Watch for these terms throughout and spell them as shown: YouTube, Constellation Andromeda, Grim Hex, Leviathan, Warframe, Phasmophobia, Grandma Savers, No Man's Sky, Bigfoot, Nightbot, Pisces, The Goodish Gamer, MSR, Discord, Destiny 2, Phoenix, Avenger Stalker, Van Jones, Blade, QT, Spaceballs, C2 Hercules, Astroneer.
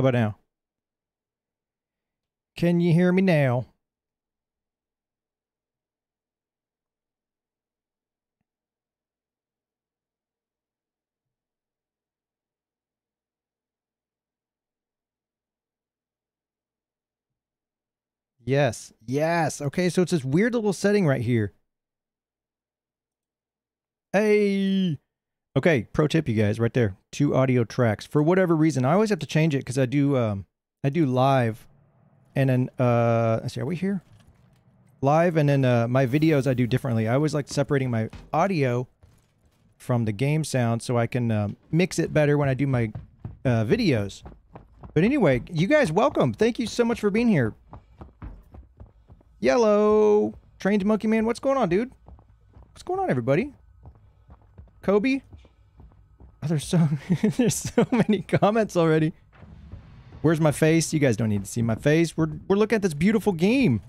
How about now? Can you hear me now? Yes. Yes. Okay. So it's this weird little setting right here. Hey. Okay. Pro tip, you guys, right there. 2 audio tracks for whatever reason. I always have to change it because I do live and then, let's see, are we here? Live. And then, my videos, I do differently. I always like separating my audio from the game sound so I can, mix it better when I do my, videos. But anyway, you guys, welcome. Thank you so much for being here. Yellow, Trained Monkey Man, what's going on, dude? What's going on, everybody? Kobe? Oh, there's so many comments already. Where's my face? You guys don't need to see my face. We're looking at this beautiful game.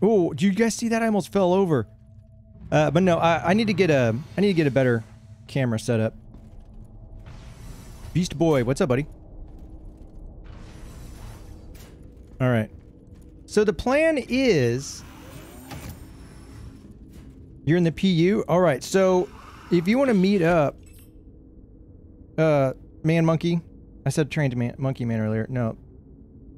Oh, do you guys see that? I almost fell over. But no, I need to get a better camera setup. Beast Boy, what's up, buddy? All right. So the plan is, you're in the PU? Alright, so if you want to meet up, Man-Monkey, I said Trained Man, Monkey Man earlier, no,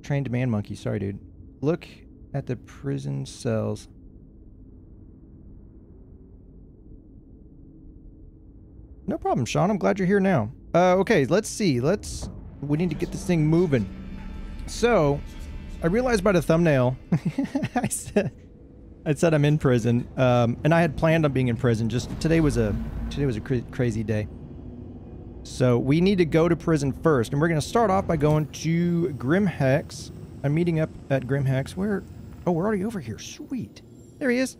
Trained Man-Monkey, sorry dude. Look at the prison cells. No problem, Sean, I'm glad you're here now. Okay, let's see, we need to get this thing moving. So, I realized by the thumbnail, I said I'm in prison, and I had planned on being in prison. Just today was a crazy day. So we need to go to prison first, and we're gonna start off by going to Grim Hex. I'm meeting up at Grim Hex. Where? Oh, we're already over here. Sweet. There he is.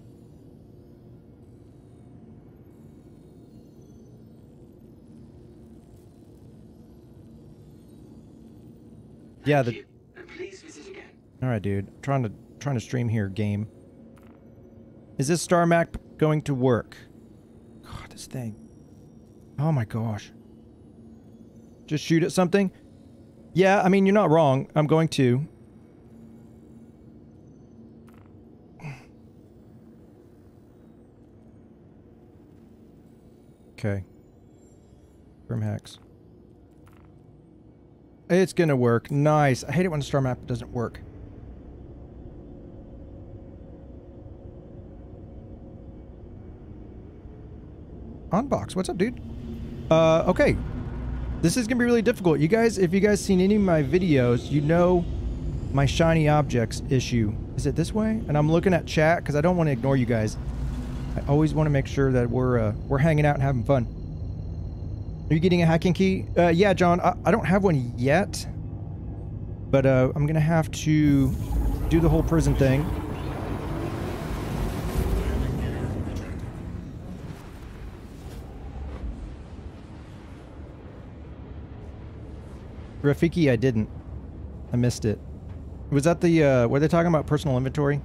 Yeah. The. All right, dude. I'm trying to stream here, game. Is this star map going to work? God, this thing. Oh my gosh. Just shoot at something? Yeah, I mean, you're not wrong. I'm going to. Okay. Grim Hex. It's gonna work. Nice. I hate it when the star map doesn't work. Unbox, what's up, dude? Okay. This is gonna be really difficult. You guys, if you guys seen any of my videos, you know my shiny objects issue. Is it this way? And I'm looking at chat because I don't want to ignore you guys. I always want to make sure that we're hanging out and having fun. Are you getting a hacking key? Yeah, John. I don't have one yet, but I'm gonna have to do the whole prison thing. Rafiki, I didn't. I missed it. Was that the, were they talking about personal inventory?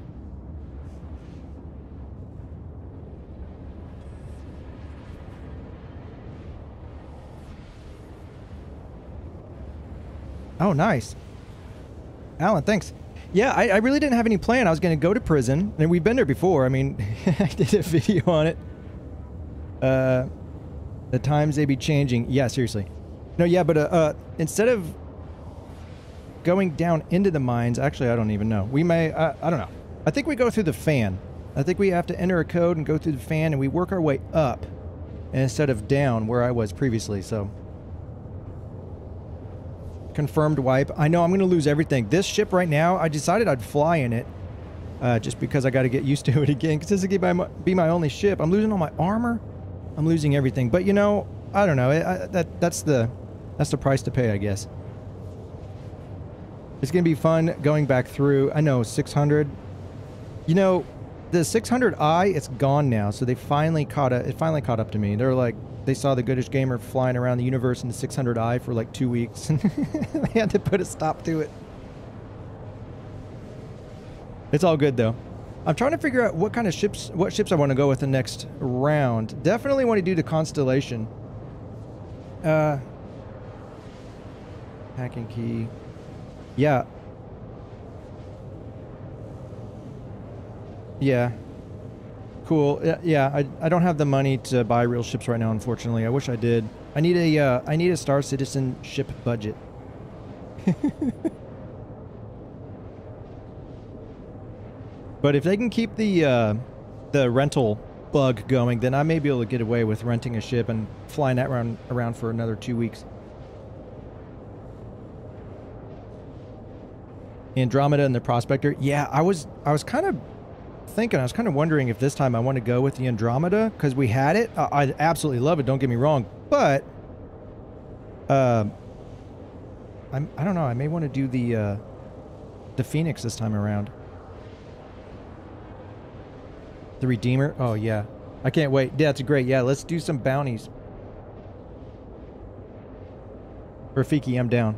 Oh, nice. Alan, thanks. Yeah, I really didn't have any plan. I was going to go to prison, and we've been there before. I mean, I did a video on it. The times they be changing. Yeah, seriously. No, yeah, but instead of going down into the mines, actually, I don't even know. We may, I don't know. I think we go through the fan. I think we have to enter a code and go through the fan, and we work our way up instead of down where I was previously, so. Confirmed wipe. I know I'm going to lose everything. This ship right now, I decided I'd fly in it just because I got to get used to it again because this is going to be my only ship. I'm losing all my armor. I'm losing everything, but you know, I don't know. That's the price to pay, I guess. It's going to be fun going back through. I know, 600. You know, the 600i, it's gone now. So they finally caught up to me. They're like, they saw the Goodish Gamer flying around the universe in the 600i for like 2 weeks. And they had to put a stop to it. It's all good, though. I'm trying to figure out what kind of ships, what ships I want to go with the next round. Definitely want to do the Constellation. Hacking key. Yeah. Yeah. Cool. Yeah, I don't have the money to buy real ships right now, unfortunately. I wish I did. I need a Star Citizen ship budget. But if they can keep the rental bug going, then I may be able to get away with renting a ship and flying that around for another 2 weeks. Andromeda and the Prospector. Yeah, I was kind of thinking, I was kind of wondering if this time I want to go with the Andromeda, because we had it. I absolutely love it, don't get me wrong, but I don't know, I may want to do the Phoenix this time around. The Redeemer. Oh yeah, I can't wait. Yeah, it's great. Yeah, let's do some bounties. Rafiki, I'm down.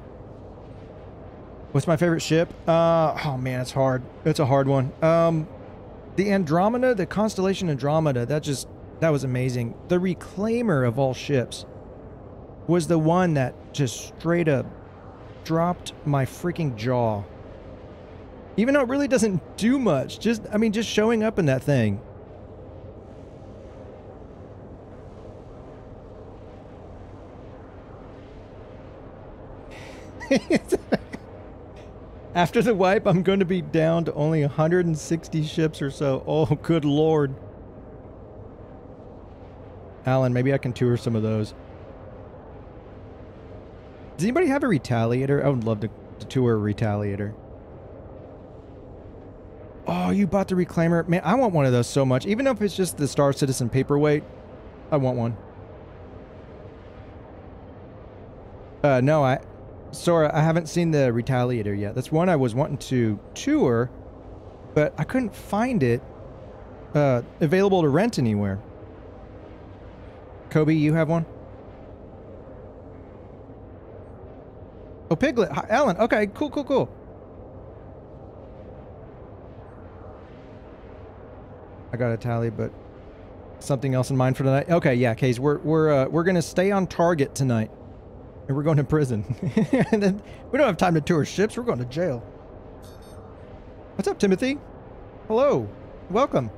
What's my favorite ship? Oh man, it's hard. It's a hard one. The Andromeda, the Constellation Andromeda, that was amazing. The Reclaimer of all ships was the one that just straight up dropped my freaking jaw. Even though it really doesn't do much, just showing up in that thing. After the wipe, I'm going to be down to only 160 ships or so. Oh, good lord. Alan, maybe I can tour some of those. Does anybody have a Retaliator? I would love to tour a Retaliator. Oh, you bought the Reclaimer. Man, I want one of those so much. Even if it's just the Star Citizen paperweight, I want one. No, Sora, I haven't seen the Retaliator yet. That's one I was wanting to tour, but I couldn't find it available to rent anywhere. Kobe, you have one? Oh, Piglet. Hi, Alan. Okay, cool. I got a tally, but something else in mind for tonight. Okay, yeah, Case, we're gonna stay on target tonight. And we're going to prison. And then we don't have time to tour ships. We're going to jail. What's up, Timothy? Hello. Welcome.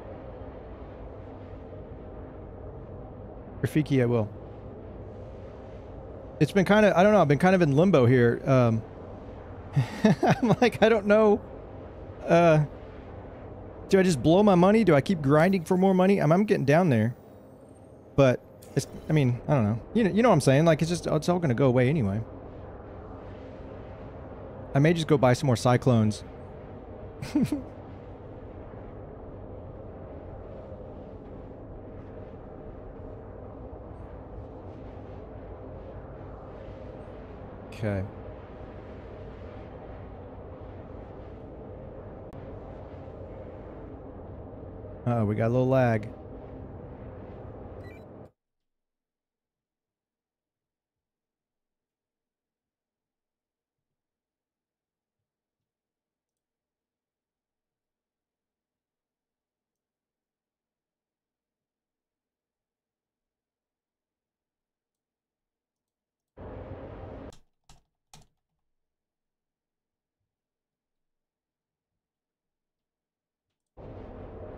Rafiki, I will. It's been kind of, I don't know, I've been kind of in limbo here. I'm like, I don't know. Do I just blow my money? Do I keep grinding for more money? I'm getting down there. But... I mean, I don't know. You know what I'm saying? Like, it's all going to go away anyway. I may just go buy some more Cyclones. Okay. Uh-oh, we got a little lag.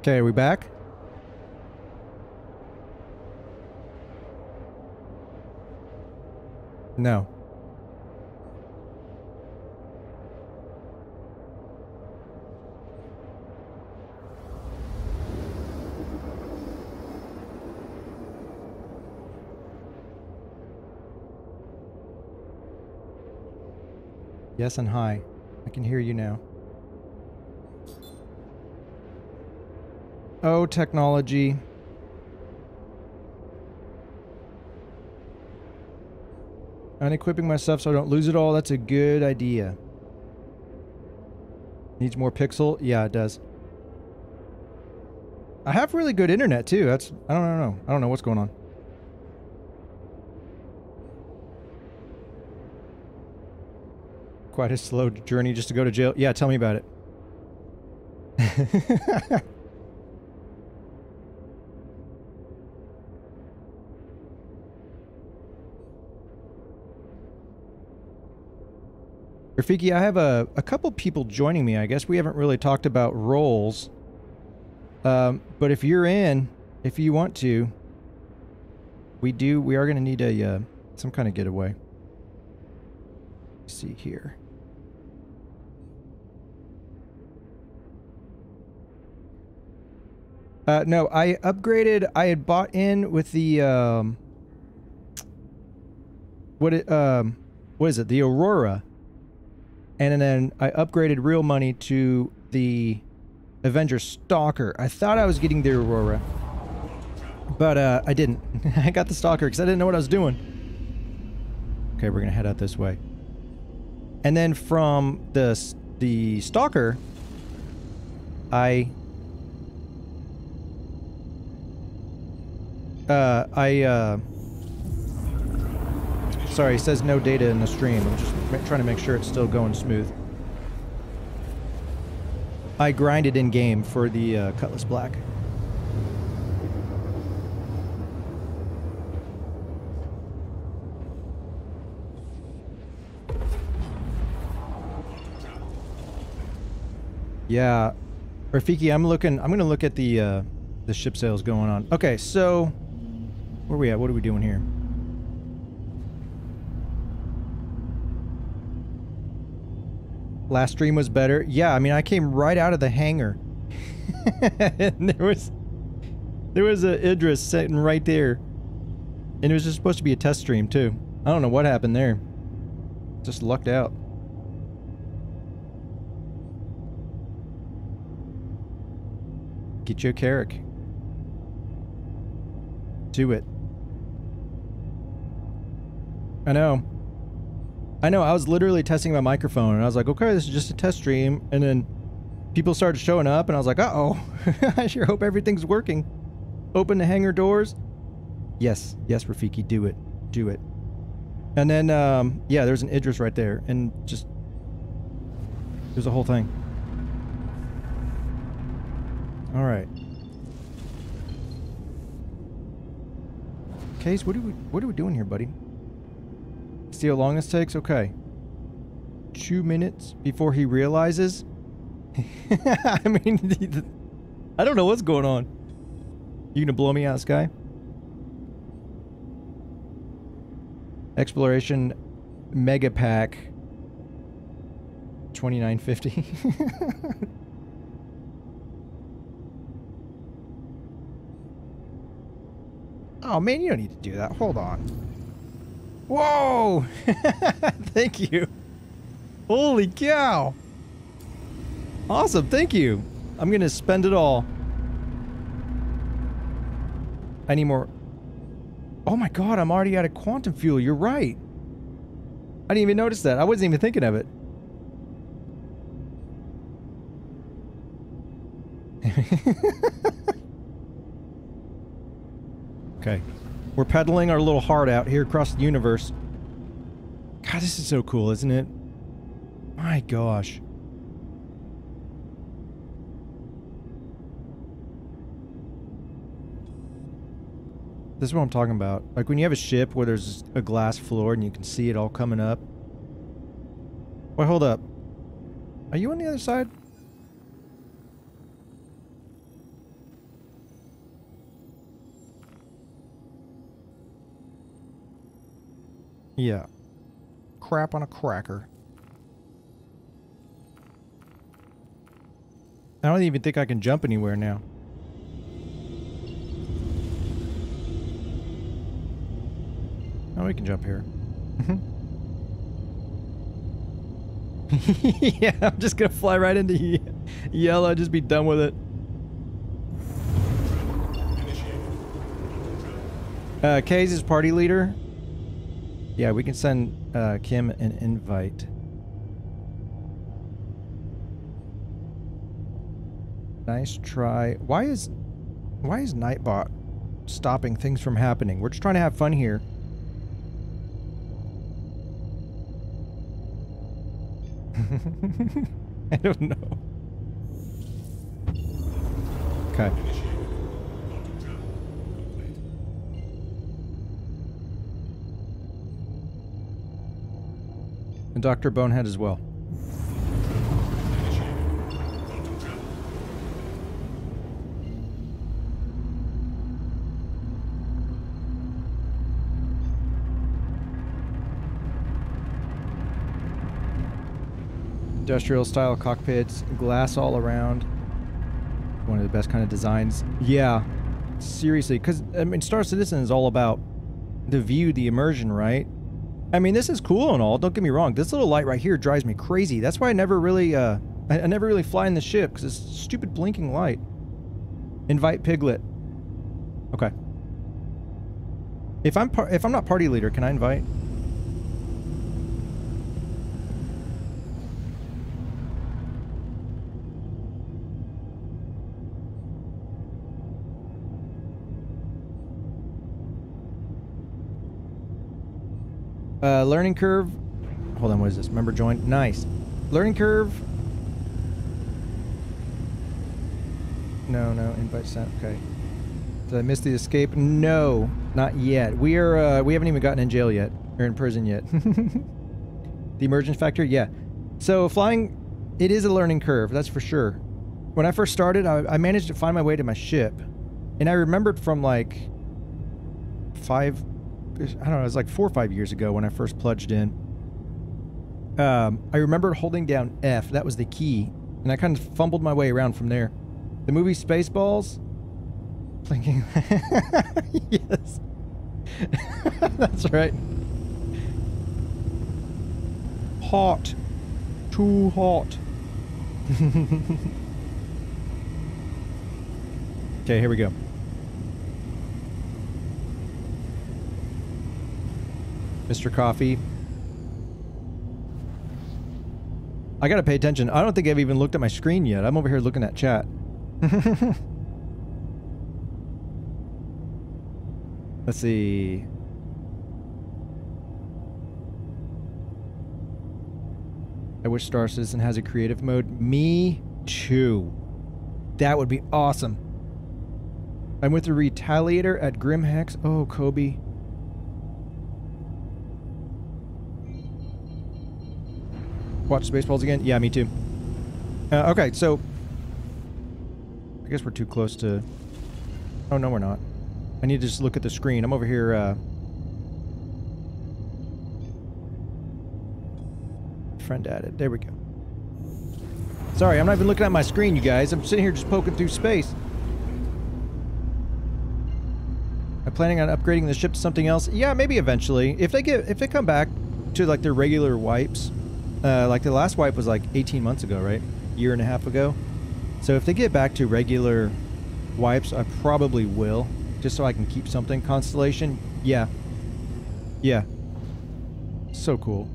Okay, are we back? No. Yes and hi. I can hear you now. Oh, technology. Unequipping myself so I don't lose it all. That's a good idea. Needs more pixel? Yeah, it does. I have really good internet, too. That's... I don't know what's going on. Quite a slow journey just to go to jail. Yeah, tell me about it. Rafiki, I have a couple people joining me. I guess we haven't really talked about roles. But if you're in, if you want to, we are going to need a some kind of getaway. Let's see here. No, I upgraded. I had bought in with the what is it? The Aurora, and then I upgraded real money to the Avenger Stalker. I thought I was getting the Aurora, but I didn't. I got the Stalker because I didn't know what I was doing. Okay, we're gonna head out this way, and then from the Stalker, sorry, it says no data in the stream. I'm just trying to make sure it's still going smooth. I grinded in game for the Cutlass Black. Yeah, Rafiki, I'm gonna look at the ship sales going on. Okay, so. Where are we at? What are we doing here? Last stream was better. Yeah, I mean, I came right out of the hangar. And there was a Idris sitting right there. And it was just supposed to be a test stream too. I don't know what happened there. Just lucked out. Get you a Carrick. Do it. I know, I was literally testing my microphone and I was like, okay, this is just a test stream, and then people started showing up and I was like, uh-oh. I sure hope everything's working. Open the hangar doors. Yes, yes, Rafiki, do it. Do it. And then, yeah, there's an Idris right there, and just... there's a whole thing. Alright. Case, what are we doing here, buddy? See how long this takes? Okay. 2 minutes before he realizes? I mean, I don't know what's going on. You gonna blow me out, Sky? Exploration Mega Pack. $29.50. Oh man, you don't need to do that. Hold on. Whoa! Thank you. Holy cow! Awesome, thank you. I'm gonna spend it all. I need more. Oh my god, I'm already out of quantum fuel. You're right. I didn't even notice that. I wasn't even thinking of it. Okay, we're pedaling our little heart out here across the universe. God, this is so cool, isn't it? My gosh. This is what I'm talking about. Like when you have a ship where there's a glass floor and you can see it all coming up. Wait, hold up. Are you on the other side? Yeah. Crap on a cracker. I don't even think I can jump anywhere now. Oh, we can jump here. Yeah, I'm just gonna fly right into Yela, just be done with it. Kay's is party leader. Yeah, we can send Kim an invite. Nice try. Why is Nightbot stopping things from happening? We're just trying to have fun here. I don't know. Okay. Dr. Bonehead as well. industrial style cockpits, glass all around. One of the best kind of designs. Yeah, seriously, because I mean, Star Citizen is all about the view, the immersion, right? I mean, this is cool and all, don't get me wrong. This little light right here drives me crazy. That's why I never really I never really fly in the ship, because it's a stupid blinking light. Invite Piglet. Okay. If I'm not party leader, can I invite? Learning curve. Hold on, what is this? Member joined. Nice. Learning curve. No, no, invite sent. Okay. Did I miss the escape? No, not yet. We are, we haven't even gotten in jail yet. Or in prison yet. The emergence factor? Yeah. So flying, it is a learning curve, that's for sure. When I first started, I managed to find my way to my ship. And I remembered from like I don't know, it was like 4 or 5 years ago when I first plunged in. I remembered holding down F, that was the key, and I kind of fumbled my way around from there. The movie Spaceballs? Thinking, yes. That's right. Hot. Too hot. Okay, here we go. Mr. Coffee. I gotta pay attention. I don't think I've even looked at my screen yet. I'm over here looking at chat. Let's see. I wish Star Citizen has a creative mode. Me too. That would be awesome. I'm with the Retaliator at Grim Hex. Oh, Kobe. Watch Spaceballs again? Yeah, me too. Okay, so... I guess we're too close to... Oh, no, we're not. I need to just look at the screen. I'm over here, Friend added. There we go. Sorry, I'm not even looking at my screen, you guys. I'm sitting here just poking through space. I'm planning on upgrading the ship to something else. Yeah, maybe eventually. If they come back to, like, their regular wipes... like the last wipe was like 18 months ago, right? Year and a half ago. So if they get back to regular wipes, I probably will, just so I can keep something. Constellation, yeah, yeah, so cool.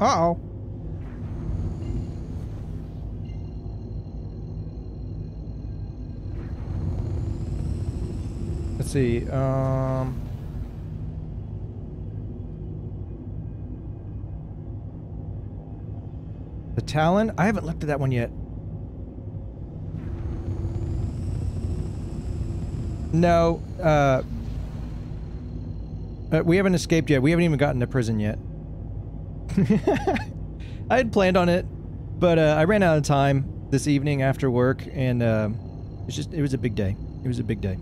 Uh oh. Let's see, the Talon? I haven't looked at that one yet. No, we haven't escaped yet. We haven't even gotten to prison yet. I had planned on it, but I ran out of time this evening after work, and it's just, it was a big day. It was a big day.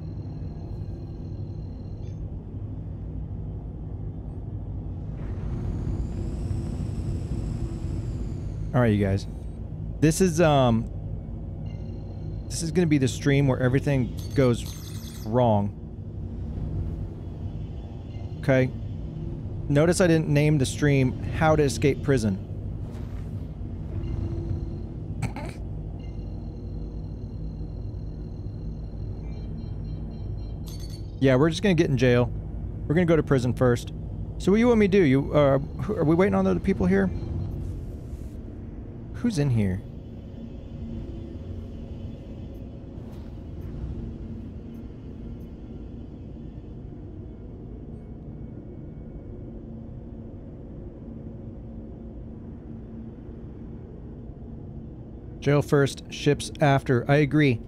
Alright, you guys. This is gonna be the stream where everything goes wrong. Okay. Notice I didn't name the stream How to Escape Prison. Yeah, we're just gonna get in jail. We're gonna go to prison first. So what do you want me to do? You, are we waiting on other people here? Who's in here? Jail first, ships after. I agree.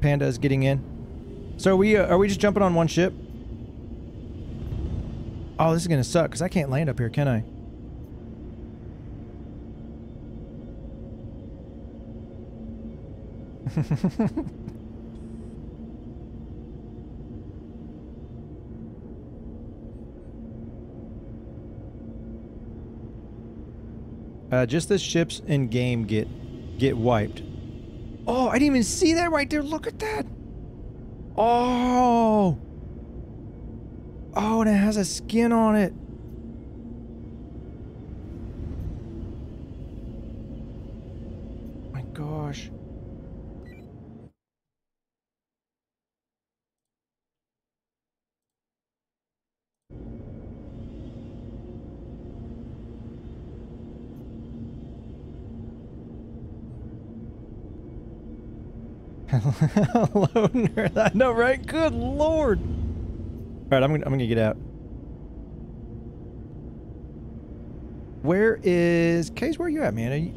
Panda is getting in. So are we just jumping on one ship? Oh, this is gonna suck because I can't land up here, can I? Just the ships in game get wiped. Oh, I didn't even see that right there. Look at that. Oh. Oh, and it has a skin on it. My gosh. Hello, nerd. I know, right? Good lord. All right, I'm gonna get out. Where is Case? Where are you at, man? Are you,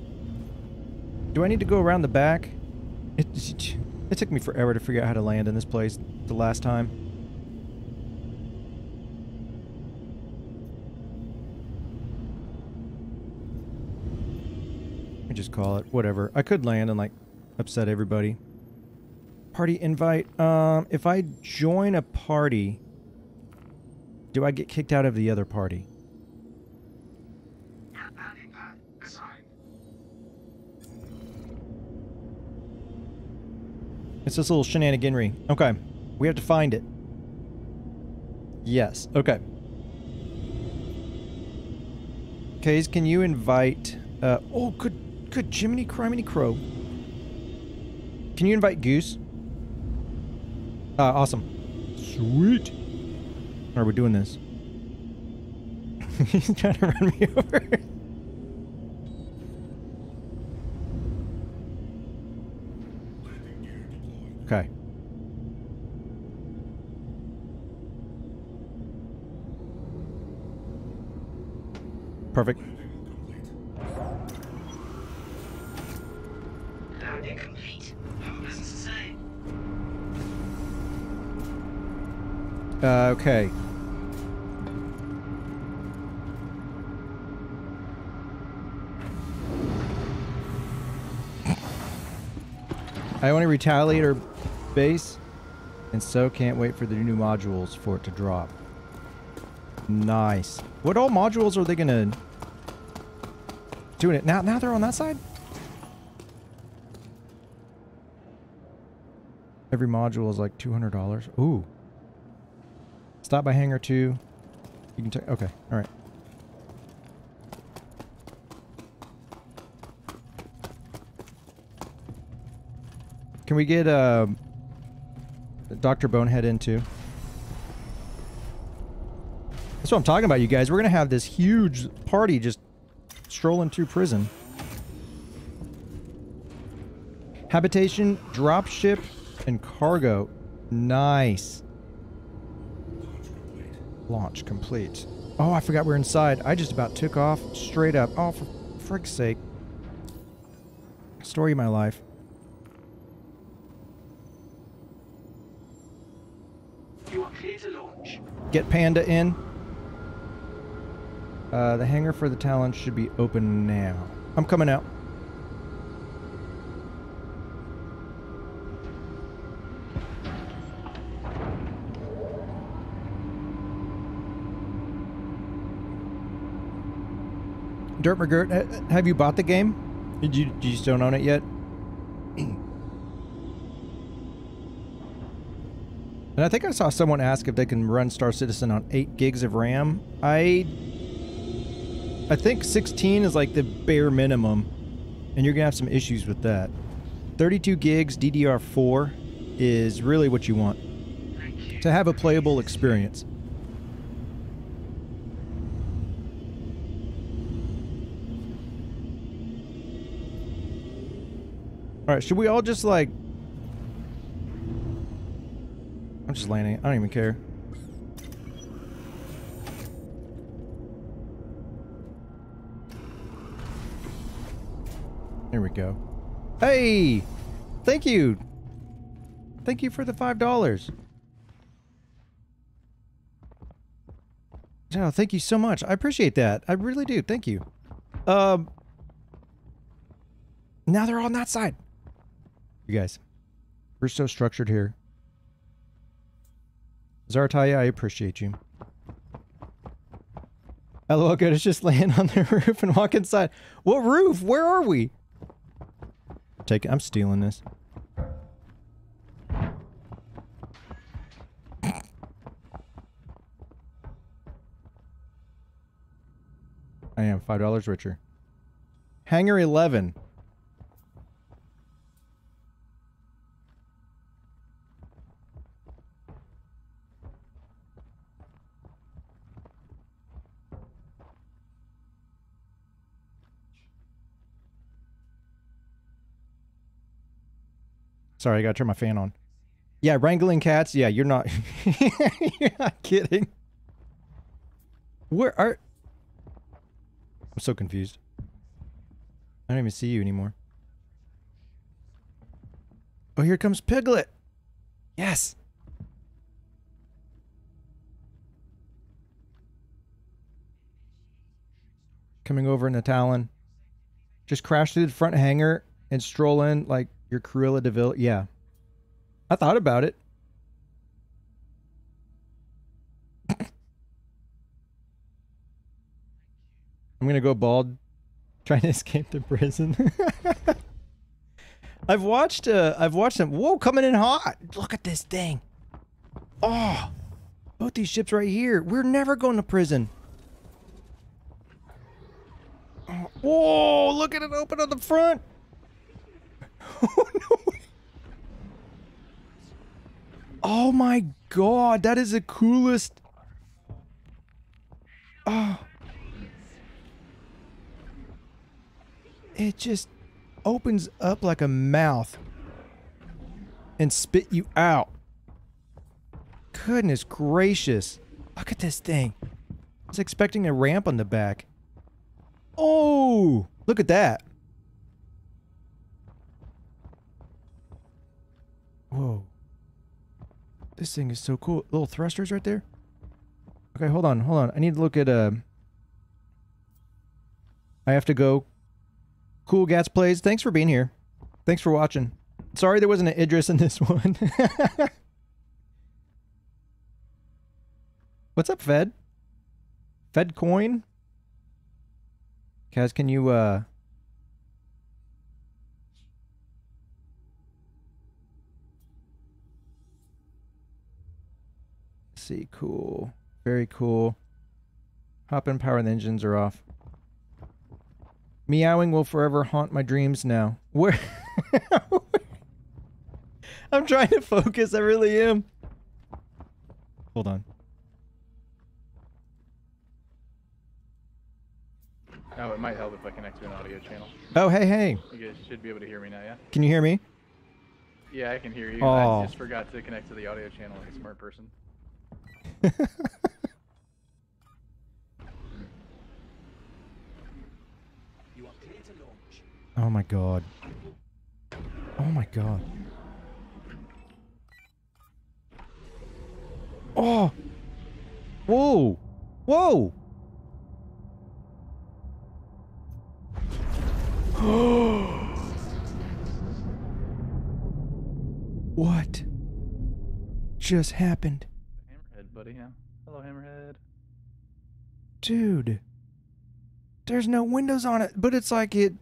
do I need to go around the back? It took me forever to figure out how to land in this place the last time. Let me just call it whatever. I could land and like upset everybody. Party invite. If I join a party, do I get kicked out of the other party? It's this little shenaniganry. Okay. We have to find it. Yes. Okay. Kaze, can you invite... oh, good Jiminy Criminy Crow. Can you invite Goose? Awesome. Sweet. Are we doing this? He's trying to run me over. Okay. Perfect. Okay. I own a Retaliator base, and so can't wait for the new modules for it to drop. Nice. What all modules are they gonna do in it? Now they're on that side? Every module is like $200. Ooh. Stop by hangar 2. You can take... Okay. All right. Can we get Dr. Bonehead in too? That's what I'm talking about, you guys. We're going to have this huge party just strolling through prison. Habitation, dropship, and cargo. Nice. Launch complete. Oh, I forgot we're inside. I just about took off straight up. Oh, for frick's sake. Story of my life. You are clear to launch. Get Panda in. The hangar for the Talon should be open now. I'm coming out. Dirt McGirt, have you bought the game? You just don't own it yet? And I think I saw someone ask if they can run Star Citizen on 8 gigs of RAM. I think 16 is like the bare minimum, and you're gonna have some issues with that. 32 gigs DDR4 is really what you want to have a playable experience. Alright, should we all just like... I'm just landing. I don't even care. There we go. Hey! Thank you! Thank you for the $5. Oh, thank you so much. I appreciate that. I really do. Thank you. Now they're on that side. You guys, we're so structured here. Zartaya, I appreciate you. LOL Goodish just laying on their roof and walk inside. What roof? Where are we? Take it. I'm stealing this. I am $5 richer. Hangar 11. Sorry, I gotta turn my fan on. Yeah, wrangling cats. Yeah, you're not. You're not kidding. Where are? I'm so confused. I don't even see you anymore. Oh, here comes Piglet. Yes. Coming over in the Talon. Just crash through the front hangar and stroll in like your Cruella DeVille. Yeah. I thought about it. I'm gonna go bald trying to escape the prison. I've watched them. Whoa, coming in hot. Look at this thing. Oh, both these ships right here. We're never going to prison. Oh, whoa, look at it open on the front. Oh no. Oh my god, that is the coolest. Oh. It just opens up like a mouth and spit you out. Goodness gracious. Look at this thing. I was expecting a ramp on the back. Oh, look at that. Whoa. This thing is so cool. Little thrusters right there. Okay, hold on, hold on. I need to look at, I have to go. Cool Gats Plays, thanks for being here. Thanks for watching. Sorry there wasn't an Idris in this one. What's up, Fed? Fed Coin? Kaz, can you, let's see, cool. Very cool. Hop in, power and the engines are off. Meowing will forever haunt my dreams now. Where? I'm trying to focus. I really am. Hold on. Oh, it might help if I connect to an audio channel. Oh, hey, hey. You guys should be able to hear me now, yeah? Can you hear me? Yeah, I can hear you. Oh. I just forgot to connect to the audio channel like a smart person. Oh my god. Oh my god. Oh! Whoa! Whoa! What just happened? Hammerhead, buddy, yeah. Hello, Hammerhead. Dude. There's no windows on it, but it's like it...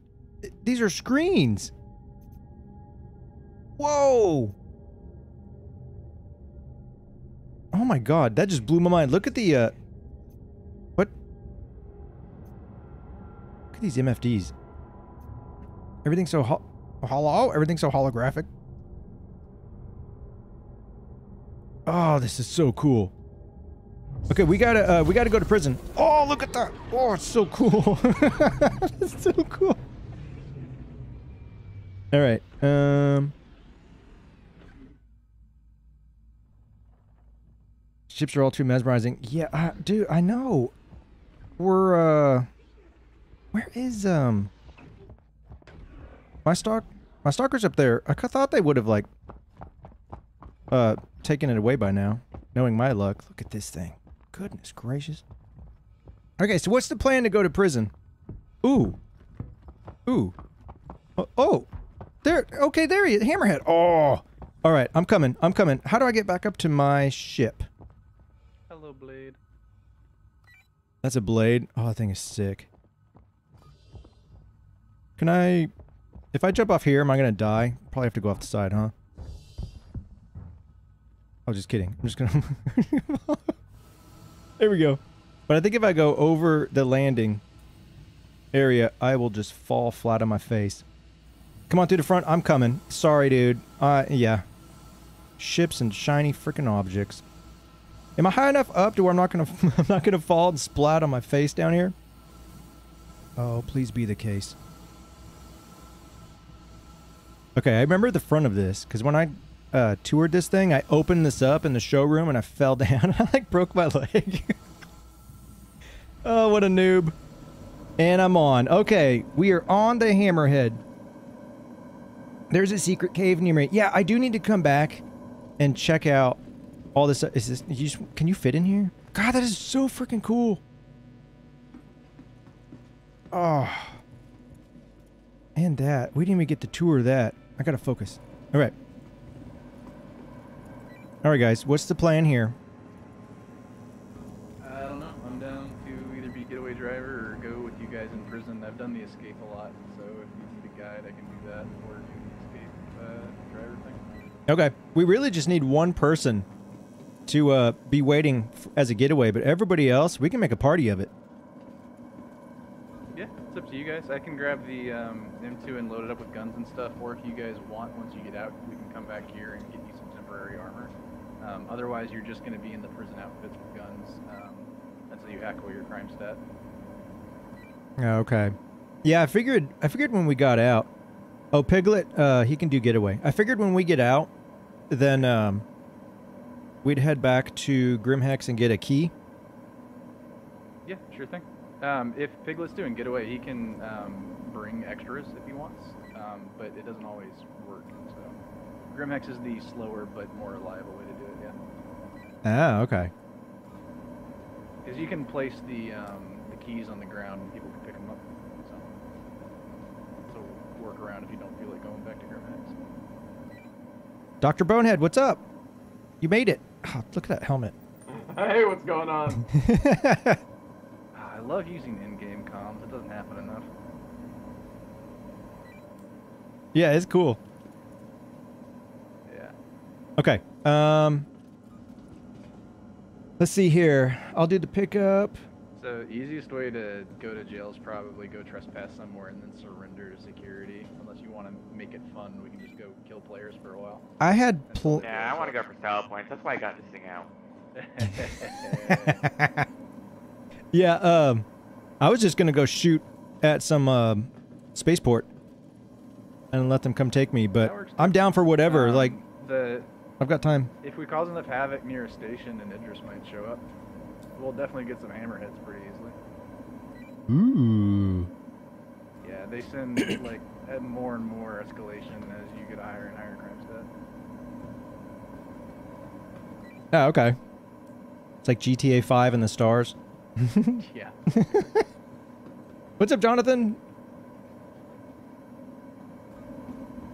These are screens. Whoa. Oh my god, that just blew my mind. Look at the what? Look at these MFDs. Everything's so hollow. Everything's so holographic. Oh, this is so cool. Okay, we gotta go to prison. Oh, look at that. Oh, it's so cool. It's so cool. All right. Ships are all too mesmerizing. Yeah, dude, I know. We're where is my stalker's up there. I thought they would have like taken it away by now, knowing my luck. Look at this thing. Goodness gracious. Okay, so what's the plan to go to prison? Ooh. Ooh. Oh. Oh. There, okay, there he is, Hammerhead. Oh, all right, I'm coming, I'm coming. How do I get back up to my ship? Hello, Blade. That's a blade. Oh, that thing is sick. Can I... If I jump off here, am I gonna die? Probably have to go off the side, huh? I was just kidding. I'm just gonna... There we go. But I think if I go over the landing area, I will just fall flat on my face. Come on through the front. I'm coming. Sorry, dude. Yeah. Ships and shiny freaking objects. Am I high enough up to where I'm not gonna I'm not gonna fall and splat on my face down here? Oh, please be the case. Okay, I remember the front of this because when I toured this thing, I opened this up in the showroom and I fell down. I like broke my leg. Oh, what a noob. And I'm on. Okay, we are on the Hammerhead. There's a secret cave near me. Yeah, I do need to come back and check out all this. Is this... can you fit in here? God, that is so freaking cool. Oh. And that. We didn't even get to tour that. I gotta focus. Alright. Alright, guys. What's the plan here? I don't know. I'm down to either be getaway driver or go with you guys in prison. I've done the escape a lot, so if you need a guide, I can do that. Or do the escape driver thing. Okay. We really just need one person to be waiting as a getaway, but everybody else, we can make a party of it. Yeah, it's up to you guys. I can grab the M2 and load it up with guns and stuff, or if you guys want, once you get out, we can come back here and get you some temporary armor. Otherwise, you're just going to be in the prison outfits with guns until you hack away your crime stat. Okay. Yeah, I figured when we got out... Oh, Piglet, he can do getaway. I figured when we get out, then we'd head back to Grim Hex and get a key. Yeah, sure thing. If Piglet's doing getaway, he can bring extras if he wants, but it doesn't always work. So Grim Hex is the slower but more reliable way to do it. Yeah. Ah, okay. Because you can place the keys on the ground and people can pick them up. So work around if you don't feel like going back to Grim Hex. Dr. Bonehead, what's up? You made it. Oh, look at that helmet. Hey, what's going on? I love using in-game comms. It doesn't happen enough. Yeah, it's cool. Yeah. Okay. Let's see here. I'll do the pickup. So, easiest way to go to jail is probably go trespass somewhere and then surrender to security. Unless you want to make it fun, we can just go kill players for a while. I had... Nah, I want to go for style points. That's why I got this thing out. Yeah, I was just gonna go shoot at some spaceport and let them come take me, but I'm down for whatever. Like, I've got time. If we cause enough havoc near a station, and Idris might show up, we'll definitely get some hammerheads pretty easily. Ooh. Yeah, they send like more and more escalation as you get higher and higher crime stat. Oh, okay. It's like GTA 5 and the stars. Yeah. What's up, Jonathan?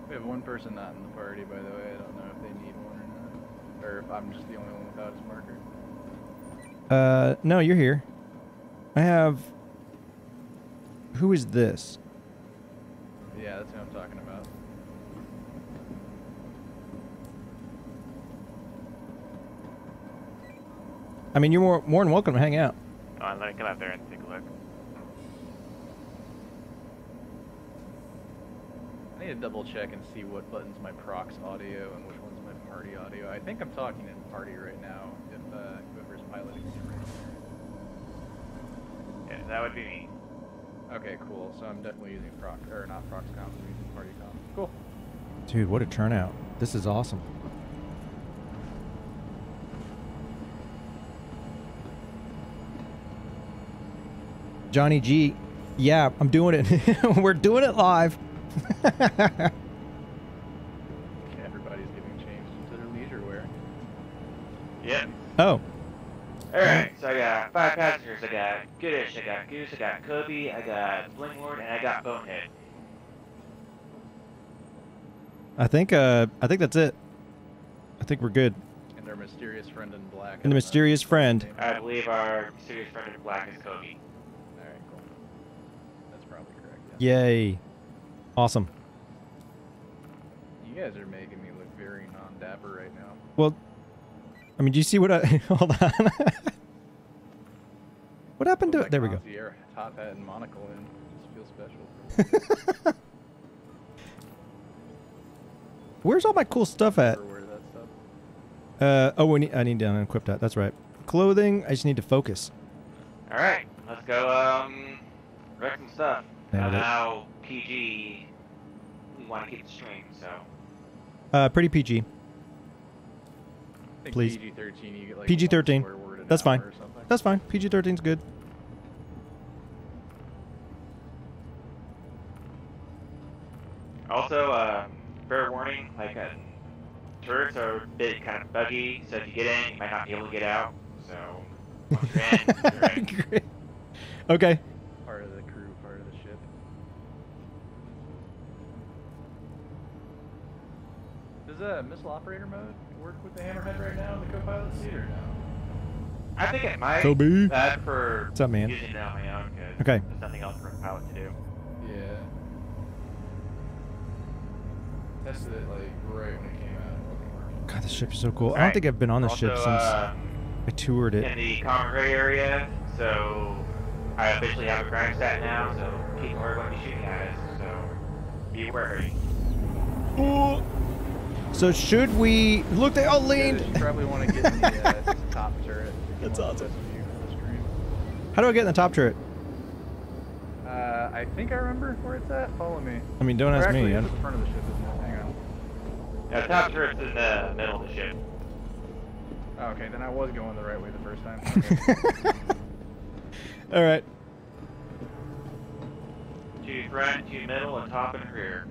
We have one person not in the party, by the way. I don't know if they need one or not. Or if I'm just the only one without his marker. No, you're here. I have... Who is this? Yeah, that's who I'm talking about. I mean, you're more than welcome to hang out. All right, let me come out there and take a look. I need to double check and see what button's my prox audio and which one's my party audio. I think I'm talking in party right now, if whoever's piloting is right there. Yeah, that would be me. Okay, cool. So I'm definitely using prox, or not prox comms, I'm using party comms. Cool. Dude, what a turnout. This is awesome. Johnny G. Yeah, I'm doing it. We're doing it live. Everybody's getting changed into their leisure wear. Yeah. Oh. Alright, so I got 5 passengers. I got Goodish, I got Goose, I got Kobe, I got Blinglord, and I got Bonehead. I think that's it. I think we're good. And their mysterious friend in black. And the mysterious friend. I believe our mysterious friend in black is Kobe. Alright, cool. That's probably correct. Yeah. Yay. Awesome. You guys are making me look very non-dapper right now. Well, I mean, do you see what I... Hold on. What happened to... Like there we go. Top hat and monocle and just feel special. Where's all my cool stuff at? Oh, I need to equip that. That's right. Clothing. I just need to focus. All right, let's go. Wreck some stuff. Now PG. We want to keep the stream, so. Pretty PG. Please. PG-13. You get like PG-13. That's fine. That's fine. PG-13's good. Also, fair warning, like turrets are a bit kind of buggy, so if you get in, you might not be able to get out. So, once you're in, you're in. Great. Okay. Part of the crew, part of the ship. Does missile operator mode work with the Hammerhead right now, the co-pilot seat, or no? I think it might. Kobe. What's up, man? Using it on my own, because okay. There's nothing else for a pilot to do. Yeah. Tested it, like, right when it came out. God, this ship is so cool. Right. I don't think I've been on this ship since I toured it. In the common gray area, so I officially have a grind stat now, so people are going to be shooting at us, so be wary. Ooh. So should we... Look, they all leaned! You probably want to get in the top turret. That's awesome. How do I get in the top turret? I think I remember where it's at. Follow me. I mean, don't ask me. It's in front of the ship, isn't it? Hang on. Yeah, top turret's in the middle of the ship. Oh, okay, then I was going the right way the first time. Okay. Alright. To front, to middle, and top and rear.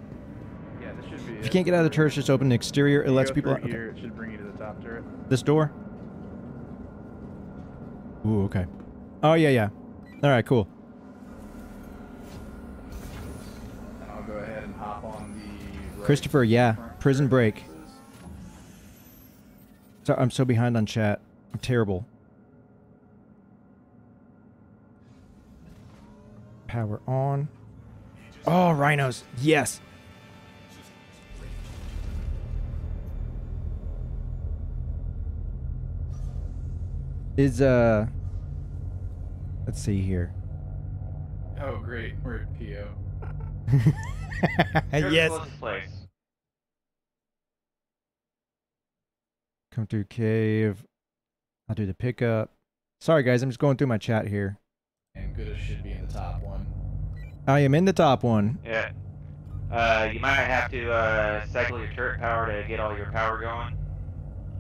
Yeah, this should be it. If you can't get out of the turret, just open the exterior. It lets people out. Okay. It should bring you to the top turret. This door? Ooh, okay. Oh, yeah, yeah. Alright, cool. Christopher, yeah, Prison Break. So I'm so behind on chat. I'm terrible. Power on. Oh, rhinos. Yes. Is let's see here. Oh, great. We're at PO. Yes. Come through cave. I'll do the pickup. Sorry guys, I'm just going through my chat here. And Goodish should be in the top one. I am in the top one. Yeah. You might have to cycle your turret power to get all your power going.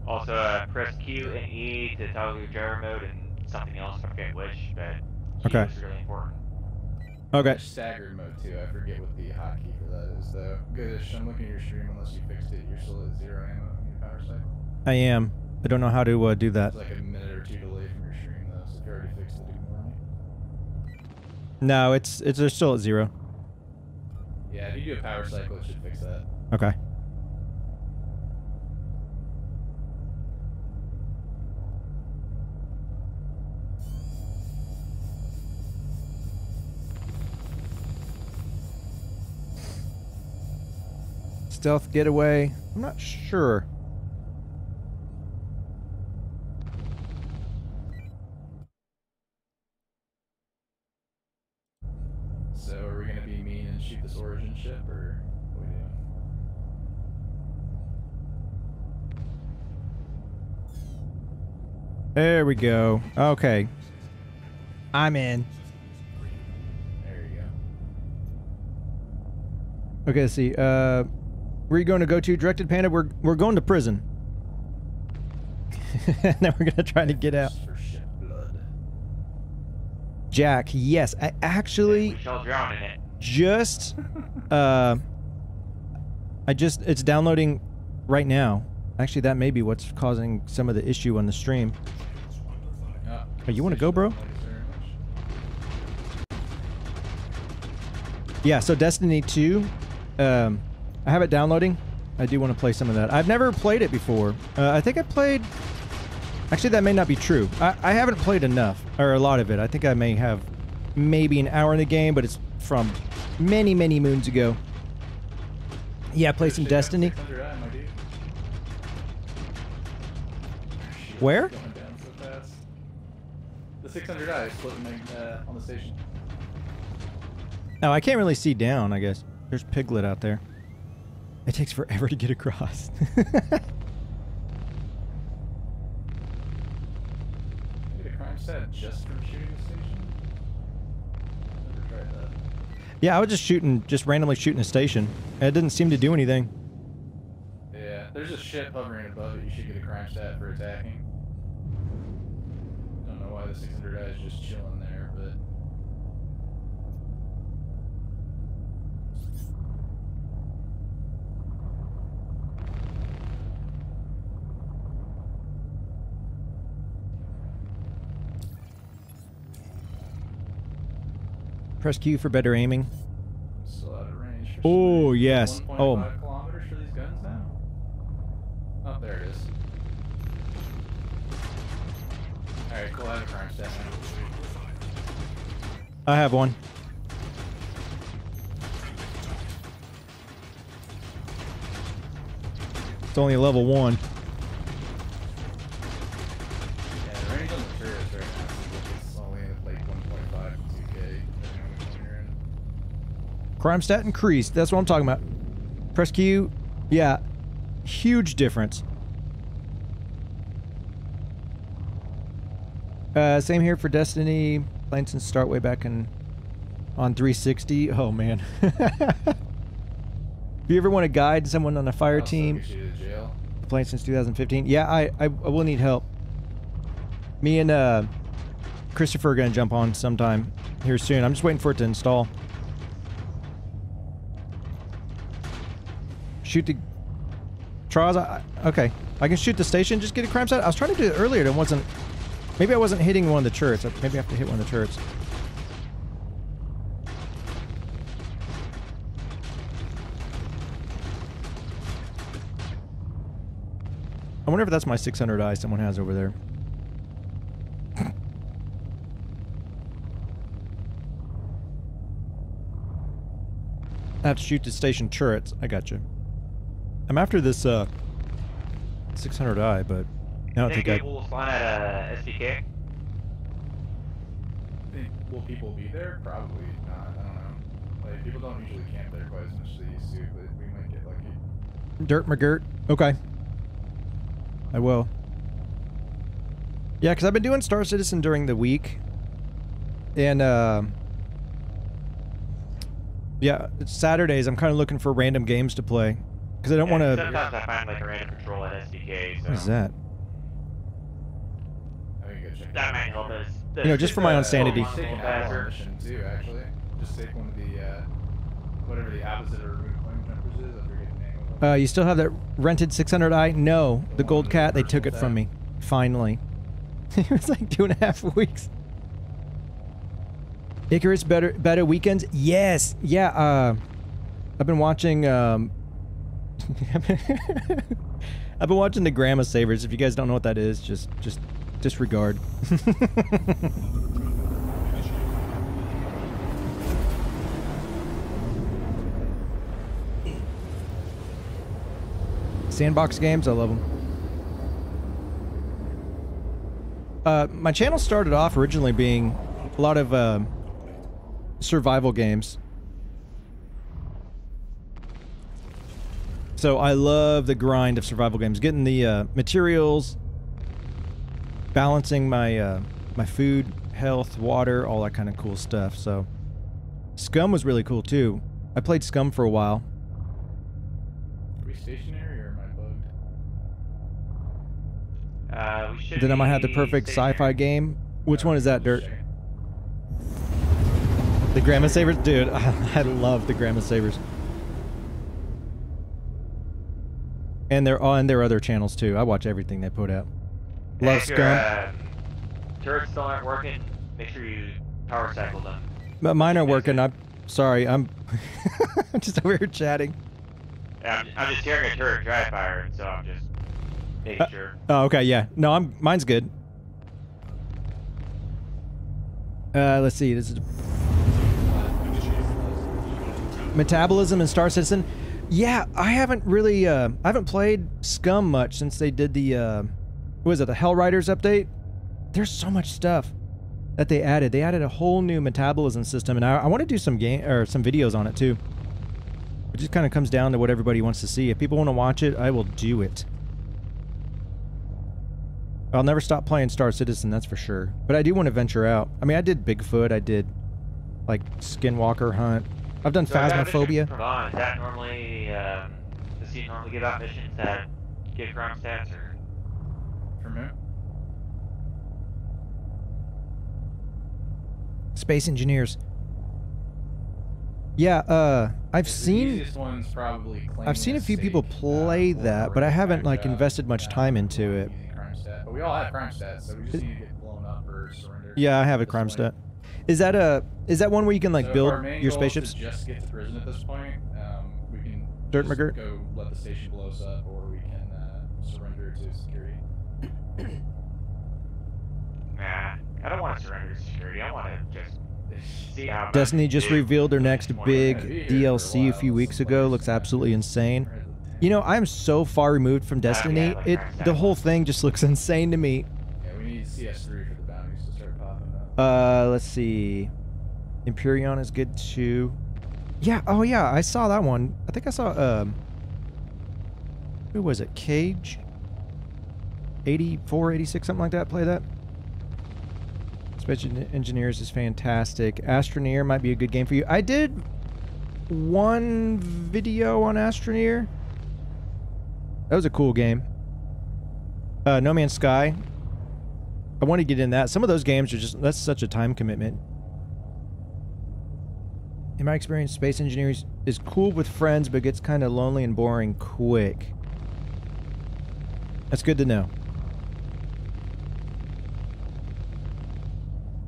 Also, press Q and E to toggle your gyro mode and something else. I forget which, but Q is really important. Okay. There's staggered mode too. I forget what the hotkey for that is though. Goodish, I'm looking at your stream. Unless you fixed it, you're still at 0 ammo on your power cycle. I am. I don't know how to do that. It's like a minute or two delay from your stream though, so if you already fixed it, do more. No, they're still at 0. Yeah, if you do a power cycle, it should fix that. Okay. Stealth getaway. I'm not sure. So are we gonna be mean and shoot this origin ship, or what are we doing? There we go. Okay. I'm in. There you go. Okay, let's see. Where are you going to go to? Directed Panda, we're going to prison. And then we're going to try to get out. Jack, yes, I actually just, it's downloading right now. Actually, that may be what's causing some of the issue on the stream. Oh, you want to go, bro? Yeah, so Destiny 2, I have it downloading, I do want to play some of that. I've never played it before. I think I played... Actually, that may not be true. I haven't played enough, or a lot of it. I think I may have maybe an hour in the game, but it's from many, many moons ago. Yeah, play some Destiny. Where? The 600i is floating on the station. Oh, I can't really see down, I guess. There's Piglet out there. It takes forever to get across. Just from shooting the station? Never tried that. Yeah, I was just randomly shooting a station. It didn't seem to do anything. Yeah, there's a ship hovering above it. You should get a crime stat for attacking. Don't know why the 600i is just chilling there, but... Press Q for better aiming. Oh, yes. Oh. 1.5 kilometers for these guns now? Oh, there it is. Alright, cool. I have a crime stat now. I have one. It's only level 1. Crime stat increased. That's what I'm talking about. Press Q. Yeah. Huge difference. Same here for Destiny. Playing since start way back in on 360. Oh man. If you ever want to guide someone on a fire team, playing since 2015. Yeah, I will need help. Me and Christopher are gonna jump on sometime here soon. I'm just waiting for it to install. Shoot the... Charles, okay. I can shoot the station, just get a crime stat. I was trying to do it earlier, and it wasn't... Maybe I wasn't hitting one of the turrets. Maybe I have to hit one of the turrets. I wonder if that's my 600i someone has over there. I have to shoot the station turrets. I got you. I'm after this 600i, but I don't think I will spawn at SDK. Will people be there? Probably not. I don't know. Like people don't usually camp there quite as much as they used to, but we might get lucky. Dirt McGirt. Okay. I will. Yeah, because I've been doing Star Citizen during the week, and yeah, it's Saturdays. I'm kind of looking for random games to play. Because I don't want to... Sometimes I find like a random control at SDK, so... What is that? That might help us. You know, just for my own sanity. Just take one of the, whatever the opposite or remote flame jumpers is, I forget the name of it. You still have that rented 600i? No. The gold cat, they took it from me. Finally. It was like 2.5 weeks. Icarus better weekends? Yes! Yeah, I've been watching, I've been watching the Grandma Savers. If you guys don't know what that is, just disregard. Sandbox games, I love them. My channel started off originally being a lot of survival games. So I love the grind of survival games, getting the materials, balancing my my food, health, water, all that kind of cool stuff. So Scum was really cool too. I played Scum for a while. Are we stationary or am I bugged? We should. Then I might have the perfect sci-fi game. Which one is that, Dirt? The Grandma Savers, dude. I love the Grandma Savers. And they're on their other channels too. I watch everything they put out. Love Scum. Turrets still aren't working. Make sure you power cycle them. But mine are working. I'm sorry. I'm just over here chatting. I'm just carrying a turret dry fire, and so I'm just making sure. Oh, okay, yeah. No, mine's good. Let's see. This is metabolism in Star Citizen. Yeah, I haven't really, I haven't played Scum much since they did the, what was it, the Hellriders update? There's so much stuff that they added. They added a whole new metabolism system, and I want to do some some videos on it too. It just kind of comes down to what everybody wants to see. If people want to watch it, I will do it. I'll never stop playing Star Citizen, that's for sure. But I do want to venture out. I mean, I did Bigfoot, I did, like, Skinwalker Hunt. I've done Phasmophobia. Is that normally, does he normally give out missions that give crime stats or permit? Space Engineers. Yeah, I've seen. I've seen a few people play that, but I haven't like invested much time into it. But we all have crime stats, so we just need to get blown up or surrender. Yeah, I have a crime stat. Is that one where you can like build your spaceships? Just get to prison at this point. We can just go let the station blow us up, or we can surrender to security. Nah, I don't want to surrender to security. I want to just see how. Destiny just revealed their next big DLC a few weeks ago. Looks absolutely insane. You know, I am so far removed from Destiny. The whole thing just looks insane to me. Yeah, we need CS3 for the bounties to start popping up. Let's see. Imperion is good too. Yeah, oh yeah, I saw that one. I think I saw who was it? Cage 84, 86, something like that, play that. Space Engineers is fantastic. Astroneer might be a good game for you. I did one video on Astroneer. That was a cool game. No Man's Sky. I want to get in that. Some of those games are just, that's such a time commitment. In my experience, Space Engineers is cool with friends, but gets kind of lonely and boring quick. That's good to know.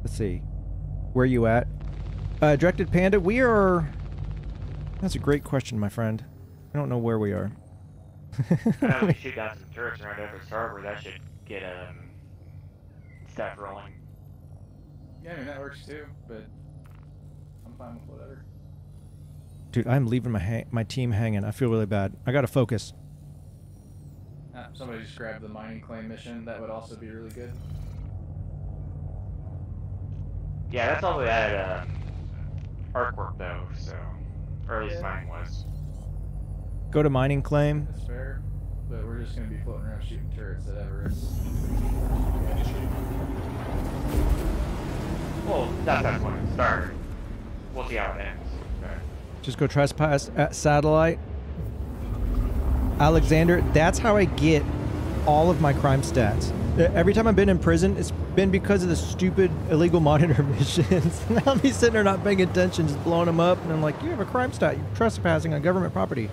Let's see. Where are you at? Directed Panda, we are... That's a great question, my friend. I don't know where we are. We should got some turrets around every starboard. That should get stuff rolling. Yeah, I mean, that works too, but I'm fine with whatever. Dude, I'm leaving my team hanging. I feel really bad. I gotta focus. Somebody just grabbed the mining claim mission. That would also be really good. Yeah, that's all we had artwork though, so or at least mine was. Go to mining claim. That's fair, but we're just going to be floating around shooting turrets at Everest. Well, that's when it started. We'll see how it ends. Okay. Just go trespass at satellite. Alexander, that's how I get all of my crime stats. Every time I've been in prison, it's been because of the stupid illegal monitor missions. And I'll be sitting there not paying attention, just blowing them up, and I'm like, you have a crime stat, you're trespassing on government property.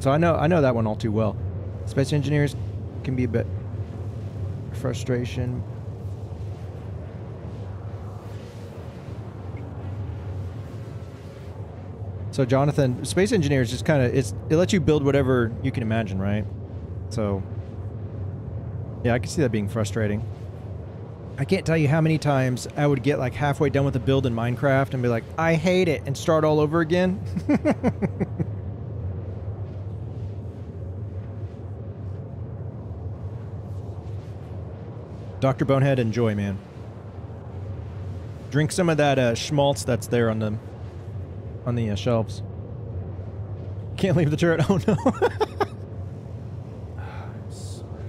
So I know that one all too well. Space Engineers can be a bit frustration. So Jonathan, Space Engineers just kind of, it lets you build whatever you can imagine, right? So yeah, I can see that being frustrating. I can't tell you how many times I would get like halfway done with a build in Minecraft and be like, I hate it, and start all over again. Dr. Bonehead, enjoy, man. Drink some of that schmaltz that's there on the shelves. Can't leave the turret. Oh no. I'm sorry.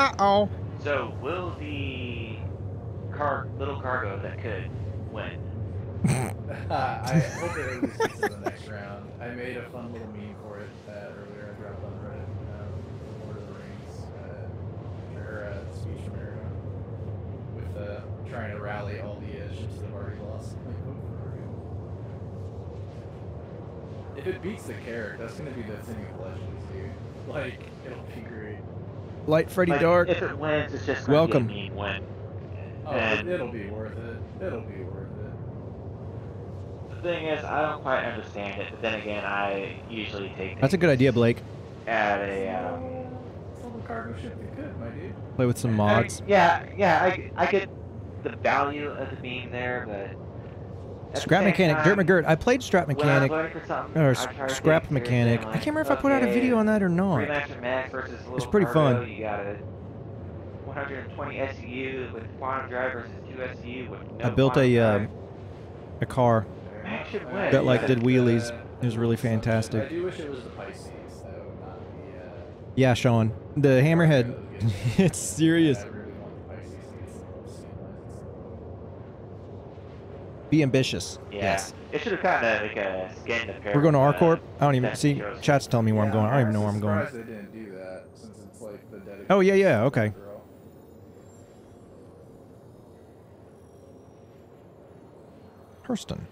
Uh-oh. So will the little cargo that could win? I hope it at least gets to the next round. I made a fun little meme for it earlier. I dropped on Reddit. Lord of the Rings, speech from Aragon, with trying to rally all the ships that have already lost. Like, oh, if it beats the carrot, that's going to be Destiny of Legends, dude. Like, it'll be great. Light Freddy Dark. If it wins, it's just going to be a mean win. Oh, and it'll be worth it. It'll be worth it. The thing is, I don't quite understand it, but then again, I usually take things. That's a good idea, Blake. At a, well, the cargo ship would be good, my dude. Play with some mods. I mean, I get the value of the beam there, but... Scrap Mechanic, Dirt McGirt. I played Scrap Mechanic, or Scrap Mechanic. I can't remember if I put out a video on that or not. It's pretty fun. You got a 120 SU with quantum drive versus 2 SU with no I built a car that like did wheelies. It was really fantastic. I do wish it was the Pisces, though, not the. Yeah, Sean, the Hammerhead. It's serious. Be ambitious. Yeah. Yes. It should have kind of like a skinned appearance. We're going to R-Corp? I don't even see. Chat's telling me where I'm going. I don't even know where I'm going. They didn't do that, since it's like the oh, yeah, yeah. Okay. Girl. Hurston.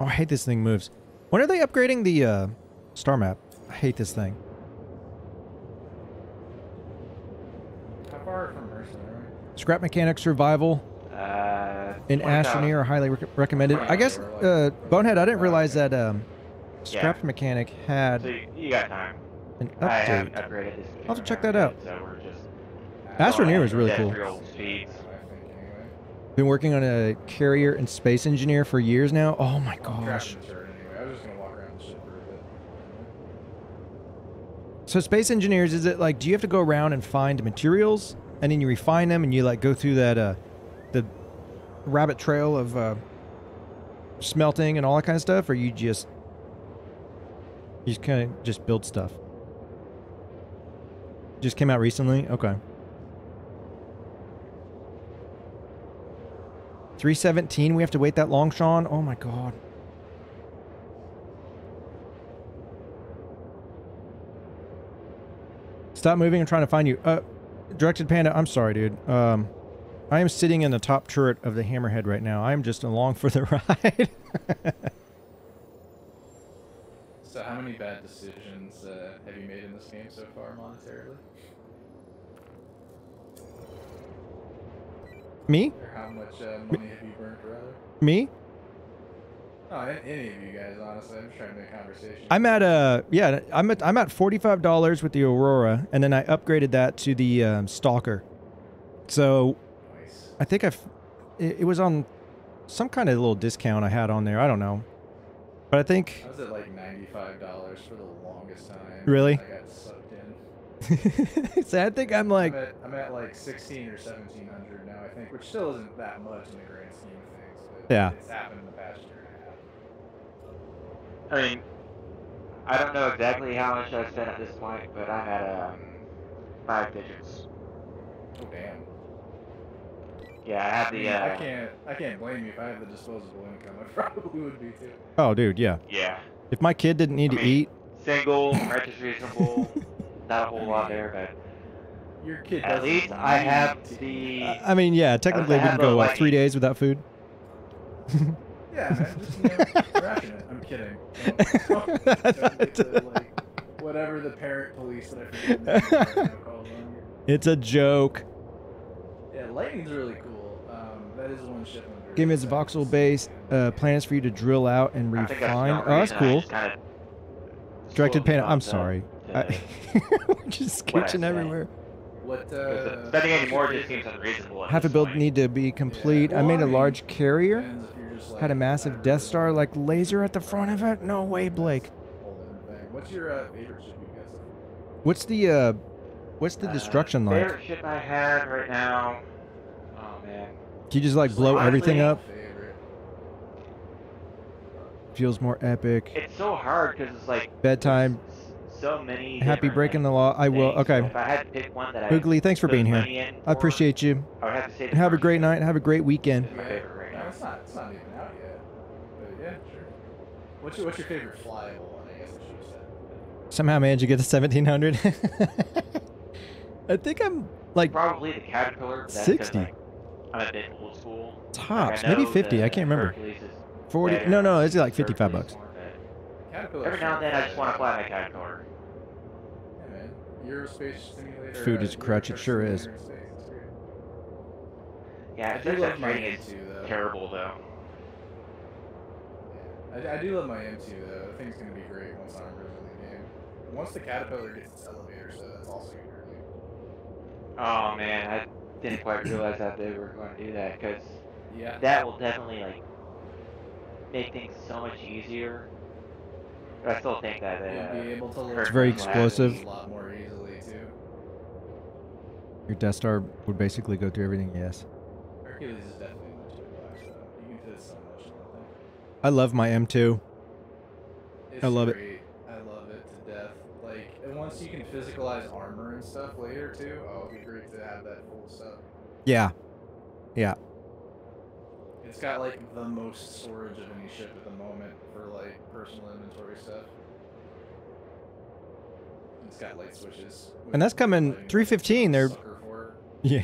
Oh, I hate this thing moves. When are they upgrading the star map? I hate this thing. How far from Hurston, right? Scrap Mechanic, Survival. An Astroneer are highly recommended. I guess, Bonehead, I didn't realize that Scrap Mechanic had so you got time. An update. I'll have to check that out. So we're just, Astroneer is really cool. Been working on a carrier and space engineer for years now. Oh my gosh. So space engineers, is it like, do you have to go around and find materials and then you refine them and you like go through that, the rabbit trail of smelting and all that kind of stuff, or you just kind of just build stuff? Just came out recently? Okay. 317, we have to wait that long, Sean? Oh my god. Stop moving, I'm trying to find you. Directed Panda, I'm sorry, dude. I am sitting in the top turret of the Hammerhead right now. I am just along for the ride. So how many bad decisions have you made in this game so far, monetarily? Me? Or how much money have you burnt, rather? Me? Oh, any of you guys, honestly. I'm just trying to make conversation. I'm at, yeah, I'm at $45 with the Aurora, and then I upgraded that to the Stalker. So... I think it was on some kind of little discount I had on there. I don't know. But I think... I was at like $95 for the longest time. Really? I got sucked in. So I think I'm like... I'm at like 16 or 1700 now, I think, which still isn't that much in the grand scheme of things. But yeah. It's happened in the past year and a half. I mean, I don't know exactly how much I spent at this point, but I'm at 5 digits. Oh, damn. Yeah, I have the. I can't blame you. If I had the disposable income, I probably would be too. Oh, dude, yeah. Yeah. If my kid didn't need to eat. Single, righteous, reasonable. Not a whole lot there, but. Your kid. At least I have the. I mean, yeah. Technically, we can go like 3 days without food. Yeah, man, just ration it. I'm kidding. Like, whatever the parent police that I forget calls on you. It's a joke. Yeah, Lightning's really cool. That is one shipment. Game is voxel-based planets for you to drill out and refine. Oh, that's cool. Directed Paint. I'm sorry. We're just scooching everywhere. What? Spending any more just seems unreasonable. Half a build need to be complete. Yeah. Well, I made a large carrier. Like, had a massive Death Star like laser at the front of it. No way, Blake. What's your favorite ship you guys have? What's the destruction like? Favorite ship I have right now. Oh man. Do you just like blow everything up? Favorite. Feels more epic. It's so hard because it's like bedtime. So many. Happy breaking the law. I will. Okay. So if I had to pick one that Hoogly, thanks for being here. I appreciate you. I would have to say have a great night. Have a great weekend. My favorite right now. It's not even out yet. But yeah, sure. What's your favorite flyable one? I guess I should have said. Somehow managed to get to 1700. I think I'm like probably the Caterpillar. 60. Like, I'm a bit old school. Tops, like maybe 50. I can't remember. 40. Better. No, it's like 55 bucks. More, every now and then, I just want to fly my Caterpillar. Yeah, man. Your space simulator. Food is a crutch. It sure is. Yeah, that training is terrible, though. Yeah. I do love my M2, though. The thing's going to be great once I'm really in the game. Once the Caterpillar gets its elevator, so that's also going to be great. Oh, man. I didn't quite realize that they were going to do that, because yeah, that will definitely, like, make things so much easier. But I still think that be able to it's very explosive. A lot more easily, too. Your Death Star would basically go through everything, yes. Hercules is definitely much better, so you can do this on motion, I think. I love my M2. I love it. I love it to death. Like, and once you can physicalize armor and stuff later too, oh, it'd be great to have that full stuff. Yeah. Yeah. It's got like the most storage of any ship at the moment for like personal inventory stuff. It's got light switches. And that's coming 315. They're yeah,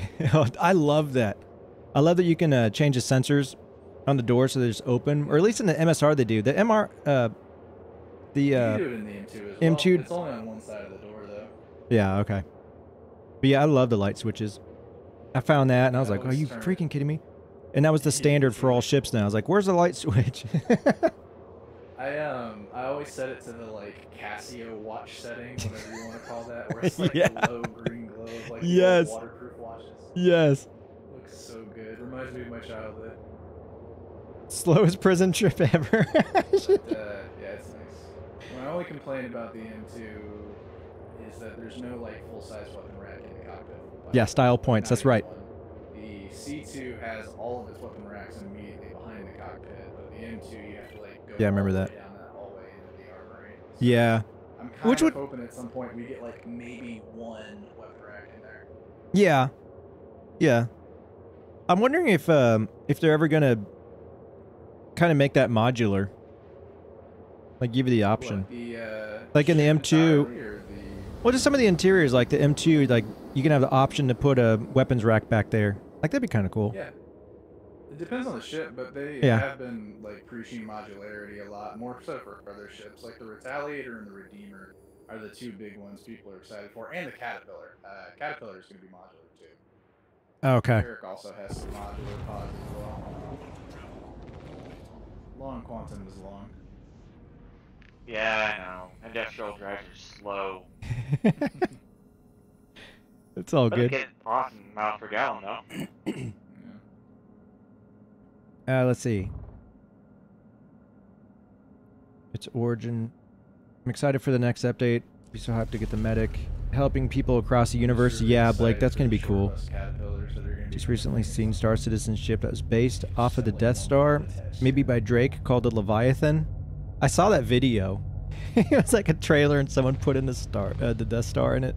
I love that. I love that you can change the sensors on the door so they're just open, or at least in the MSR they do. The MR, you do it in the M2 as well. M2. It's only on one side of the door though. Yeah. Okay. But yeah, I love the light switches. I found that and I was like, oh, are you freaking kidding me? And that was the standard for all ships now. I was like, where's the light switch? I always set it to the like Casio watch setting, whatever you want to call that, where it's like a low green glow of like waterproof watches. Yes. Looks so good. Reminds me of my childhood. Slowest prison trip ever. Yeah, it's nice. When I only complain about the M2 is that there's no like full-size weapon rack in the cockpit. Yeah, style points. That's right. The C2 has all of its weapon racks immediately behind the cockpit, but the M2 you have to like go down that hallway into the armory. So yeah. I'm kind of hoping at some point we get like maybe one weapon rack in there. Yeah. Yeah. I'm wondering if they're ever gonna kind of make that modular. Like give you the option. What, the, like in the M2. Well, just some of the interiors, like the M2, like you can have the option to put a weapons rack back there. Like that'd be kind of cool. Yeah, it depends on the ship, but they have been like preaching modularity a lot more so for other ships. Like the Retaliator and the Redeemer are the two big ones people are excited for, and the Caterpillar. Caterpillar is going to be modular too. Okay. Eric also has some modular pods as well. Long Quantum is long. Yeah, I know. Industrial drives are slow. It's all good. Get awesome miles per gallon though. Yeah. Let's see. It's origin. I'm excited for the next update. Be so hyped to get the medic, helping people across the universe. Sure, yeah, Blake, that's gonna be cool. Just recently seen Star Citizen ship that was based off of the Death Star, maybe by Drake, called the Leviathan. I saw that video. It was like a trailer, and someone put in the Death Star in it.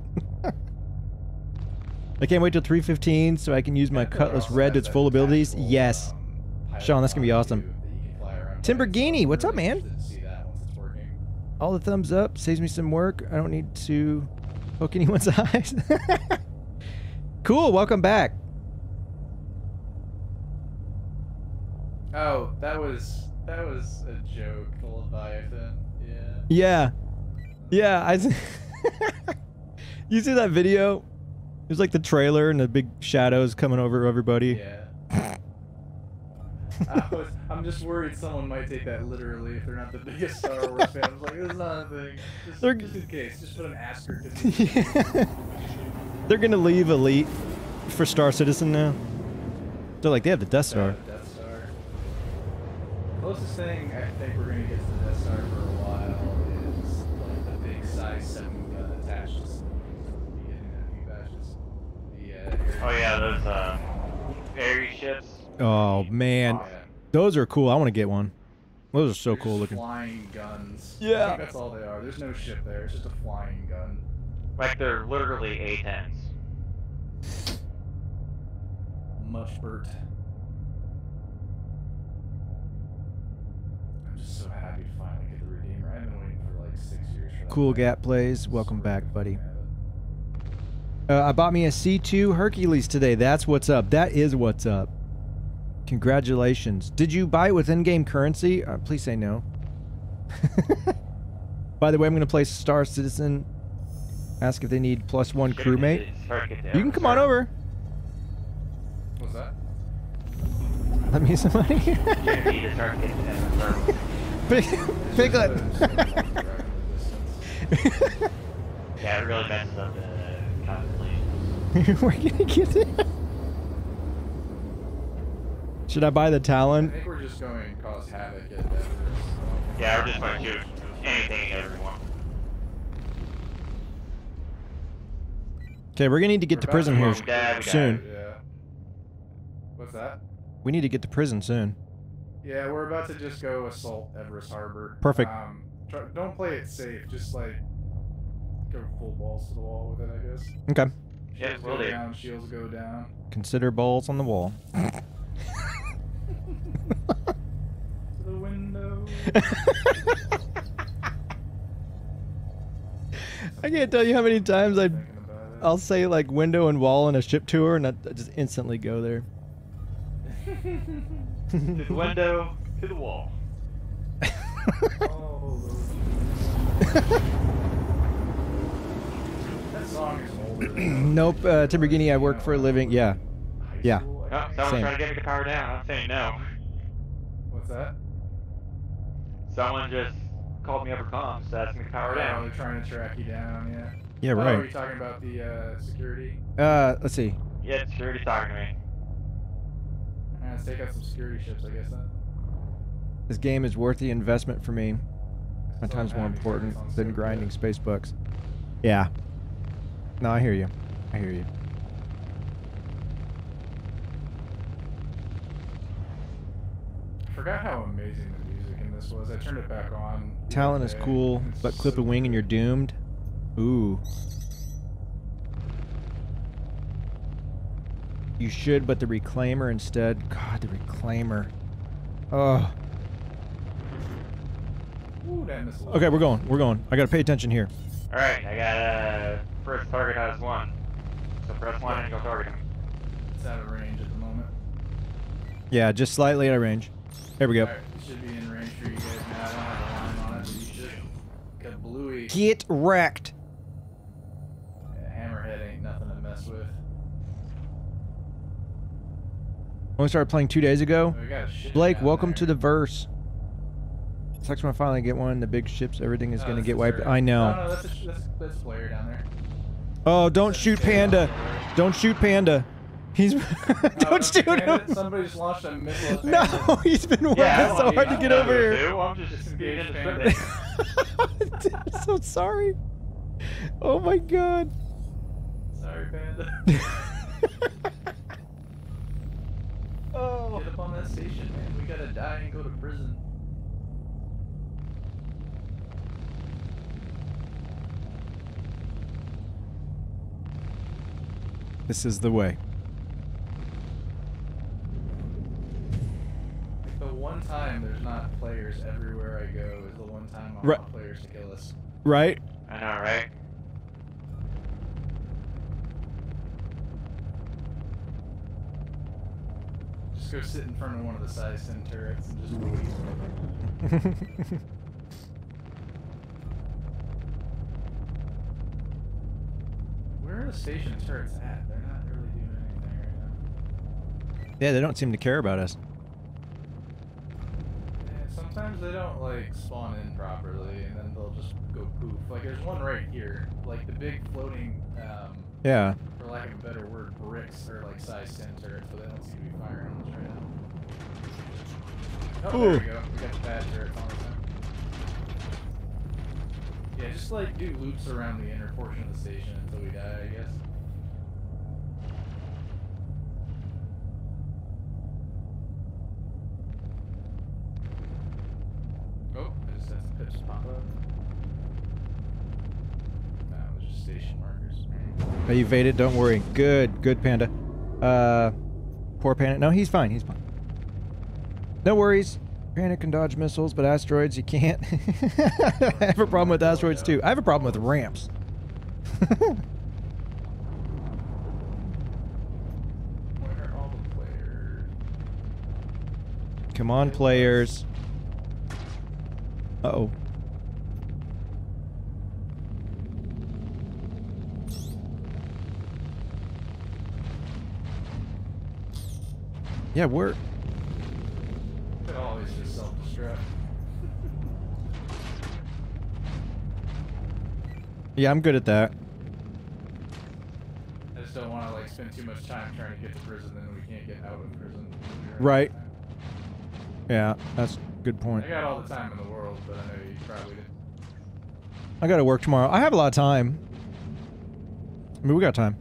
I can't wait till 3:15 so I can use my Cutlass Red to its full abilities. Yes. Sean, that's going to be awesome. Timberghini, what's up, man? All the thumbs up. Saves me some work. I don't need to poke anyone's eyes. Cool. Welcome back. Oh, that was a joke. The Leviathan. Yeah. Yeah. You see that video? It was like the trailer and the big shadows coming over everybody. Yeah. I'm just worried someone might take that literally if they're not the biggest Star Wars fan. I was like, this is not a thing. Just in case, just put an asterisk. Yeah. They're gonna leave Elite for Star Citizen now. They're like, they have the Death Star. Death Star. Closest thing I think we're gonna get to the Death Star for a while is like the big size 7 gun attached. Oh yeah, those Ares ships. Oh man, those are cool. I want to get one. Those are so cool looking. Flying guns. Yeah. I think that's all they are. There's no ship there. It's just a flying gun. Like they're literally A-10s. Mushbert. I'm just so happy to finally get the Redeemer. I've been waiting for like 6 years. For that cool Gap plays. Welcome back, buddy. I bought me a C2 Hercules today. That's what's up. That is what's up. Congratulations. Did you buy it with in-game currency? Please say no. By the way, I'm going to play Star Citizen. Ask if they need +1 crewmate. You can come on over. What's that? Let me some money. Piglet. Yeah, it really messes up the Constellation. We're gonna get it. Should I buy the Talon? I think we're just going to cause havoc at that. Yeah, we're just going to do anything and everyone. Okay, we're gonna need to get to prison here soon. Yeah. What's that? We need to get to prison soon. Yeah, we're about to just go assault Everest Harbor. Perfect. Don't play it safe. Just like go full balls to the wall with it, I guess. Okay. Shields go down. Shields go down. Consider balls on the wall. To the window. I can't tell you how many times I'll say like window and wall in a ship tour, and I just instantly go there. To the window, to the wall. Oh, that song is older. Nope, Timberghini, I work for a living. Yeah, yeah. Oh, someone's trying to get the power down. I'm saying no. What's that? Someone just called me over comms, asking me to power down. They're trying to track you down. Yeah. Yeah, right. Are you talking about the security? Let's see. Yeah, security's talking to me. Alright, let's take out some security ships, I guess, then. This game is worth the investment for me. My time's more important than grinding space bucks. Yeah. No, I hear you. I hear you. I forgot how amazing the music in this was. I turned it back on. Talon is cool, but clip a wing and you're doomed. Ooh. You should, but the Reclaimer instead. God, the Reclaimer. Oh. Okay, we're going. We're going. I gotta pay attention here. All right, I got first target has one. So press one and go target him. It's out of range at the moment. Yeah, just slightly out of range. There we go. All right, it should be in range for you guys now. I don't have a line on it, so you should get bluey. Get wrecked. Hammerhead ain't nothing to mess with. When we started playing 2 days ago, Blake, welcome to the verse. Sucks when I finally get one. The big ships, everything is going to get wiped. I know. No, that's a player down there. Oh, don't shoot Panda. Don't shoot Panda. He's don't shoot him. Somebody just launched a missile. No, he's been working so hard to get over here. I'm just engaged Panda. I'm so sorry. Oh my God. Sorry, Panda. Oh. Get up on that station, man. We gotta die and go to prison. This is the way. Like the one time there's not players everywhere I go is the one time I want players to kill us. Right? I know, right? Just go sit in front of one of the size 10 turrets and just wait. Where are the station turrets at? They're not really doing anything right now. Yeah, they don't seem to care about us. Yeah, sometimes they don't like spawn in properly, and then they'll just go poof. Like there's one right here, like the big floating. Yeah. For lack of a better word, bricks are like size 10 turrets, but they don't seem to be firing on us right now. Oh, there we go. We got the bad turrets on the time. Yeah, just like do loops around the inner portion of the station until we die, I guess. Oh, I just had some pips pop up. That was just station markers. You evaded, don't worry. Good, good Panda. Poor Panda. No, he's fine, he's fine. No worries. Panda can dodge missiles, but asteroids, you can't. I have a problem with asteroids too. I have a problem with ramps. Where are all the players? Come on, players. Uh-oh. Yeah, we're Yeah, I'm good at that. I just don't want to like spend too much time trying to get to prison and then we can't get out of prison. Right. Yeah, that's a good point. I got all the time in the world, but I know you probably didn't. I gotta work tomorrow. I have a lot of time. I mean, we got time.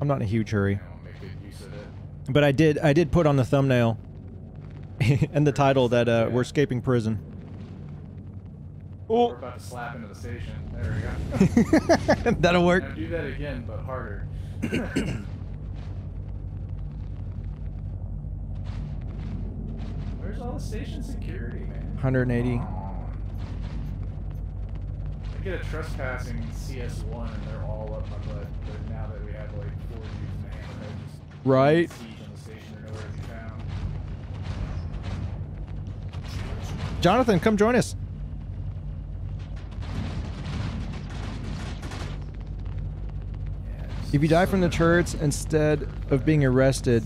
I'm not in a huge hurry. I won't make good use of it. But I did put on the thumbnail and the title that we're escaping prison. We're about to slap into the station. There we go. That'll work. Now do that again, but harder. Where's all the station security, man? 180. I get a trespassing CS1 and they're all up my butt, but now that we have like 4 dudes in the Hammerhead, just right. On the station, they're nowhere to be found. Jonathan, come join us. Yeah, if you die from the turrets instead of being arrested,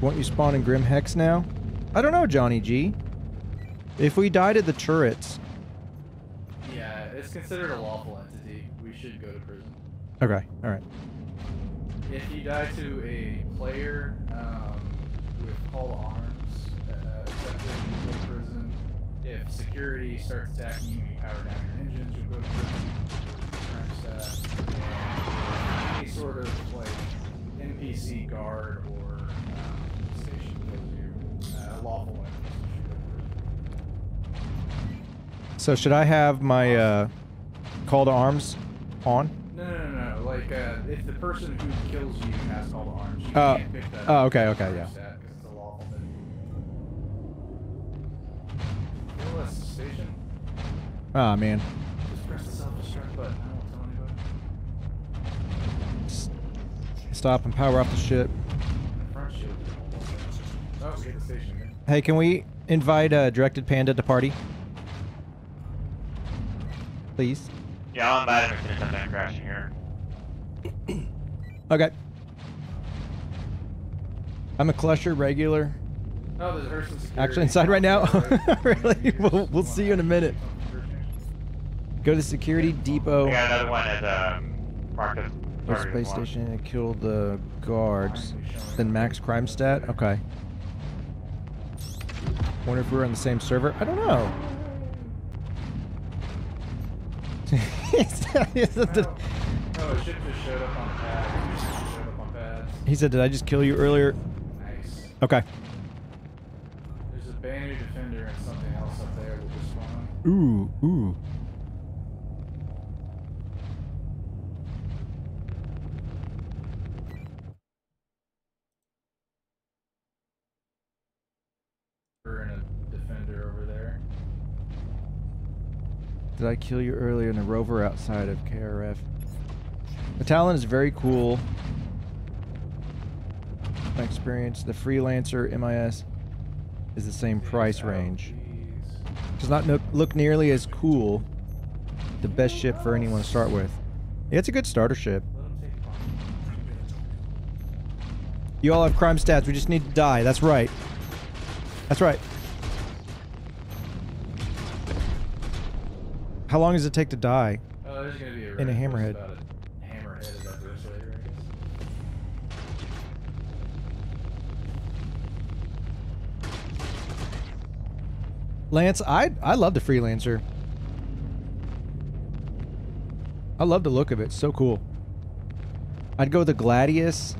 won't you spawn in Grim Hex now? I don't know, Johnny G. If we died at the turrets... It's considered a lawful entity. We should go to prison. Okay, alright. If you die to a player with all arms, you go to prison. If security starts attacking you, you power down your engines, you'll go to prison. Perhaps any sort of like NPC guard or station goes to lawful entity. So should I have my call to arms on? No. Like if the person who kills you has call to arms, you can't pick that up. Oh, okay, yeah. That, it's a lawful thing. Oh, that's the station. Ah, man. Just press the self-destruct button. I don't tell anybody. Stop and power off the ship. Oh, we hit the station here. Hey, can we invite Directed Panda to party? Please. Yeah, I'm bad if there's something crashing here. Okay. I'm a Klescher regular. Oh, there's Ursa security. Actually, inside right now? Really? We'll see you in a minute. Go to security depot. I got another one at the space station and kill the guards. Then max crime stat? Okay. Wonder if we're on the same server? I don't know. He said, did I just kill you earlier? Nice. Okay. There's a banner defender and something else up there with this one. Ooh. Did I kill you earlier in a rover outside of KRF? The Talon is very cool. My experience, the Freelancer MIS is the same price range. Does not look nearly as cool. The best ship for anyone to start with. Yeah, it's a good starter ship. You all have crime stats. We just need to die. That's right. That's right. How long does it take to die there's gonna be a in a Hammerhead? Hammerhead is up there, so later, I guess. Lance, I love the Freelancer. I love the look of it. So cool. I'd go with the Gladius.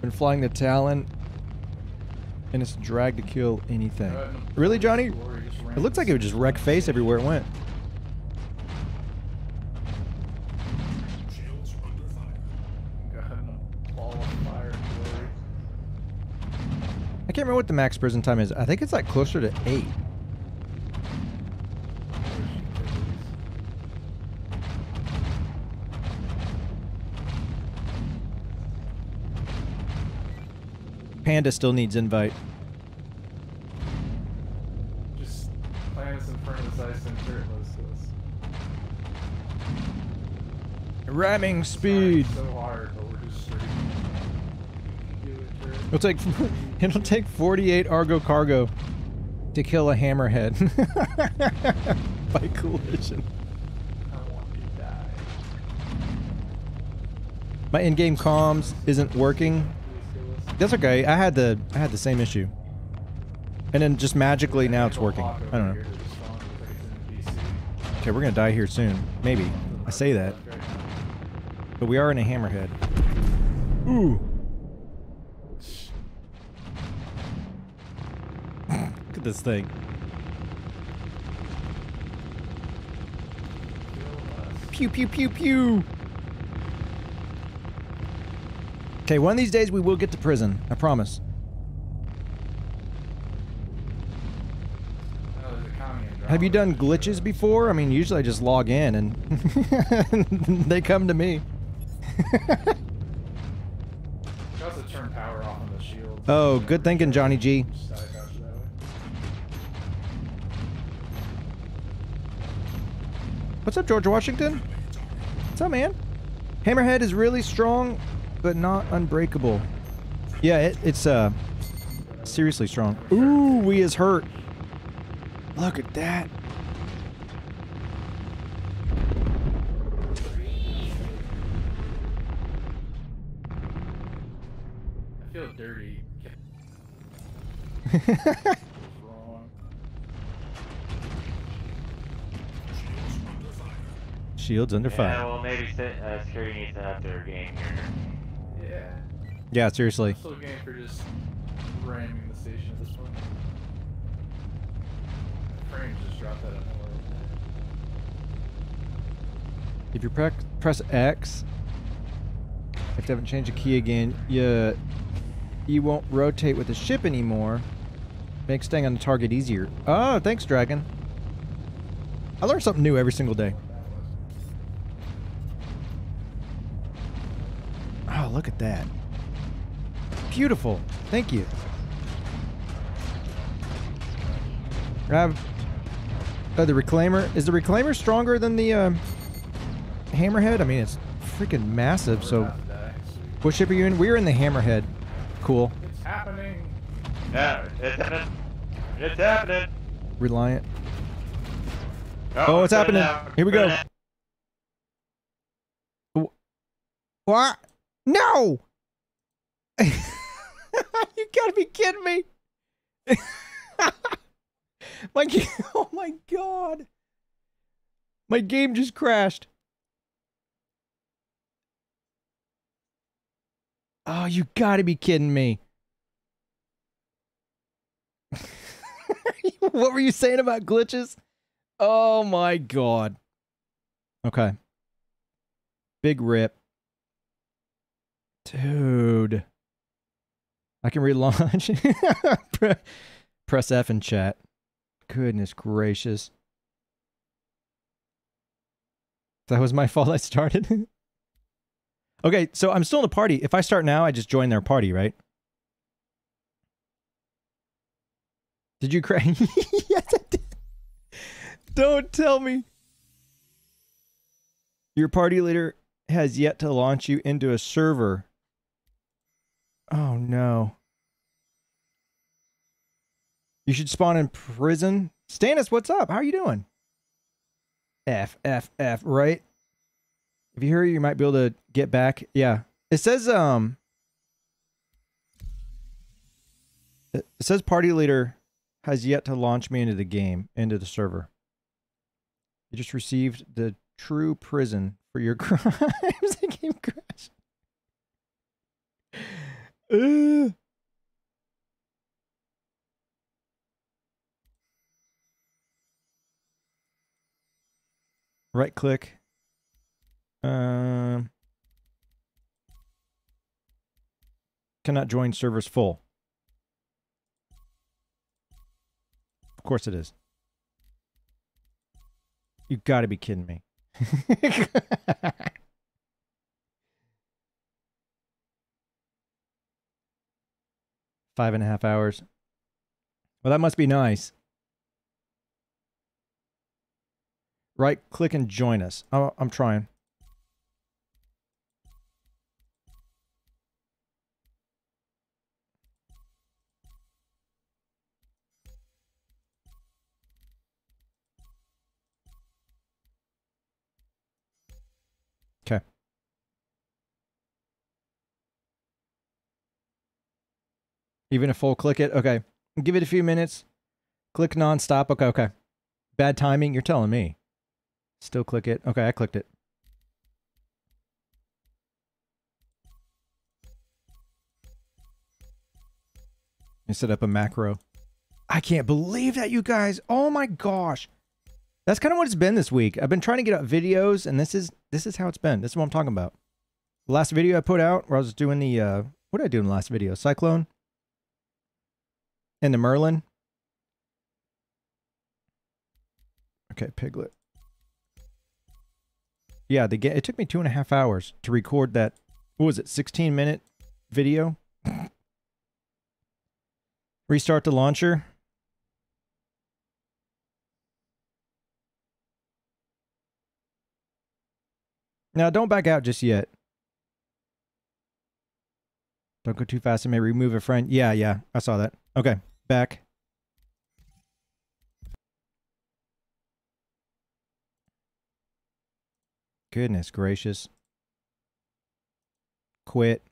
Been flying the Talon. And it's drag to kill anything. Really, Johnny? It looks like it would just wreck face everywhere it went. I can't remember what the max prison time is. I think it's like closer to 8. Panda still needs invite. Just plant us in front of the ice and shirtless us. Ramming speed. So hard, but we're just it'll take 48 Argo cargo to kill a Hammerhead by collision. My in-game comms isn't working. That's okay. I had the same issue. And then just magically now it's working. I don't know. Okay, we're gonna die here soon. Maybe. I say that. But we are in a hammerhead. Ooh. Look at this thing. Pew, pew, pew, pew. Okay, one of these days we will get to prison. I promise. Have you done glitches before? I mean, usually I just log in and they come to me. Oh, good thinking, Johnny G. What's up, George Washington? What's up, man? Hammerhead is really strong, but not unbreakable. Yeah, it's seriously strong. Ooh, we is hurt. Look at that. I feel dirty. Shields under fire. Yeah, well, maybe security needs to have their game here. Yeah. Yeah, seriously. I'm still game for just ramming the station at this point. Just drop that in. If you press X, if you haven't changed the key again, you won't rotate with the ship anymore. Makes staying on the target easier. Oh, thanks, Dragon. I learn something new every single day. Oh, look at that. Beautiful. Thank you. The Reclaimer. Is the Reclaimer stronger than the Hammerhead? I mean, it's freaking massive, so... What ship are you in? We're in the Hammerhead. Cool. It's happening. Yeah, it's happening. It's happening. Reliant. Oh, it's happening. Here we go. What? No! You gotta be kidding me! Oh my god! My game just crashed. Oh, you gotta be kidding me. What were you saying about glitches? Oh my god. Okay. Big rip. Dude. I can relaunch. Press F in chat. Goodness gracious. That was my fault I started. Okay, so I'm still in a party. If I start now, I just join their party, right? Did you crash? Yes, I did. Don't tell me. Your party leader has yet to launch you into a server. Oh, no. You should spawn in prison. Stannis, what's up? How are you doing? F, F, F, right? If you hear it, you might be able to get back. Yeah. It says party leader has yet to launch me into the game, into the server. You just received the true prison for your crimes. The game crashed. Right click. Cannot join servers full. Of course it is. You gotta be kidding me. Five and a half hours. Well, that must be nice. Right click and join us. Oh, I'm trying. Okay. Even if full click it? Okay. Give it a few minutes. Click nonstop. Okay, okay. Bad timing? You're telling me. Still click it. Okay, I clicked it. And set up a macro. I can't believe that, you guys. Oh my gosh. That's kind of what it's been this week. I've been trying to get out videos, and this is how it's been. This is what I'm talking about. The last video I put out, where I was doing the, what did I do in the last video? Cyclone? And the Merlin? Okay, Piglet. Yeah, the game, it took me 2.5 hours to record that, what was it, 16-minute video? Restart the launcher. Now, don't back out just yet. Don't go too fast. I may remove a friend. Yeah, yeah. I saw that. Okay. Back. Goodness gracious. Quit.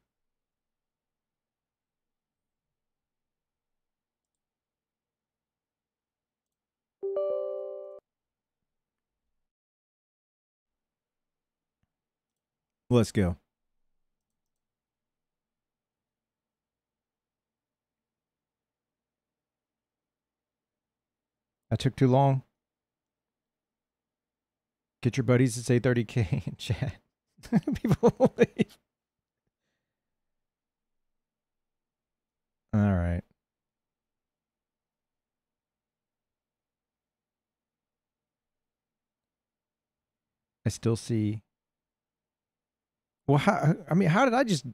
Let's go. That took too long. Get your buddies to say 30K in chat. People will leave. All right. I still see. Well, how did I just...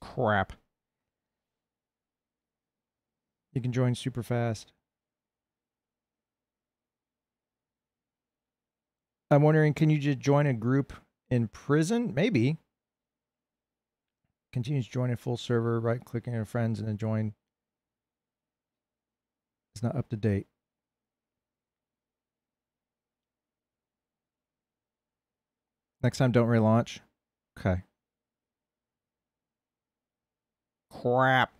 Crap. You can join super fast. I'm wondering, can you just join a group in prison? Maybe. Continue to join a full server, right clicking on friends and then join. It's not up to date. Next time, don't relaunch. Okay. Crap.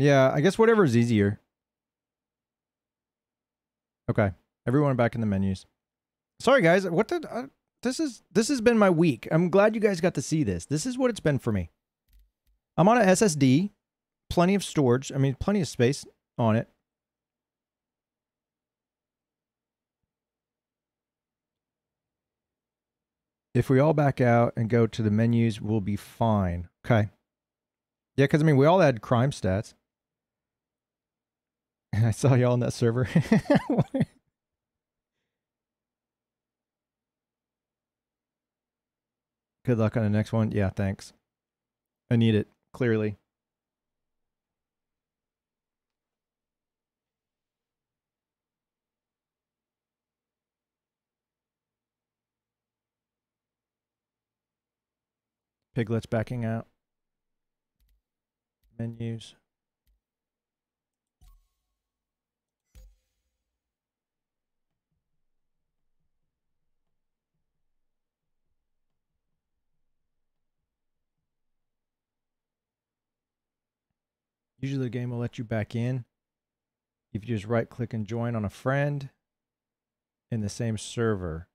Yeah, I guess whatever is easier. Okay, everyone back in the menus. Sorry guys, what did this has been my week. I'm glad you guys got to see this. This is what it's been for me. I'm on a SSD, plenty of storage. I mean, plenty of space on it. If we all back out and go to the menus, we'll be fine. Okay. Yeah, because I mean, we all had crime stats. And I saw y'all on that server. Good luck on the next one. Yeah, thanks. I need it, clearly. Piglet's backing out. Menus. Usually the game will let you back in if you just right click and join on a friend in the same server.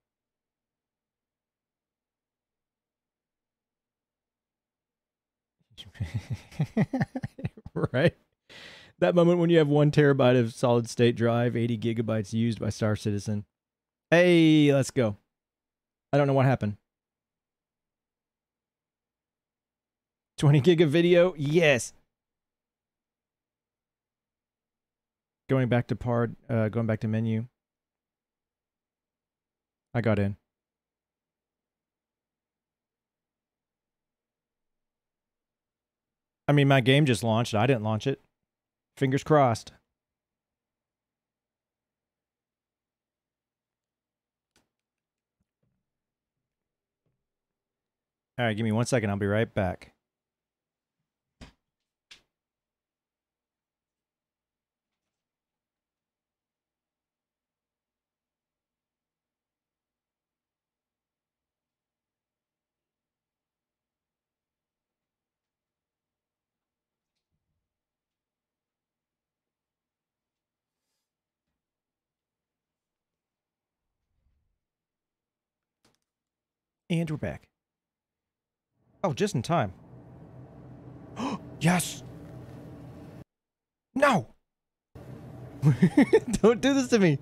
Right? That moment when you have 1 terabyte of solid state drive, 80 gigabytes used by Star Citizen. Hey, let's go. I don't know what happened. 20 gig of video? Yes. Going back to Pard, going back to menu. I got in. I mean, my game just launched. I didn't launch it. Fingers crossed. All right, give me 1 second. I'll be right back. And we're back. Oh, just in time. Yes! No! Don't do this to me!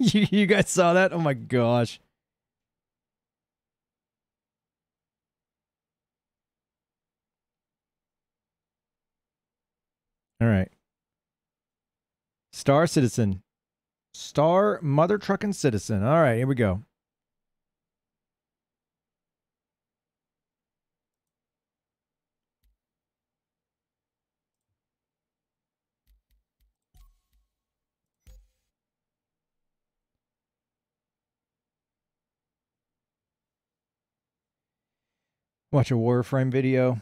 You guys saw that? Oh my gosh. All right. Star Citizen. Star Mother Truckin' Citizen. All right, here we go. Watch a Warframe video.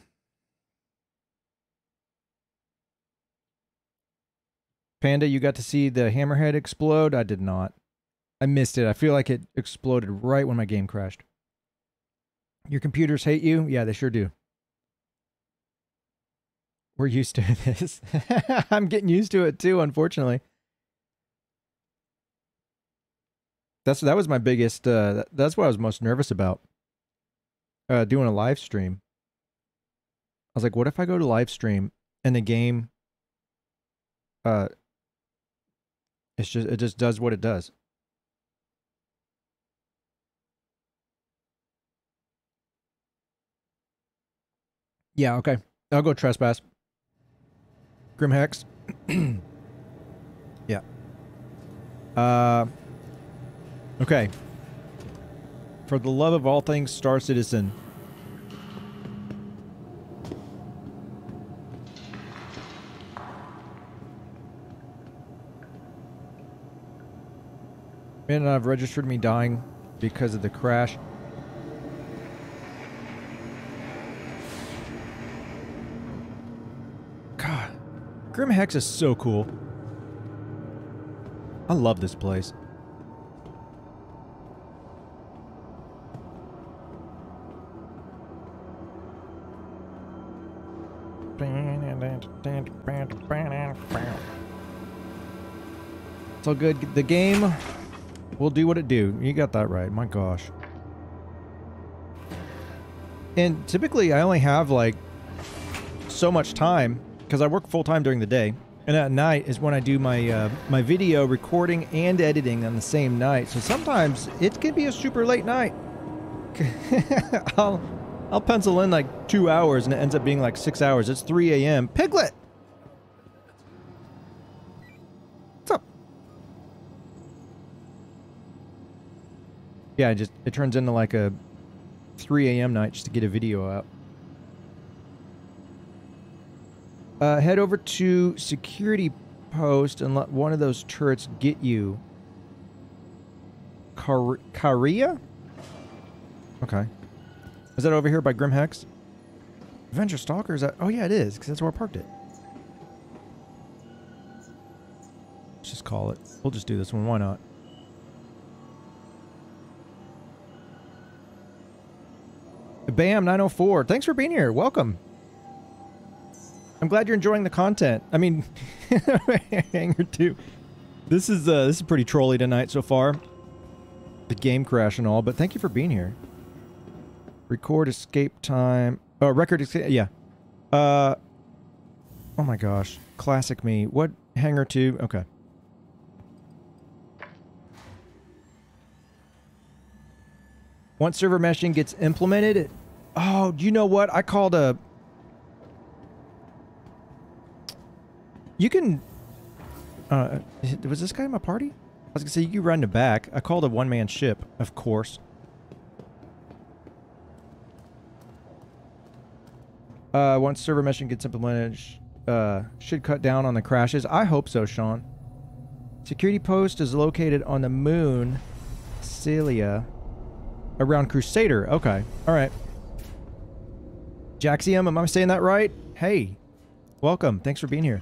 Panda, you got to see the Hammerhead explode? I did not. I missed it. I feel like it exploded right when my game crashed. Your computers hate you? Yeah, they sure do. We're used to this. I'm getting used to it too, unfortunately. That was my biggest... that's what I was most nervous about. Doing a live stream. I was like, what if I go to live stream and the game it just does what it does. Yeah, okay. I'll go trespass. Grim Hex. Yeah. Okay. For the love of all things, Star Citizen. Man, I've registered me dying because of the crash. God. Grim Hex is so cool. I love this place. It's all good. The game will do what it do. You got that right. My gosh. And typically I only have like so much time because I work full time during the day, and at night is when I do my my video recording and editing on the same night. So sometimes it can be a super late night. I'll pencil in like 2 hours and it ends up being like 6 hours. It's 3 a.m. Piglet! What's up? Yeah, it turns into like a 3 a.m. night just to get a video out. Head over to security post and let one of those turrets get you. Karia? Okay. Is that over here by Grim Hex? Avenger Stalker? Is that? Oh yeah, it is, because that's where I parked it. Let's just call it. We'll just do this one. Why not? Bam 904. Thanks for being here. Welcome. I'm glad you're enjoying the content. I mean, Hanger 2. This is pretty trolly tonight so far. The game crash and all, but thank you for being here. Record escape time. Oh, record escape. Yeah. Oh my gosh. Classic me. What? Hanger 2? Okay. Once server meshing gets implemented, oh, you know what? I called a... You can... was this guy in my party? I was going to say, you can run to back. I called a one-man ship, of course. Once server meshing gets implemented, should cut down on the crashes. I hope so, Sean. Security post is located on the moon, Celia, around Crusader. Okay. All right. Jaxium, am I saying that right? Hey, welcome. Thanks for being here.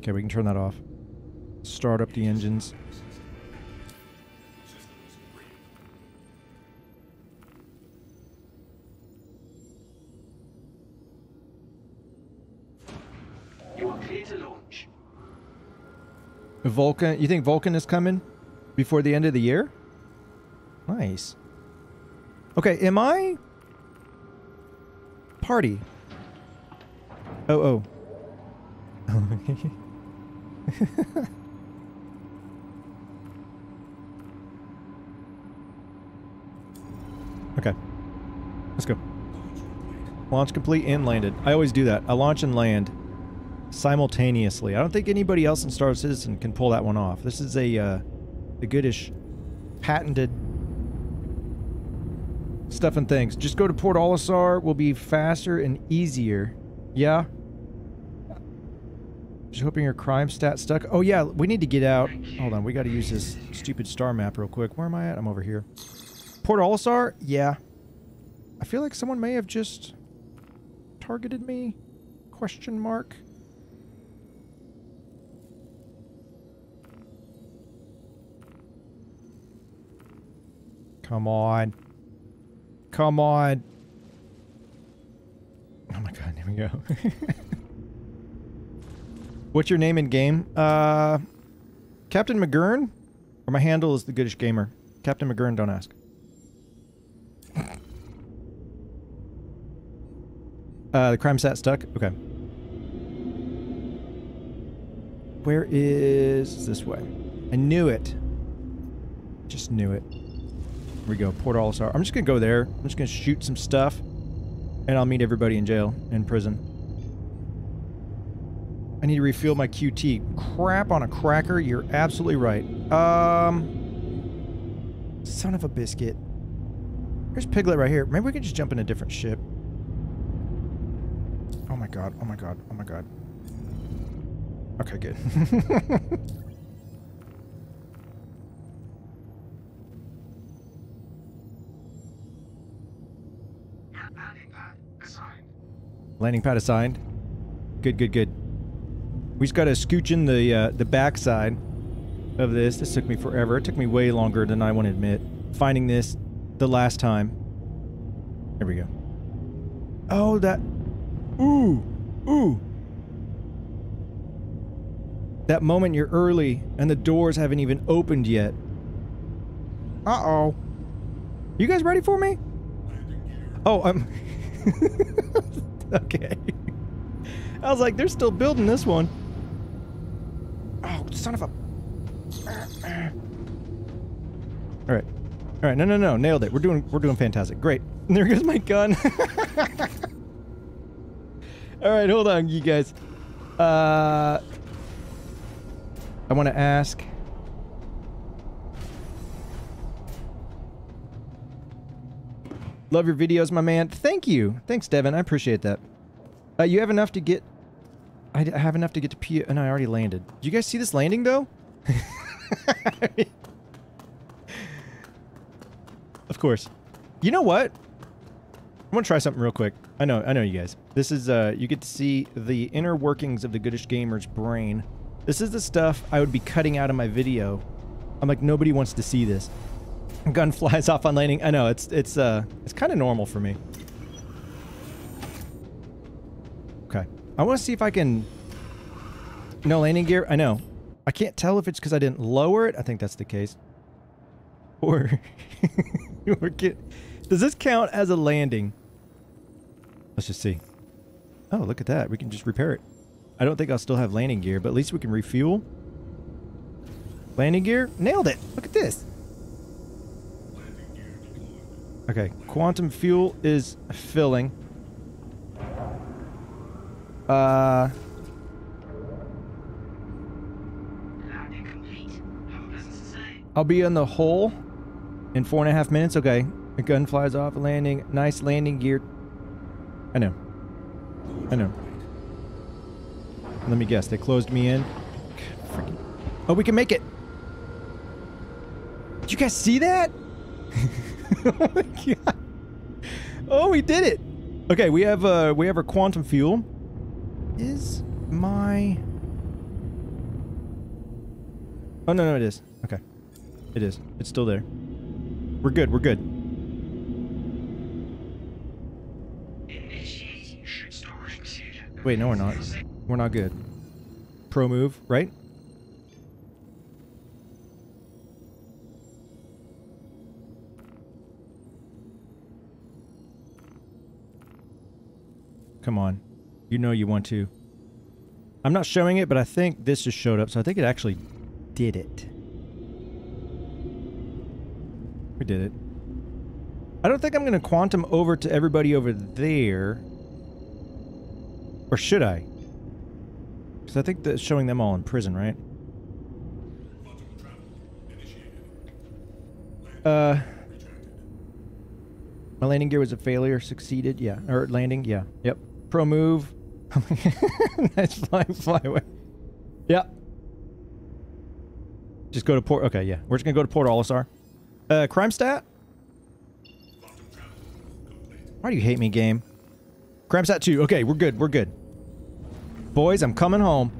Okay, we can turn that off. Start up the engines. You are clear to launch. Vulcan, you think Vulcan is coming before the end of the year? Nice. Okay, am I? Party. Oh, oh. Okay. Let's go. Launch complete and landed. I always do that. I launch and land simultaneously. I don't think anybody else in Star Citizen can pull that one off. This is a the Goodish patented stuff and things. Just go to Port Olisar. Will be faster and easier. Yeah. Just hoping your crime stat stuck. Oh yeah, we need to get out. Hold on, we got to use this stupid star map real quick. Where am I at? I'm over here. Port Olisar? Yeah. I feel like someone may have just targeted me? Question mark. Come on. Come on. Oh my god, here we go. What's your name in game? Captain McGurn? Or my handle is The Goodish Gamer. Captain McGurn, don't ask. The crime stat stuck? Okay. Where is this way? I knew it. Just knew it. Here we go, Port Olisar. I'm just gonna go there. I'm just gonna shoot some stuff, and I'll meet everybody in jail, in prison. I need to refuel my QT. Crap on a cracker. You're absolutely right. Son of a biscuit. There's Piglet right here. Maybe we can just jump in a different ship. Oh my god. Oh my god. Oh my god. Okay, good. Landing pad assigned. Landing pad assigned. Good, good, good. We just got to scooch in the backside of this. This took me forever. It took me way longer than I want to admit. Finding this the last time. Here we go. Oh, that... Ooh! Ooh! That moment you're early and the doors haven't even opened yet. Uh-oh. You guys ready for me? Oh, I'm... Okay. I was like, they're still building this one. Oh, son of a... Alright. Alright, no, no, no. Nailed it. We're doing fantastic. Great. And there goes my gun. Alright, hold on, you guys. I want to ask... Love your videos, my man. Thank you. Thanks, Devin. I appreciate that. You have enough to get... I have enough to get to P... And I already landed. Do you guys see this landing, though? I mean, of course. You know what? I'm gonna try something real quick. I know you guys. This is, you get to see the inner workings of the Goodish Gamer's brain. This is the stuff I would be cutting out of my video. I'm like, nobody wants to see this. Gun flies off on landing. I know, it's kind of normal for me. Okay. I want to see if I can... No landing gear? I know. I can't tell if it's because I didn't lower it. I think that's the case. Or... Does this count as a landing? Let's just see. Oh, look at that. We can just repair it. I don't think I'll still have landing gear, but at least we can refuel. Landing gear? Nailed it! Look at this! Okay, quantum fuel is filling. I'll be in the hole in 4.5 minutes. Okay, the gun flies off landing. Nice landing gear. I know. I know. Let me guess. They closed me in. Freaking. Oh, we can make it. Did you guys see that? Oh my god. Oh, we did it. Okay, we have our quantum fuel. Is my... Oh, no, no, it is. Okay. It is. It's still there. We're good. We're good. Wait, no, we're not. We're not good. Pro move, right? Come on. You know you want to. I'm not showing it, but I think this just showed up, so I think it actually did it. We did it. I don't think I'm going to quantum over to everybody over there. Or should I? Because I think that's showing them all in prison, right? My landing gear was a failure. Succeeded. Yeah. Or landing. Yeah. Yep. Pro move. Nice fly away. Yep. Just go to Port... Okay, yeah. We're just going to go to Port Olisar. Crime stat? Why do you hate me, game? Crime stat 2. Okay, we're good. We're good. Boys, I'm coming home.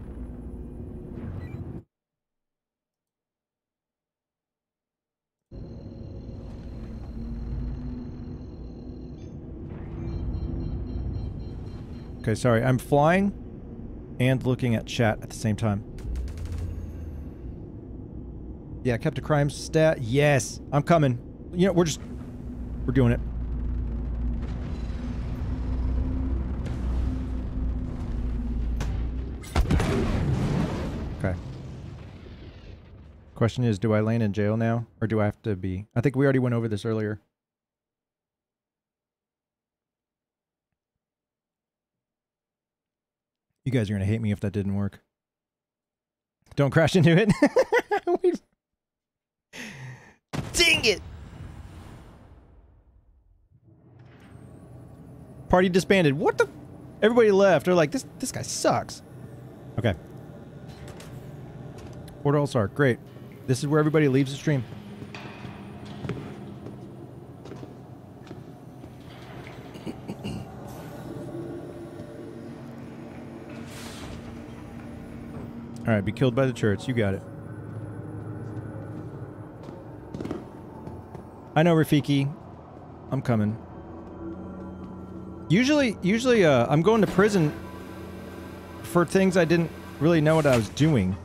Okay, sorry. I'm flying and looking at chat at the same time. Yeah, I kept a crime stat. Yes, I'm coming. You know, we're doing it. Okay. Question is, do I land in jail now? Or do I have to be... I think we already went over this earlier. You guys are going to hate me if that didn't work. Don't crash into it. Dang it! Party disbanded. What the? Everybody left. They're like, this guy sucks. Okay. Port Olisar. Great. This is where everybody leaves the stream. All right, be killed by the turrets. You got it. I know, Rafiki. I'm coming. Usually, I'm going to prison for things I didn't really know what I was doing.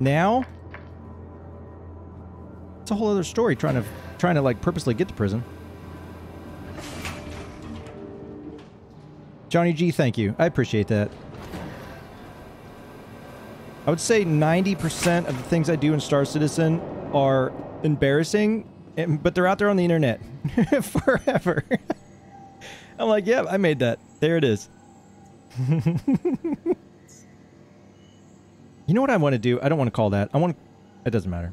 Now, it's a whole other story trying to like purposely get to prison. Johnny G, thank you. I appreciate that. I would say 90% of the things I do in Star Citizen are embarrassing, but they're out there on the internet forever. I'm like, yeah, I made that. There it is. You know what I want to do? I don't want to call that. It doesn't matter.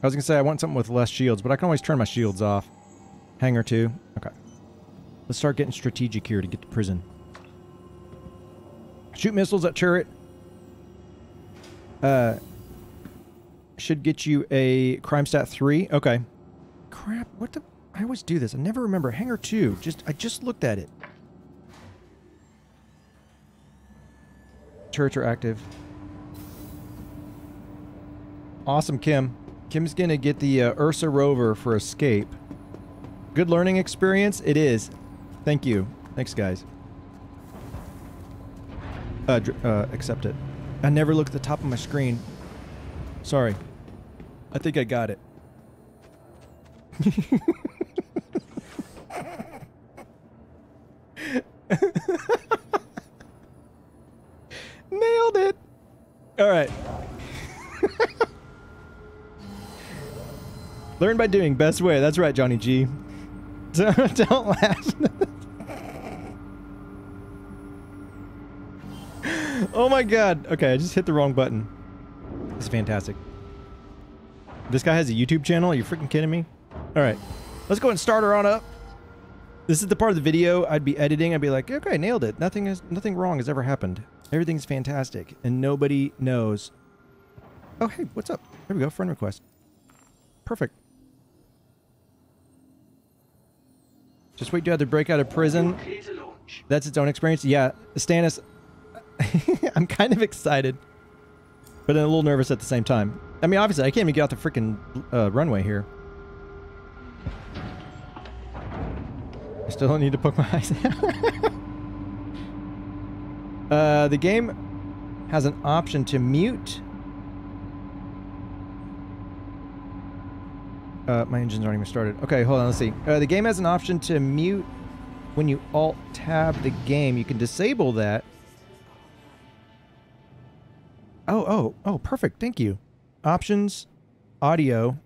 I was going to say I want something with less shields, but I can always turn my shields off. Hangar 2. Okay. Let's start getting strategic here to get to prison. Shoot missiles at turret. Should get you a crime stat 3. Okay. Crap, what the... I always do this. I never remember. Hangar 2. I just looked at it. Turrets are active. Awesome, Kim. Kim's gonna get the Ursa rover for escape. Good learning experience? It is. Thank you. Thanks, guys. Accept it. I never look at the top of my screen. Sorry. I think I got it. Nailed it. All right. Learn by doing, best way. That's right, Johnny G. Don't laugh. Oh my god. Okay, I just hit the wrong button. This is fantastic. This guy has a YouTube channel? Are you freaking kidding me? Alright. Let's go and start her on up. This is the part of the video I'd be editing. I'd be like, okay, nailed it. Nothing wrong has ever happened. Everything's fantastic. And nobody knows. Oh, hey, what's up? There we go. Friend request. Perfect. Just wait to either break out of prison. That's its own experience. Yeah, Stannis, I'm kind of excited, but a little nervous at the same time. I mean, obviously, I can't even get out the freaking runway here. I still don't need to poke my eyes out. The game has an option to mute. My engines aren't even started. Okay, hold on, let's see. The game has an option to mute when you alt-tab the game. You can disable that. Oh, perfect, thank you. Options, audio.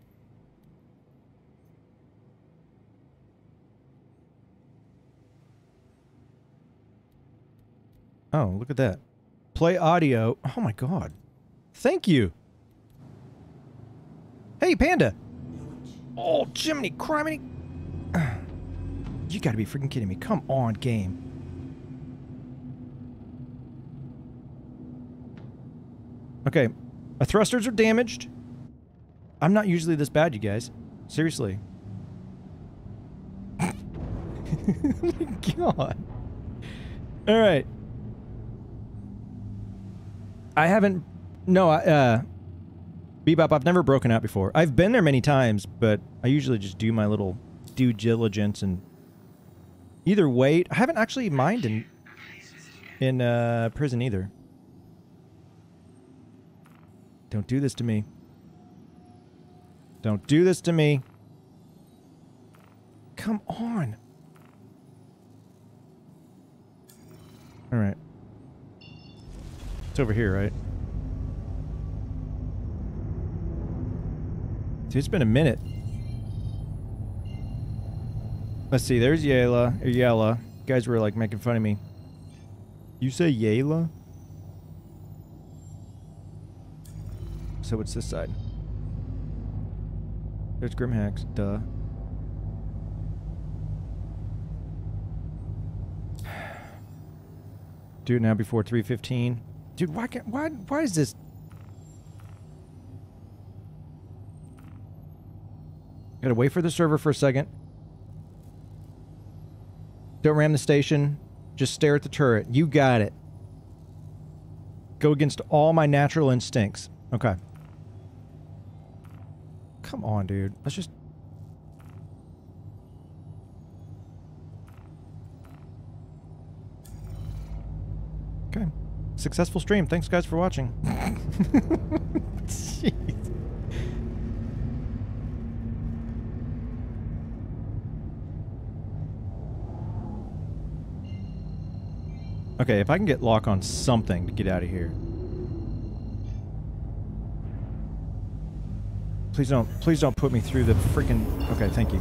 Oh, look at that. Play audio. Oh my god. Thank you. Hey, Panda. Oh, Jiminy Criminy! You gotta be freaking kidding me. Come on, game. Okay. Our thrusters are damaged. I'm not usually this bad, you guys. Seriously. Oh my god. Alright. I haven't... No, Bebop, I've never broken out before. I've been there many times, but I usually just do my little due diligence and either wait. I haven't actually mined in prison either. Don't do this to me. Don't do this to me. Come on. All right. It's over here, right? It's been a minute. Let's see, there's Yela. Or Yela. You guys were like making fun of me. You say Yela? So it's this side. There's Grim Hex. Duh. Do it now before 3:15. Dude, why is this? Gotta wait for the server for a second. Don't ram the station. Just stare at the turret. You got it. Go against all my natural instincts. Okay. Come on, dude. Let's just... Okay. Successful stream. Thanks, guys, for watching. Jeez. Okay, if I can get lock on something to get out of here. Please don't put me through the freaking... Okay, thank you.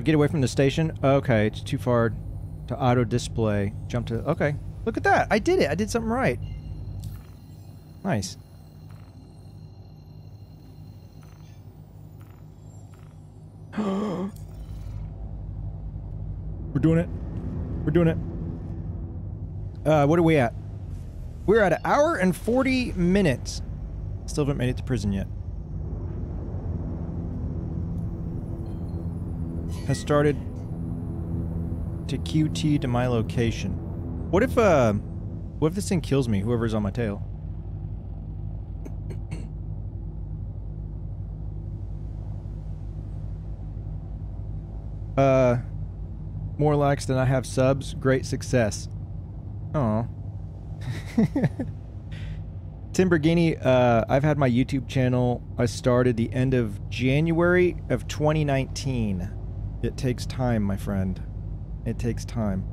Get away from the station. Okay, it's too far to auto display. Jump to... Okay, look at that. I did it. I did something right. Nice. We're doing it. We're doing it. What are we at? We're at an hour and 40 minutes. Still haven't made it to prison yet. Has started to QT to my location. What if this thing kills me, whoever's on my tail? More likes than I have subs. Great success. Aw. Timberghini, I've had my YouTube channel. I started the end of January of 2019. It takes time, my friend. It takes time.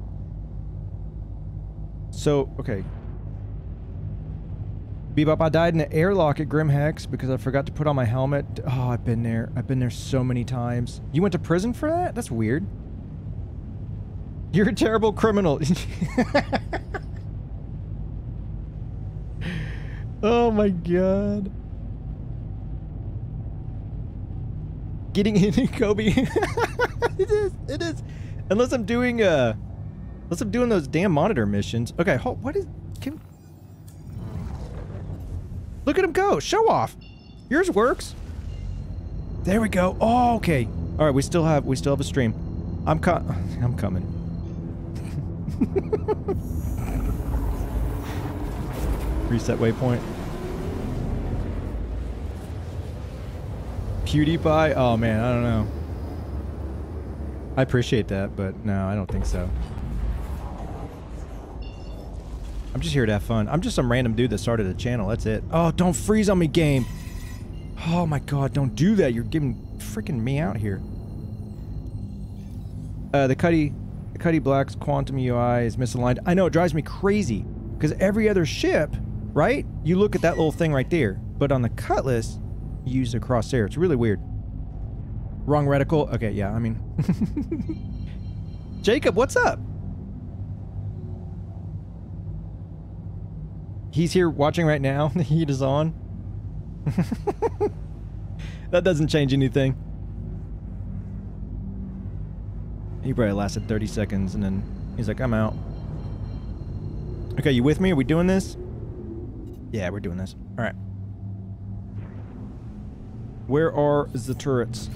So, okay. Bebop, I died in an airlock at Grim Hex because I forgot to put on my helmet. Oh, I've been there. I've been there so many times. You went to prison for that? That's weird. You're a terrible criminal. Oh my god. Getting in, Kobe. It is. It is. Unless I'm doing those damn monitor missions. Okay, hold. What is? Can, look at him go. Show off. Yours works. There we go. Oh, okay. All right, we still have a stream. I'm coming. Reset waypoint. PewDiePie? Oh man, I don't know. I appreciate that, but no, I don't think so. I'm just here to have fun. I'm just some random dude that started a channel, that's it. Oh, don't freeze on me, game! Oh my god, don't do that, you're giving freaking me out here. The Cuddy Black's quantum UI is misaligned. I know, it drives me crazy. Because every other ship, right? You look at that little thing right there. But on the Cutlass, you use the crosshair. It's really weird. Wrong reticle. Okay, yeah, I mean... Jacob, what's up? He's here watching right now. The heat is on. That doesn't change anything. He probably lasted 30 seconds and then he's like, I'm out. Okay, you with me? Are we doing this? Yeah, we're doing this. All right. Where are the turrets?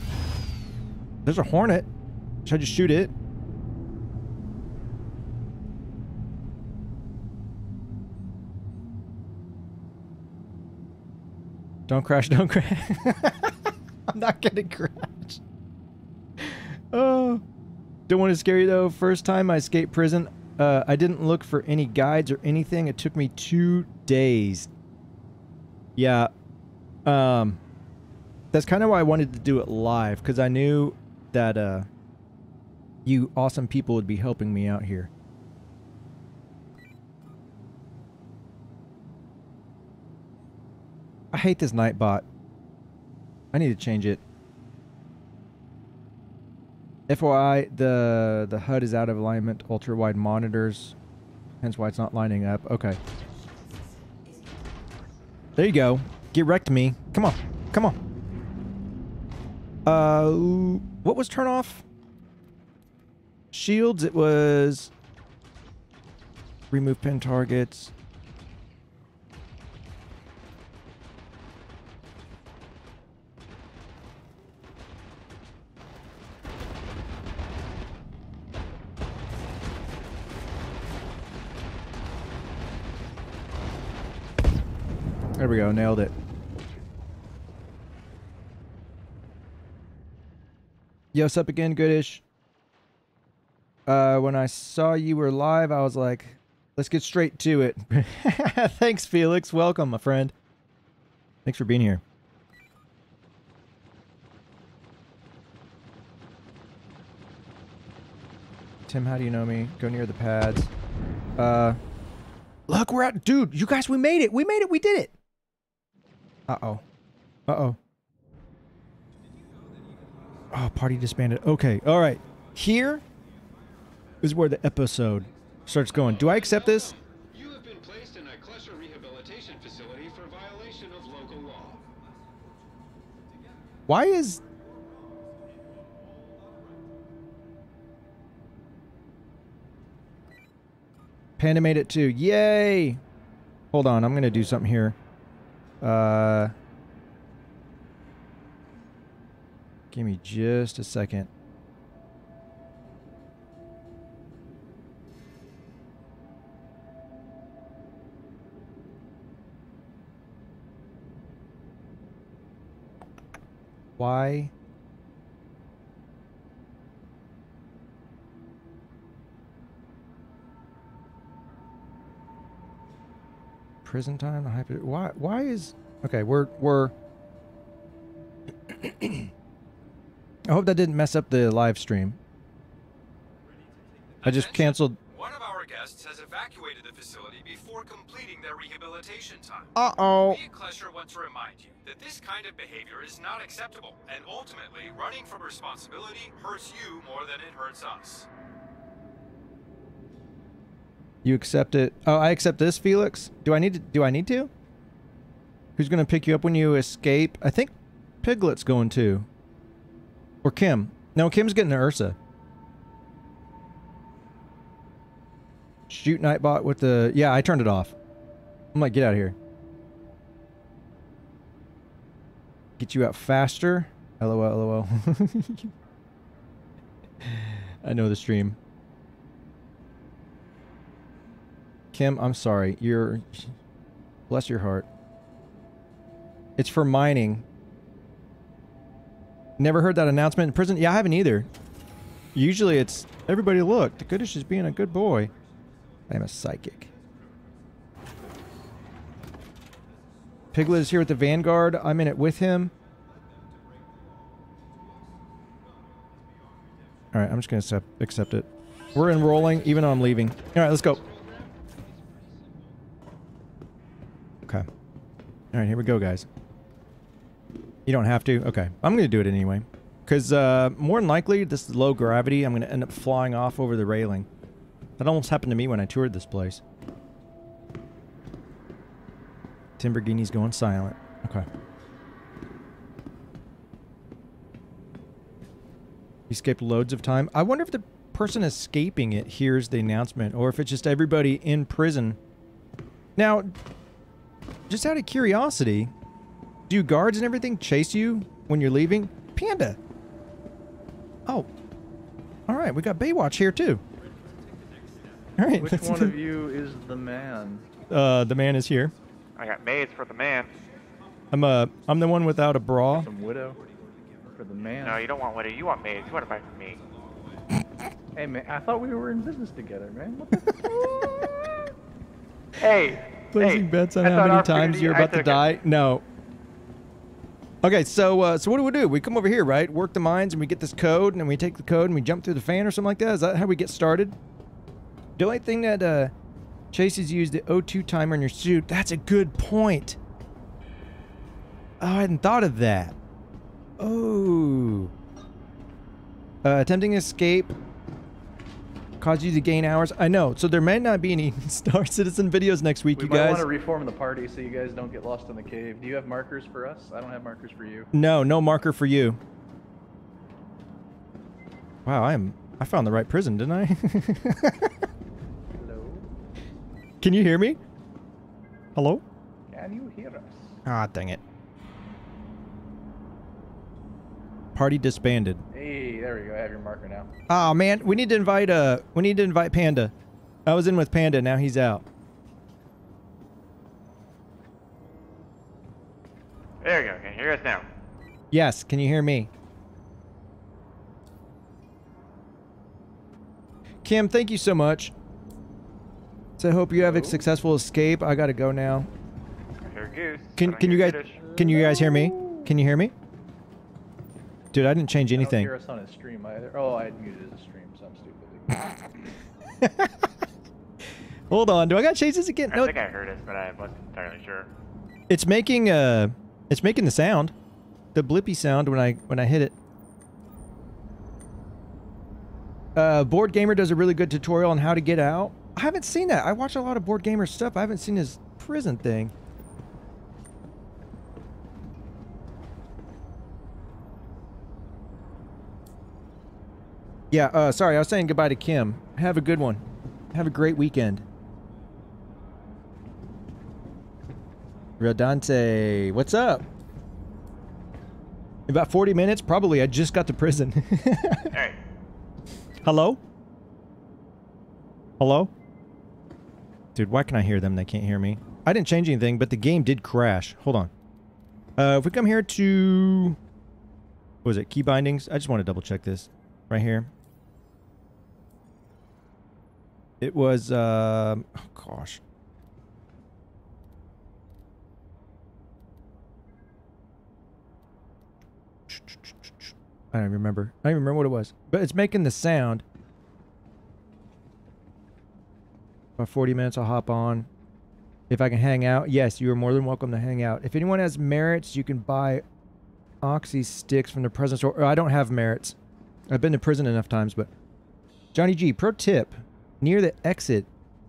There's a hornet. Should I just shoot it? Don't crash, don't crash. I'm not gonna crash. Oh. Don't want to scare you though. First time I escaped prison, I didn't look for any guides or anything. It took me 2 days. Yeah. That's kind of why I wanted to do it live, because I knew that you awesome people would be helping me out here. I hate this Nightbot. I need to change it. FYI, the HUD is out of alignment, ultra-wide monitors, hence why it's not lining up. Okay. There you go. Get wrecked, me. Come on. Come on. What was turn off? Shields, it was... Remove pin targets. There we go, nailed it. Yo, what's up again, Goodish? When I saw you were live, I was like, let's get straight to it. Thanks, Felix. Welcome, my friend. Thanks for being here. Tim, how do you know me? Go near the pads. Look, we're out. Dude, you guys, we made it. We made it. We did it. Uh-oh. Uh-oh. Oh, party disbanded. Okay, all right. Here is where the episode starts going. Do I accept this? You have been placed in a Klescher rehabilitation facility for violation of local law. Why is... Panda made it too. Yay! Hold on, I'm going to do something here. Give me just a second. Why? Prison time? Why is... Okay, we're... I hope that didn't mess up the live stream. I just canceled. One of our guests has evacuated. evacuated the facility before completing their rehabilitation time. Uh-oh. Me and Klescher want to remind you that this kind of behavior is not acceptable, and ultimately, running from responsibility hurts you more than it hurts us. You accept it. Oh, I accept this, Felix. Do I need to? Who's gonna pick you up when you escape? I think Piglet's going too. Or Kim. No, Kim's getting to Ursa. Shoot Nightbot with the... Yeah, I turned it off. I'm like, get out of here. Get you out faster. LOL, LOL. I know the stream. Kim, I'm sorry. You're... Bless your heart. It's for mining. Never heard that announcement in prison. Yeah, I haven't either. Usually it's... Everybody look. The Goodish is being a good boy. I am a psychic. Piglet is here with the Vanguard. I'm in it with him. Alright, I'm just going to accept it. We're enrolling, even though I'm leaving. Alright, let's go. Okay. Alright, here we go, guys. You don't have to? Okay. I'm going to do it anyway. Because more than likely, this is low gravity. I'm going to end up flying off over the railing. That almost happened to me when I toured this place. Timberghini's going silent. Okay. He escaped loads of time. I wonder if the person escaping it hears the announcement, or if it's just everybody in prison. Now, just out of curiosity, do guards and everything chase you when you're leaving? Panda! Oh. Alright, we got Baywatch here too. All right. Which one of you is the man? The man is here. I got maids for the man. I'm the one without a bra. Some widow for the man. No, you don't want widow. You want maids. You want to buy from me. Hey man, I thought we were in business together, man. What the hey. Placing bets on how many times you're about to die. It. No. Okay, so what do? We come over here, right? Work the mines, and we get this code, and then we take the code, and we jump through the fan or something like that. Is that how we get started? The only thing that chases you is the O2 timer in your suit. That's a good point. Oh, I hadn't thought of that. Oh. Attempting escape caused you to gain hours. I know. So there may not be any Star Citizen videos next week, you guys. I want to reform the party so you guys don't get lost in the cave. Do you have markers for us? I don't have markers for you. No, no marker for you. Wow, I found the right prison, didn't I? Can you hear me? Hello? Can you hear us? Ah, dang it. Party disbanded. Hey, there we go. I have your marker now. Ah, man, we need to invite Panda. I was in with Panda, now he's out. There you go. Can you hear us now? Yes, can you hear me? Kim, thank you so much. So I hope you have a successful escape. I gotta go now. I hear goose. Can you guys hear me? Can you hear me? Dude, I didn't change anything. I don't hear us on a stream either. Oh, I muted a stream, so I'm stupid. Hold on, do I gotta change this again? No. I think I heard it, but I wasn't entirely sure. It's making the sound, the blippy sound when I hit it. Board Gamer does a really good tutorial on how to get out. I haven't seen that. I watch a lot of Board Gamer stuff. I haven't seen his prison thing. Yeah, sorry. I was saying goodbye to Kim. Have a good one. Have a great weekend. Rodante, what's up? In about 40 minutes, probably. I just got to prison. Hey. Hello? Hello? Dude, why can I hear them? They can't hear me. I didn't change anything, but the game did crash. Hold on. If we come here to... What was it? Key bindings? I just want to double check this. Right here. It was, oh, gosh. I don't even remember. I don't even remember what it was. But it's making the sound. About 40 minutes, I'll hop on. If I can hang out, yes, you are more than welcome to hang out. If anyone has merits, you can buy Oxy sticks from the prison store. I don't have merits. I've been to prison enough times, but... Johnny G, pro tip. Near the exit,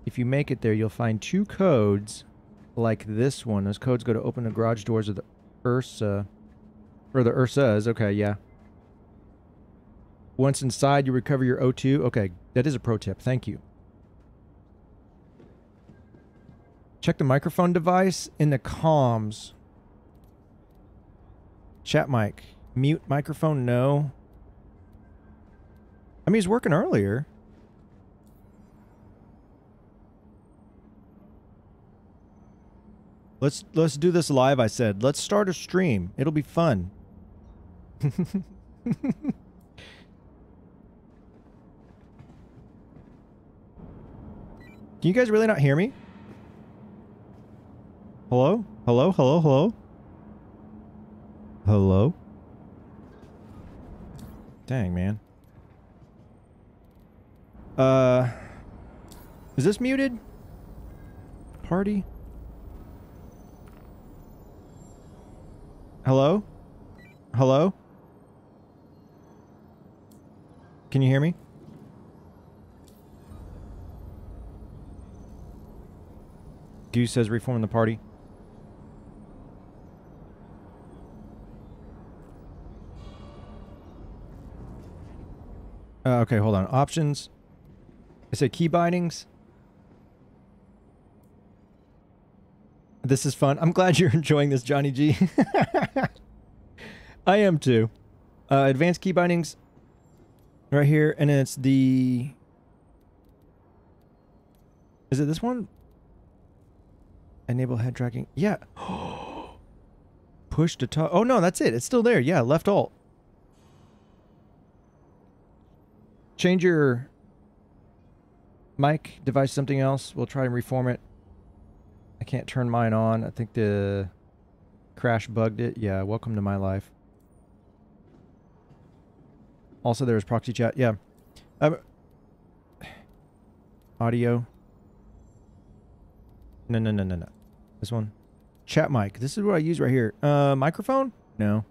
if you make it there, you'll find two codes like this one. Those codes go to open the garage doors of the Ursa. Or the Ursas. Okay, yeah. Once inside, you recover your O2. Okay, that is a pro tip. Thank you. Check the microphone device in the comms. Chat mic. Mute microphone, no. I mean, he's working earlier. Let's do this live, I said. Let's start a stream. It'll be fun. Can you guys really not hear me? Hello? Hello? Hello? Hello? Hello? Dang, man. Is this muted? Party? Hello? Hello? Can you hear me? Goose says reform the party. Okay, hold on. Options. I said key bindings. This is fun. I'm glad you're enjoying this, Johnny G. I am too. Advanced key bindings. Right here. And it's the... Is it this one? Enable head tracking. Yeah. Push to talk. Oh, no, that's it. It's still there. Yeah, left alt. Change your mic device, something else. We'll try and reform it. I can't turn mine on. I think the crash bugged it. Yeah, welcome to my life. Also, there was proxy chat. Yeah. Audio. No, no, no, no, no. This one. Chat mic. This is what I use right here. Microphone? No.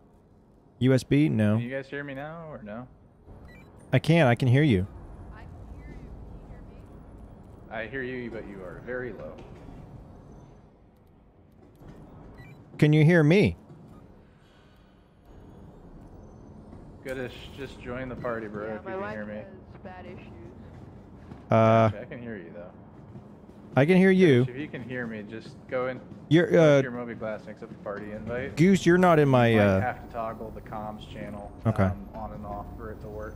USB? No. Can you guys hear me now or no? I can hear you. I can hear you. Can you hear me? I hear you, but you are very low. Can you hear me? Goodish, just join the party, bro, yeah, if you can hear me. Bad issues. I can hear you, though. I can hear you. Goodish, if you can hear me, just go in. Your Moby Glass next up the party invite. Goose, you're not in my... You have to toggle the comms channel on and off for it to work.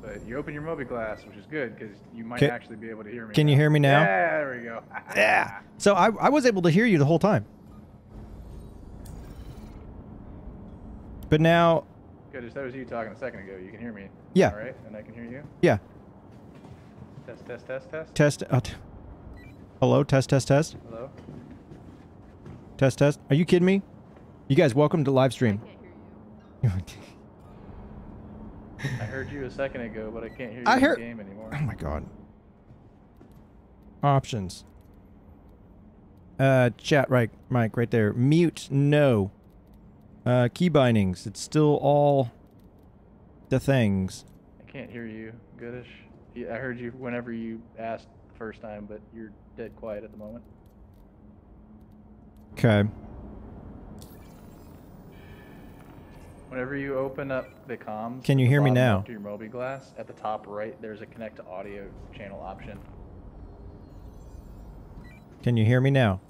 But you open your Moby Glass, which is good because you might actually be able to hear me. Can you hear me now? Yeah, there we go. Yeah. So I was able to hear you the whole time. But now... Goodish, that was you talking a second ago. You can hear me. Yeah. All right, and I can hear you. Yeah. Test, test, test, test. Test. Hello, test, test, test. Hello. Test, test. Are you kidding me? You guys, welcome to live stream. I can't hear you. I heard you a second ago, but I can't hear you in the game anymore. Oh my god. Options. Chat, right, mic, right there. Mute, no. Key bindings. It's still all the things. I can't hear you, Goodish. Yeah, I heard you whenever you asked the first time, but you're dead quiet at the moment. Okay. Whenever you open up the comms, can you hear me now? Your Moby Glass at the top right, there's a connect to audio channel option. Can you hear me now?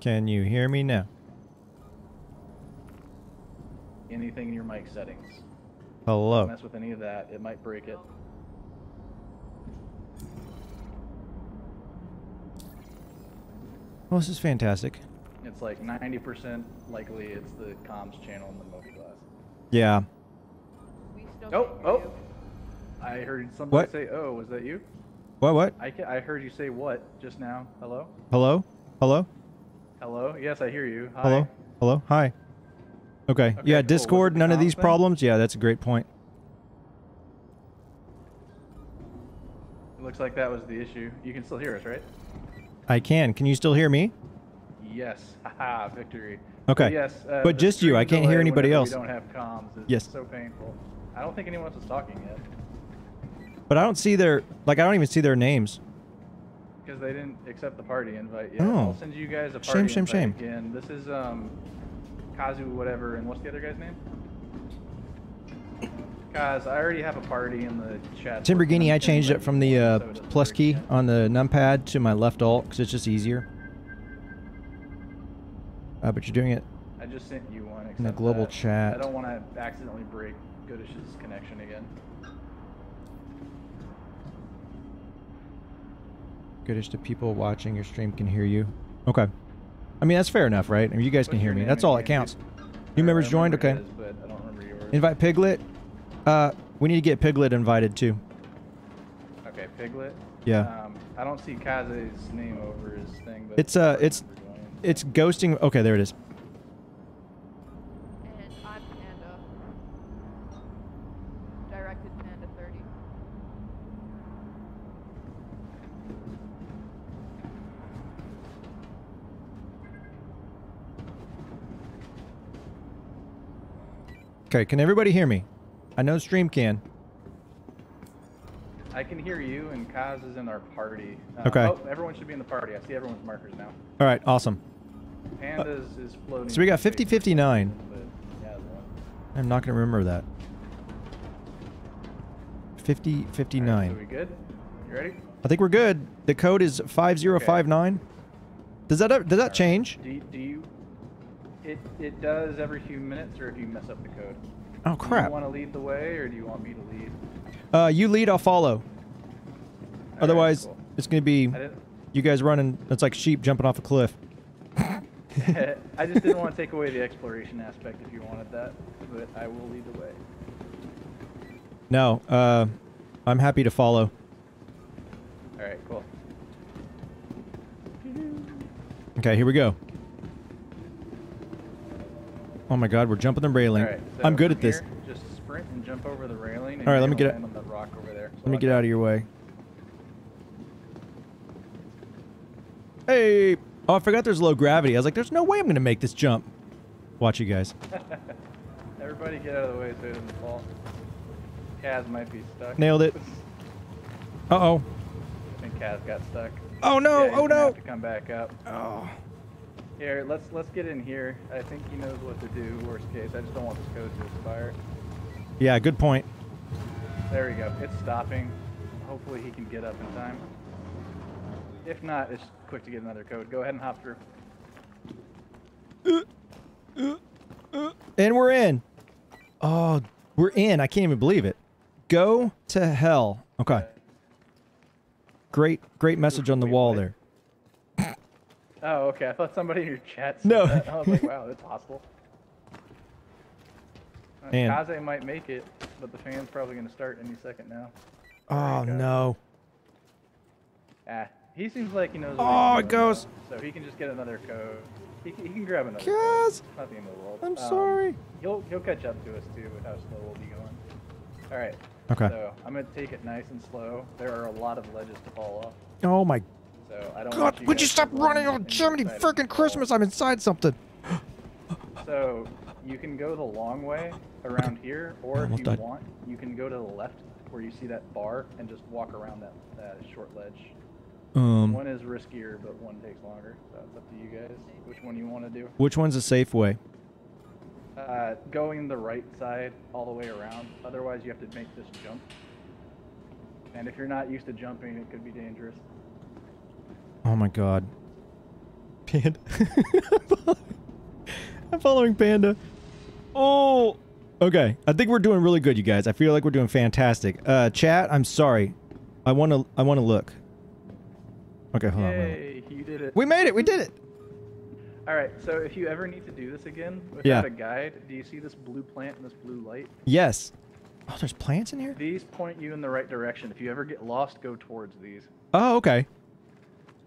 Can you hear me now? Anything in your mic settings. Hello. Don't mess with any of that. It might break it. Well, this is fantastic. It's like 90% likely it's the comms channel in the Moby Glass. Yeah. Oh! I heard somebody say, oh, was that you? What? I heard you say what just now. Hello? Hello? Hello? Hello? Yes, I hear you. Hi. Hello? Hello? Hi. Okay, yeah, cool. Discord, none of these problems. Yeah, that's a great point. It looks looks like that was the issue. You can still hear us, right? I can. Can you still hear me? Yes. Haha, victory. Okay. But yes. But just you. I can't hear anybody else. We don't have comms. It's yes. So painful. I don't think anyone else is talking yet. But I don't see their, like, I don't even see their names. Because they didn't accept the party invite yet. Oh. I'll send you guys a party invite again. This is, Kazu whatever, and what's the other guy's name? Guys, I already have a party in the chat. Timberghini, I changed it from the plus key on the numpad to my left alt, because it's just easier. But you're doing it. I just sent you one. In the global chat. I don't want to accidentally break Goodish's connection again. Goodish, the people watching your stream can hear you. Okay. I mean, that's fair enough, right? I mean, you guys can hear me. That's all that counts. New members joined? Okay. Is, but I don't remember yours. Invite Piglet. We need to get Piglet invited, too. Okay, Piglet? Yeah. I don't see Kaze's name over his thing. But it's ghosting. Okay, there it is. And I'm Panda. Directed Panda 30. Okay, can everybody hear me? I know stream can. I can hear you, and Kaz is in our party. Okay. Oh, everyone should be in the party. I see everyone's markers now. All right, awesome. Pandas is floating. So we got 50-59. Yeah, I'm not going to remember that. 50-59. Right, so we good? You ready? I think we're good. The code is 5059. Okay. Does that change? Do you? It does every few minutes, or if you mess up the code. Oh, crap. Do you want to lead the way, or do you want me to lead? You lead, I'll follow. All Otherwise, right, cool. It's going to be you guys running. It's like sheep jumping off a cliff. I just didn't want to take away the exploration aspect if you wanted that, but I will lead the way. No, I'm happy to follow. All right, cool. Okay, here we go. Oh my God, we're jumping the railing. Right, so I'm good at this. Just sprint and jump over the railing. All right, let me get on the rock over there. So let me get out of your way. Hey! Oh, I forgot there's low gravity. I was like, there's no way I'm gonna make this jump. Watch you guys. Everybody get out of the way so it doesn't fall. Kaz might be stuck. Nailed it. Uh-oh. I think Kaz got stuck. Oh no! Yeah, oh no! Have to come back up. Oh. Here, let's get in here. I think he knows what to do, worst case. I just don't want this code to expire. Yeah, good point. There we go. It's stopping. Hopefully he can get up in time. If not, it's quick to get another code. Go ahead and hop through. And we're in. Oh, we're in. I can't even believe it. Go to hell. Okay. Great message on the wall there. Oh, okay. I thought somebody in your chat said that. I was like, wow, that's hostile. Kaze might make it, but the fan's probably going to start any second now. Oh, no. Ah, he seems like he knows. Oh, it goes. Now, so he can just get another code. He can grab another code. Not the end of the world. I'm sorry. He'll catch up to us, too, with how slow we'll be going. All right. Okay. So I'm going to take it nice and slow. There are a lot of ledges to fall off. Oh, my God. So I don't God, would you stop running on Jiminy freaking Christmas? I'm inside something. So you can go the long way around here, or if you want, you can go to the left where you see that bar and just walk around that, short ledge. One is riskier, but one takes longer. So it's up to you guys which one you want to do. Which one's a safe way? Going the right side all the way around. Otherwise, you have to make this jump. And if you're not used to jumping, it could be dangerous. Oh my God. Panda. I'm following Panda. Oh. Okay. I think we're doing really good, you guys. I feel like we're doing fantastic. Chat, I'm sorry. I wanna look. Okay, hold on. You did it. We made it, we did it. Alright, so if you ever need to do this again without a guide, do you see this blue plant and this blue light? Yes. Oh, there's plants in here? These point you in the right direction. If you ever get lost, go towards these. Oh, okay.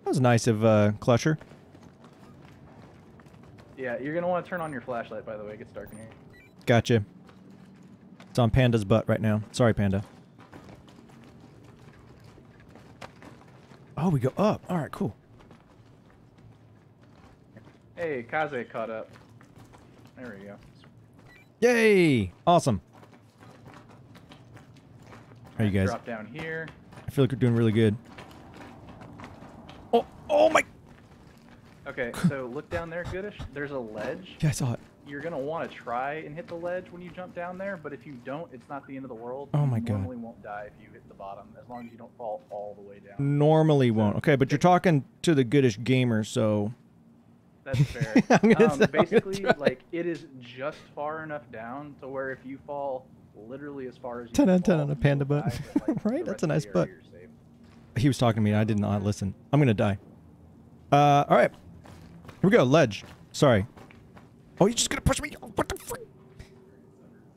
That was nice of Klescher. Yeah, you're going to want to turn on your flashlight, by the way. It gets dark in here. Gotcha. It's on Panda's butt right now. Sorry, Panda. Oh, we go up. All right, cool. Hey, Kaze caught up. There we go. Yay! Awesome. How are you guys? Drop down here. I feel like we're doing really good. Oh, oh my! Okay, so look down there, Goodish. There's a ledge. Yeah, I saw it. You're gonna want to try and hit the ledge when you jump down there, but if you don't, it's not the end of the world. Oh my god! You normally won't die if you hit the bottom, as long as you don't fall all the way down. Normally won't. Okay, but you're talking to the Goodish Gamer, so. That's fair. Basically, like it is just far enough down to where if you fall literally as far as you can fall, on a panda butt, like, right? That's a nice butt. He was talking to me, and I did not listen. I'm gonna die. All right, here we go. Ledge. Sorry. Oh, you're just gonna push me? What the frick?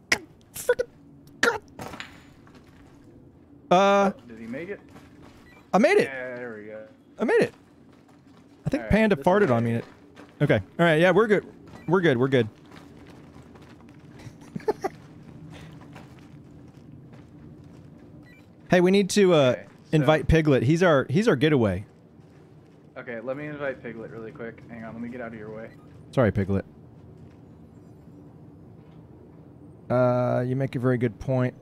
God, frickin' God. Did he make it? I made it. Yeah, there we go. I made it. I think Panda farted on me. Okay. All right. Yeah, we're good. We're good. We're good. Hey, we need to invite Piglet. He's our getaway. Okay, let me invite Piglet really quick. Hang on, let me get out of your way. Sorry, Piglet. You make a very good point.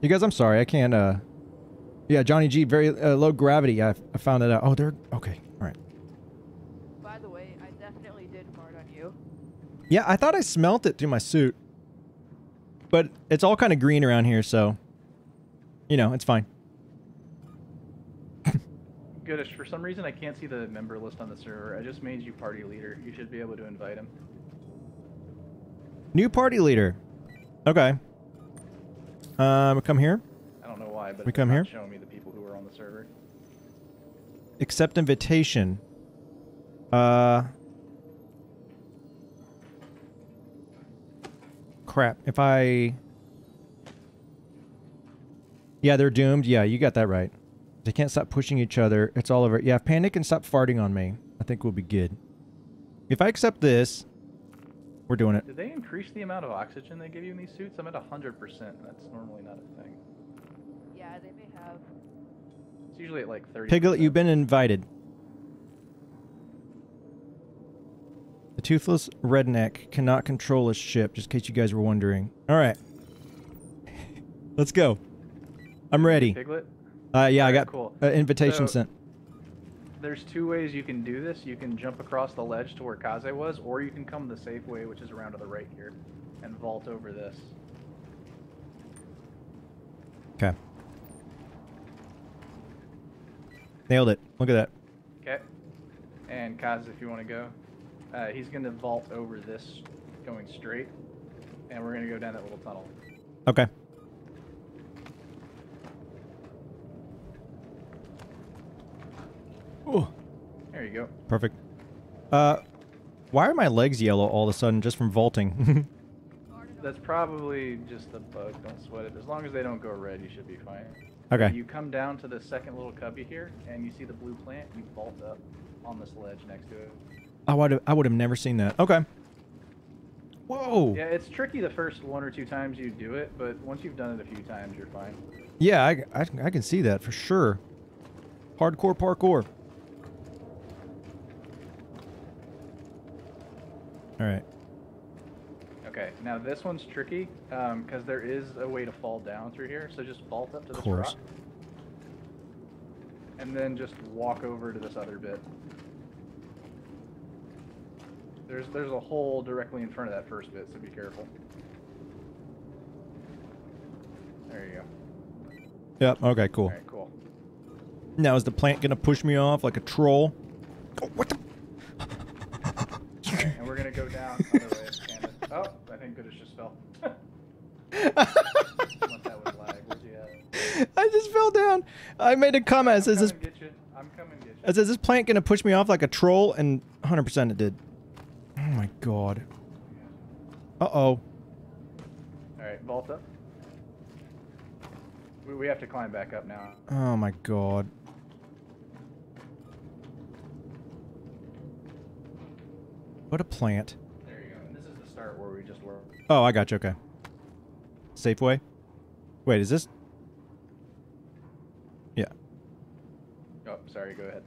You guys, I'm sorry. I can't, yeah, Johnny G, very low gravity. I found that out. Oh, they're... Okay. All right. By the way, I definitely did fart on you. Yeah, I thought I smelt it through my suit. But it's all kind of green around here, so... You know, it's fine. Goodish, for some reason I can't see the member list on the server. I just made you party leader. You should be able to invite him. New party leader. Okay. We come here. I don't know why, but we come here. Showing me the people who are on the server. Accept invitation. Crap. If I. Yeah, they're doomed. Yeah, you got that right. They can't stop pushing each other. It's all over. Yeah, if Panic can stop farting on me, I think we'll be good. If I accept this. We're doing it. Did they increase the amount of oxygen they give you in these suits? I'm at 100%. That's normally not a thing. Yeah, they may have. It's usually at like 30%. Piglet, you've been invited. The toothless redneck cannot control his ship, just in case you guys were wondering. All right. Let's go. I'm ready. Piglet? Yeah, I got cool. Invitation sent. There's two ways you can do this. You can jump across the ledge to where Kaze was, or you can come the safe way, which is around to the right here, and vault over this. Okay. Nailed it. Look at that. Okay. And Kaze, if you want to go, he's going to vault over this going straight, and we're going to go down that little tunnel. Okay. Ooh. There you go. Perfect. Why are my legs yellow all of a sudden just from vaulting? That's probably just the bug. Don't sweat it. As long as they don't go red, you should be fine. Okay. You come down to the second little cubby here, and you see the blue plant. You vault up on this ledge next to it. Oh, I would have never seen that. Okay. Whoa. Yeah, it's tricky the first one or two times you do it, but once you've done it a few times, you're fine. Yeah, I can see that for sure. Hardcore parkour. All right. Okay, now this one's tricky because there is a way to fall down through here. So just vault up to this rock. And then just walk over to this other bit. There's a hole directly in front of that first bit, so be careful. There you go. Yep, okay, cool. All right, cool. Now is the plant going to push me off like a troll? Oh, what the? And we're gonna go down other way. Oh, I think Goodish just fell. I just fell down. I made a comment. It says this. I'm coming get you. It says this plant gonna push me off like a troll, and 100% it did. Oh my god. Uh oh. All right, vault up. We have to climb back up now. Oh my god. What a plant. There you go. And this is the start where we just were. Oh, I got you. Okay. Safe way? Wait, is this? Yeah. Oh, sorry. Sorry, go ahead.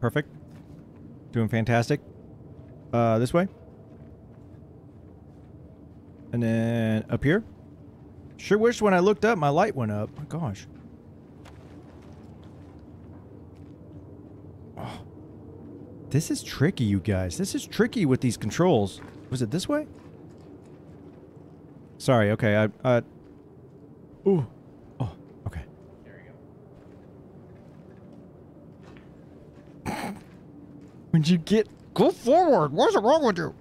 Perfect. Doing fantastic. This way. And then up here. Sure wish when I looked up, my light went up. Oh, my gosh. Oh. This is tricky, you guys. This is tricky with these controls. Was it this way? Sorry, okay. Ooh. Oh, okay. There you go. When'd you get... Go forward! What's wrong with you?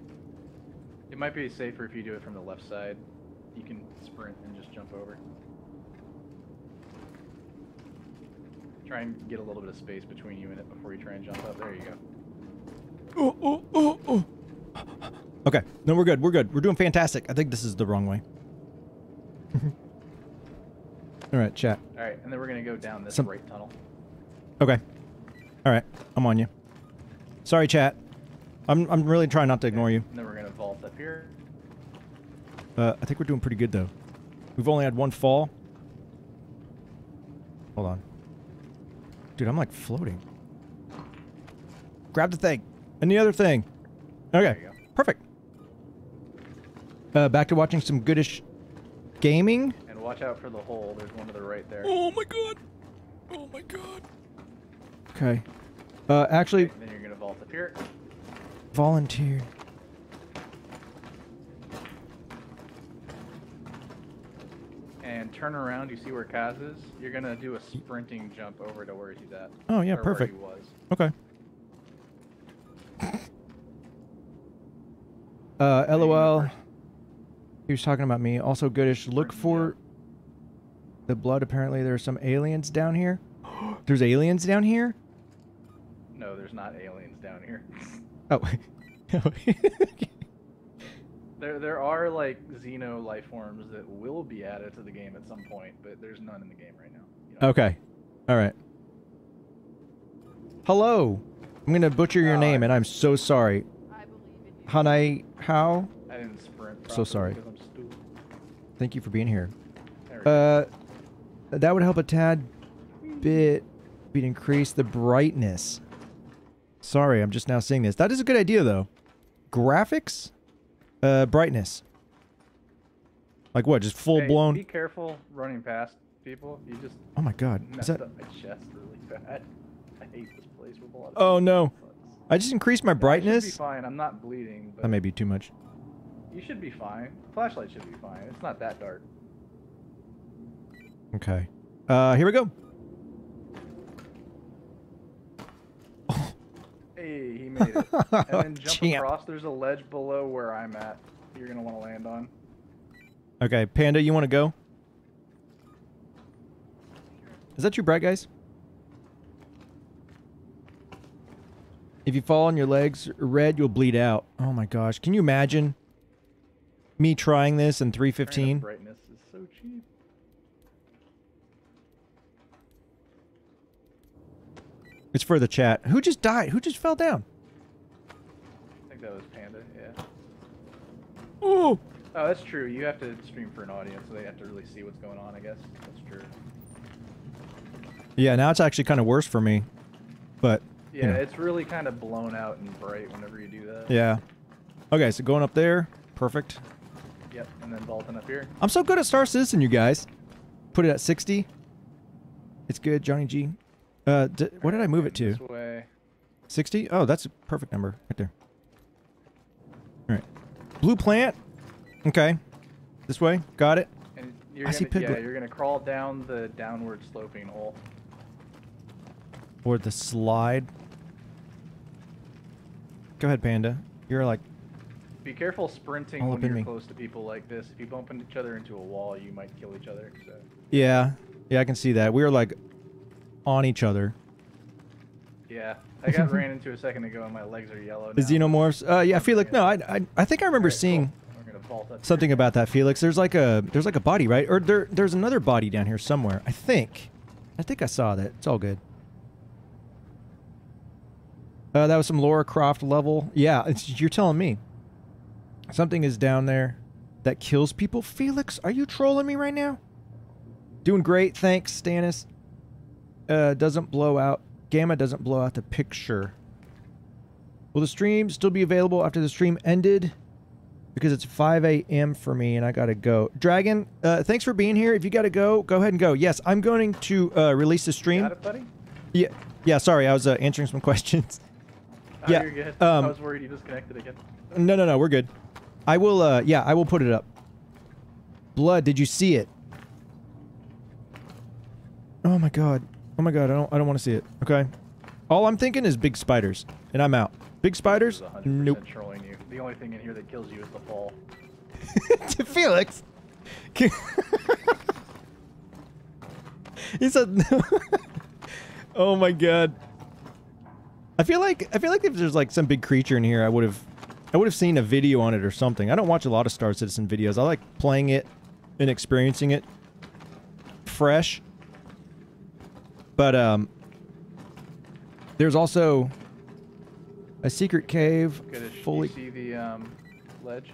It might be safer if you do it from the left side. You can sprint and just jump over. Try and get a little bit of space between you and it before you try and jump up. There you go. Oh, oh, oh, oh. Okay. No, we're good. We're good. We're doing fantastic. I think this is the wrong way. All right, chat. All right, and then we're going to go down this right tunnel. Okay. All right. I'm on you. Sorry, chat. I'm really trying not to ignore you. And then we're going to vault up here. I think we're doing pretty good, though. We've only had one fall. Hold on. Dude, I'm like floating. Grab the thing. And the other thing. Okay. Perfect. Back to watching some goodish gaming. And watch out for the hole. There's one to the right there. Oh, my God. Oh, my God. Okay. Actually... Okay, then you're going to vault up here. Volunteer. And turn around, you see where Kaz is? You're going to do a sprinting jump over to where he's at. Oh, yeah, perfect. Where he was. Okay. LOL. He was talking about me. Also, Goodish, look for the blood. Apparently, there's some aliens down here. There's aliens down here? No, there's not aliens down here. Oh. There are, like, Xeno life forms that will be added to the game at some point, but there's none in the game right now. You know? Okay. All right. Hello. I'm going to butcher your name, and I'm so sorry. I believe in you. Hanai, how? I didn't sprint properly. So sorry. Because I'm stupid. Thank you for being here. That would help a tad bit. We'd increase the brightness. Sorry, I'm just now seeing this. That is a good idea, though. Graphics? Brightness. Like what? Just full blown. Be careful running past people. You just. Oh my God! Is that? Messed up my chest really bad. I hate this place with a lot of. Oh no! I just increased my brightness. I should be fine. I'm not bleeding. But that may be too much. You should be fine. Flashlight should be fine. It's not that dark. Okay. Here we go. Hey, he made it. And then jump across. There's a ledge below where I'm at. You're gonna want to land on. Okay, Panda, you want to go? Is that too bright, guys? If you fall on your legs red, you'll bleed out. Oh my gosh, can you imagine me trying this in 315? Brightness is so cheap. It's for the chat. Who just died? Who just fell down? I think that was Panda, yeah. Oh! Oh, that's true. You have to stream for an audience, so they have to really see what's going on, I guess. That's true. Yeah, now it's actually kind of worse for me. But, yeah, you know. It's really kind of blown out and bright whenever you do that. Yeah. Okay, so going up there. Perfect. Yep, and then vaulting up here. I'm so good at Star Citizen, you guys. Put it at 60. It's good, Johnny G. What did I move it to? 60? Oh, that's a perfect number right there. All right. Blue plant. Okay. This way. Got it. And you're you're going to crawl down the downward sloping hole. Or the slide. Go ahead, Panda. You're like... Be careful sprinting when you're close to people like this. If you bump into each other into a wall, you might kill each other. So. Yeah. Yeah, I can see that. We were like... on each other. Yeah, I got ran into a second ago and my legs are yellow now. The xenomorphs? Yeah, Felix, no, I think I remember seeing something about that, Felix. There's like a body, right? Or there's another body down here somewhere. I think I saw that. It's all good. That was some Laura Croft level. Yeah, you're telling me. Something is down there that kills people. Felix, are you trolling me right now? Doing great, thanks, Stannis. Doesn't blow out. Gamma doesn't blow out the picture. Will the stream still be available after the stream ended? Because it's 5 a.m. for me and I gotta go. Dragon, thanks for being here. If you gotta go, go ahead and go. Yes, I'm going to release the stream. Got it, buddy? Yeah. Yeah. Sorry, I was answering some questions. Oh, yeah. You're good. I was worried you disconnected again. No, no, no. We're good. I will. Yeah, I will put it up. Blood, did you see it? Oh my god. Oh my god, I don't want to see it. Okay. All I'm thinking is big spiders, and I'm out. Big spiders? Nope. Trolling you. The only thing in here that kills you is the fall. To Felix. He said no. Oh my god. I feel like if there's like some big creature in here, I would have seen a video on it or something. I don't watch a lot of Star Citizen videos. I like playing it and experiencing it fresh. But, there's also a secret cave. Goodish, fully... You see the, ledge?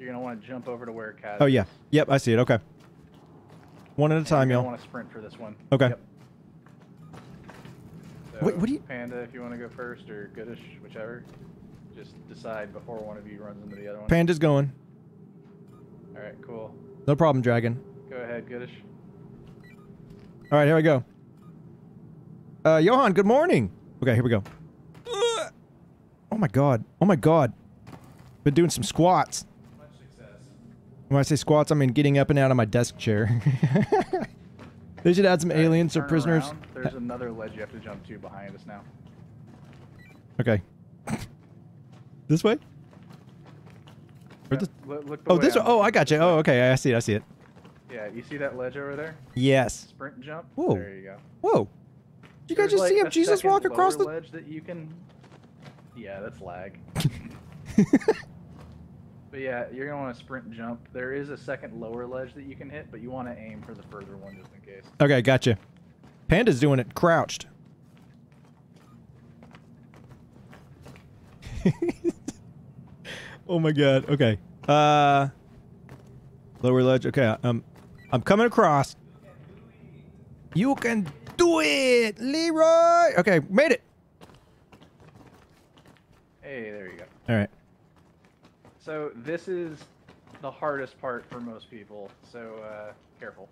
You're gonna want to jump over to where Cat is. Oh, yeah. Yep, I see it. Okay. One at a time, y'all. I want to sprint for this one. Okay. Yep. So, wait, what do you... Panda, if you want to go first, or Goodish, whichever. Just decide before one of you runs into the other one. Panda's going. Alright, cool. No problem, Dragon. Go ahead, Goodish. All right, here we go. Johan, good morning. Okay, here we go. Oh my god. Oh my god. Been doing some squats. Much success. When I say squats, I mean getting up and out of my desk chair. They should add some aliens or prisoners. Around. There's another ledge you have to jump to behind us now. Okay. This way? Or this? Look the oh, way this way. Oh, I got you. Oh, okay. I see it. I see it. Yeah, you see that ledge over there? Yes. Sprint and jump. Whoa. There you go. Whoa. Did you guys just see him? Jesus walk across the ledge that you can. Yeah, that's lag. But yeah, you're gonna want to sprint and jump. There is a second lower ledge that you can hit, but you want to aim for the further one just in case. Okay, gotcha. Panda's doing it crouched. Oh my god. Okay. Lower ledge. Okay. I'm coming across. You can do it, Leroy. Okay, made it. Hey, there you go. All right. So this is the hardest part for most people. So careful.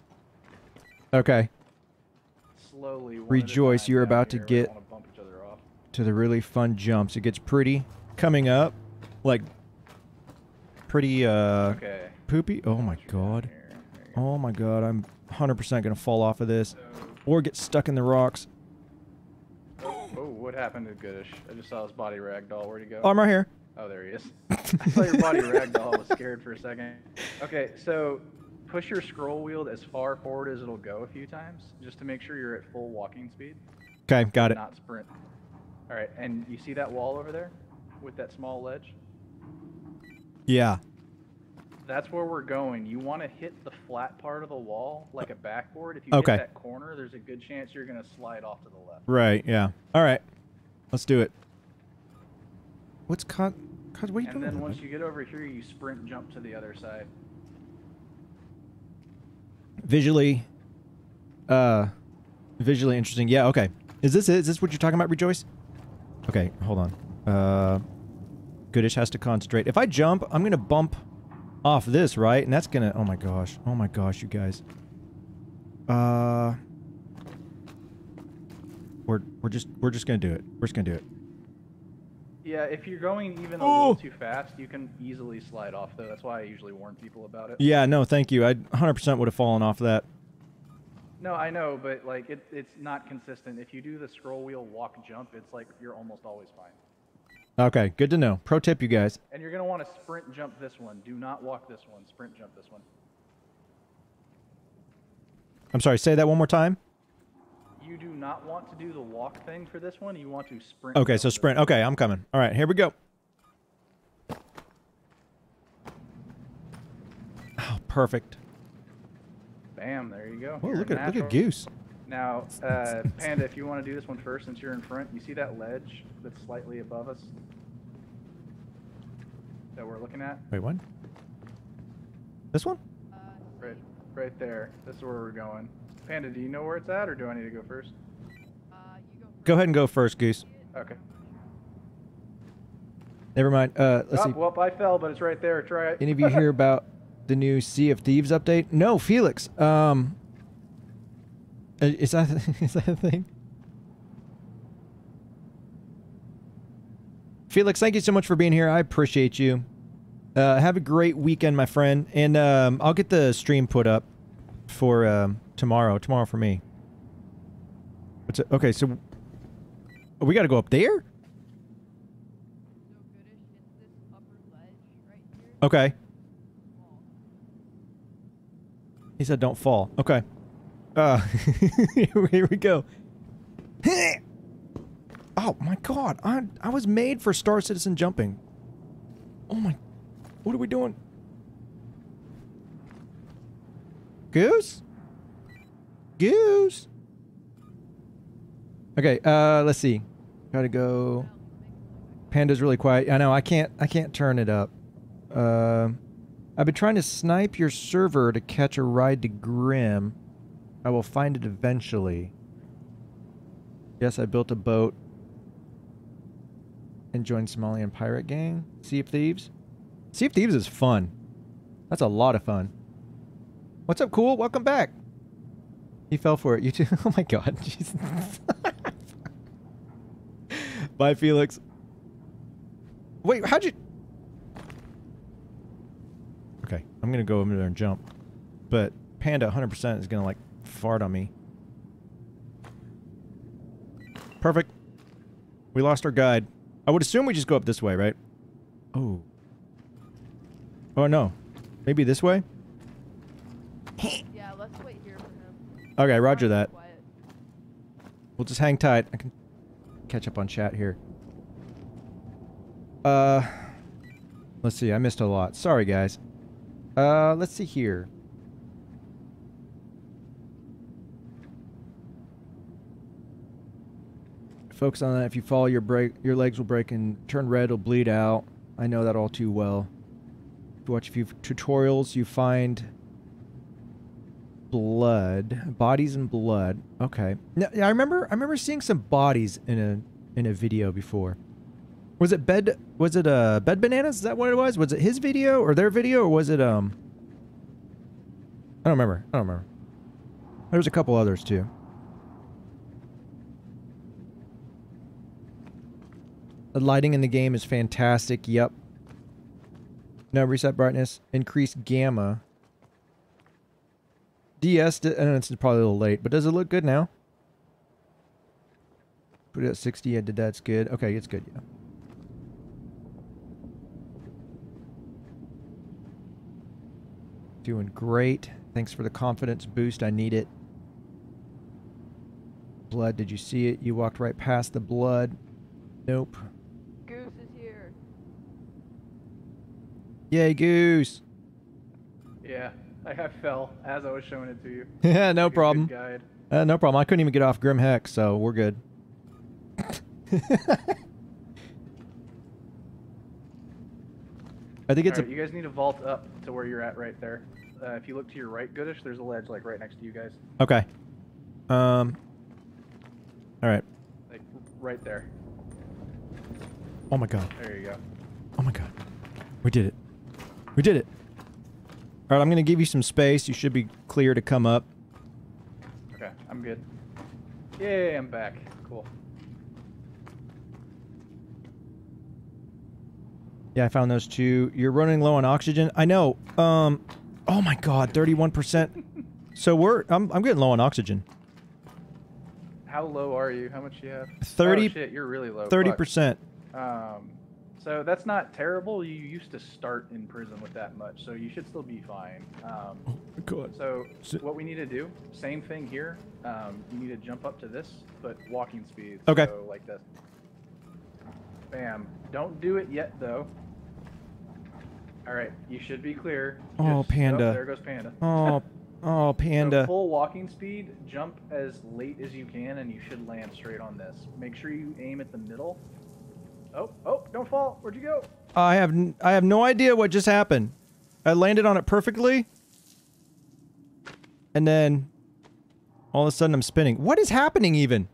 Okay. Slowly. Rejoice, you're about to get to the really fun jumps. It gets pretty coming up, like pretty okay. Poopy. Oh my god. Oh my god, I'm 100% gonna fall off of this or get stuck in the rocks. Oh, what happened to Goodish? I just saw his body ragdoll. Where'd he go? Oh, I'm right here. Oh, there he is. I saw your body ragdoll. I was scared for a second. Okay, so push your scroll wheel as far forward as it'll go a few times just to make sure you're at full walking speed. Okay, got it. Not sprint. All right, and you see that wall over there with that small ledge? Yeah. That's where we're going. You want to hit the flat part of the wall like a backboard. If you hit that corner, there's a good chance you're going to slide off to the left. Right, yeah. All right. Let's do it. What's caught? What are you doing? And then once you get over here, you sprint and jump to the other side. Visually visually interesting. Yeah, okay. Is this it? Is this what you're talking about, Rejoice? Okay, hold on. Goodish has to concentrate. If I jump, I'm going to bump off this, right? And that's gonna... Oh my gosh. Oh my gosh, you guys. We're just gonna do it. We're just gonna do it. Yeah, if you're going even a little too fast, you can easily slide off, though. That's why I usually warn people about it. Yeah, no, thank you. I 100% would have fallen off that. No, I know, but, like, it's not consistent. If you do the scroll wheel walk jump, it's like you're almost always fine. Okay, good to know. Pro tip, you guys. And you're going to want to sprint jump this one. Do not walk this one. Sprint jump this one. I'm sorry, say that one more time. You do not want to do the walk thing for this one. You want to sprint. Okay, so sprint. Okay, I'm coming. All right, here we go. Oh, perfect. Bam, there you go. Whoa, look at Goose. Now, Panda, if you want to do this one first, since you're in front, you see that ledge that's slightly above us that we're looking at? Wait, what? This one? Right. Right there. This is where we're going. Panda, do you know where it's at, or do I need to go first? You go first. Go ahead and go first, Goose. Okay. Never mind. Let's see. Well, I fell, but it's right there. Try it. Any of you hear about the new Sea of Thieves update? No, Felix. Is that a thing? Felix, thank you so much for being here. I appreciate you. Have a great weekend, my friend. And I'll get the stream put up for tomorrow. Tomorrow for me. What's it? Okay, so we got to go up there? Okay. He said don't fall. Okay. Here we go. Oh my god. I was made for Star Citizen jumping. Oh my. What are we doing? Goose? Goose? Okay, let's see. Gotta go. Panda's really quiet. I know, I can't turn it up. I've been trying to snipe your server to catch a ride to Grim. I will find it eventually. Yes, I built a boat and joined Somalian pirate gang. Sea of Thieves. Sea of Thieves is fun. That's a lot of fun. What's up, Cool? Welcome back. He fell for it. You too. Oh my god. Jesus. Bye, Felix. Wait, how'd you... Okay, I'm gonna go over there and jump. But Panda 100% is gonna, like, fart on me. Perfect. We lost our guide. I would assume we just go up this way, right? Oh. Oh no. Maybe this way? Yeah, let's wait here for him. Okay, roger that. We'll just hang tight. I can catch up on chat here. Let's see. I missed a lot. Sorry, guys. Let's see here. Focus on that. If you fall, your legs will break and turn red. It'll bleed out. I know that all too well. Watch a few tutorials, you find blood, bodies and blood. Okay, now, I remember seeing some bodies in a video before. Was it bed bananas? Is that what it was? Was it his video or their video, or was it I don't remember. There was a couple others too. The lighting in the game is fantastic. Yep. No, reset brightness. Increase gamma. DS, I know it's probably a little late, but does it look good now? Put it at 60, I did that's good. Okay, it's good, yeah. Doing great. Thanks for the confidence boost, I need it. Blood, did you see it? You walked right past the blood. Nope. Yay, Goose! Yeah, I fell as I was showing it to you. Yeah, no problem. No problem. I couldn't even get off Grim Hex, so we're good. I think it's right, you guys need to vault up to where you're at right there. If you look to your right, Goodish, there's a ledge like right next to you guys. Okay. All right. Like right there. Oh my god. There you go. Oh my god. We did it. We did it. Alright, I'm gonna give you some space. You should be clear to come up. Okay, I'm good. Yay, I'm back. Cool. Yeah, I found those two. You're running low on oxygen. I know. Oh my god, 31%. So I'm getting low on oxygen. How low are you? How much do you have? 30. Oh, shit, you're really low. 30%. So that's not terrible. You used to start in prison with that much, so you should still be fine. Oh my god. So what we need to do, same thing here. You need to jump up to this, but walking speed. Okay. So like this. Bam. Don't do it yet, though. All right. You should be clear. Oh, just, Panda. Oh, there goes Panda. Oh, oh, Panda. So full walking speed. Jump as late as you can, and you should land straight on this. Make sure you aim at the middle. Oh, oh, don't fall. Where'd you go? I have no idea what just happened. I landed on it perfectly. and then all of a sudden I'm spinning. What is happening even?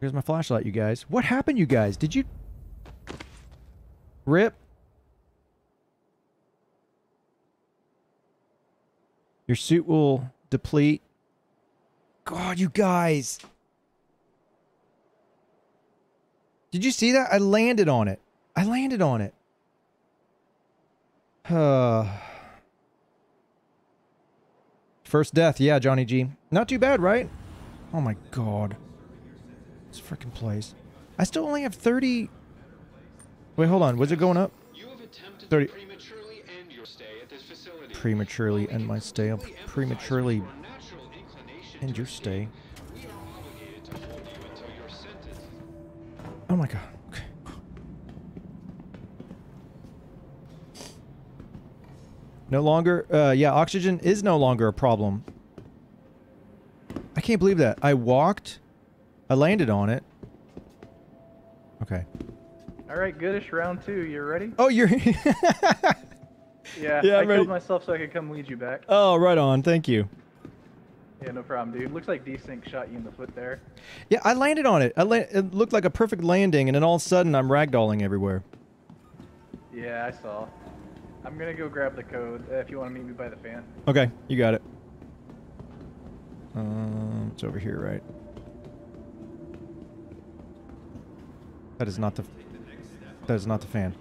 Here's my flashlight, you guys. What happened, you guys? Did you... Rip. Your suit will deplete. God, you guys. Did you see that? I landed on it. I landed on it. First death. Yeah, Johnny G. Not too bad, right? Oh my God. This freaking place. I still only have 30... Wait, hold on. Was it going up? 30... Prematurely end my stay. I'll prematurely end your stay. Oh my God. Okay. No longer... yeah, oxygen is no longer a problem. I can't believe that. I walked. I landed on it. Okay. Alright, Goodish, round 2. You ready? Oh, you're... Yeah, I killed myself so I could come lead you back. Oh, right on. Thank you. Yeah, no problem, dude. Looks like D-Sync shot you in the foot there. Yeah, I landed on it. It looked like a perfect landing, and then all of a sudden I'm ragdolling everywhere. Yeah, I saw. I'm going to go grab the code if you want to meet me by the fan. Okay, you got it. It's over here, right? That is not the... That is not the fan.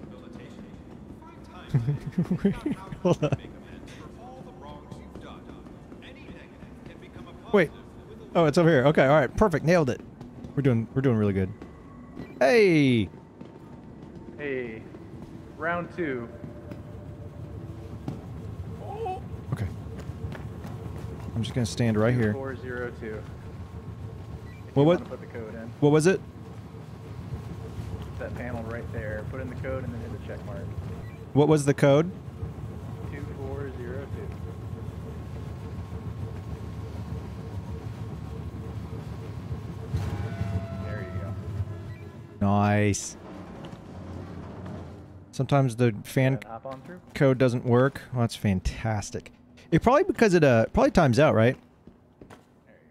Hold on. Wait. Oh, it's over here. Okay, all right. Perfect. Nailed it. We're doing really good. Hey. Hey. Round 2. Okay. I'm just going to stand right here. 402. What was it? That panel right there. Put in the code and then hit the check mark. What was the code? 2402. There you go. Nice. Sometimes the fan code doesn't work. Well, that's fantastic. It probably because it probably times out, right?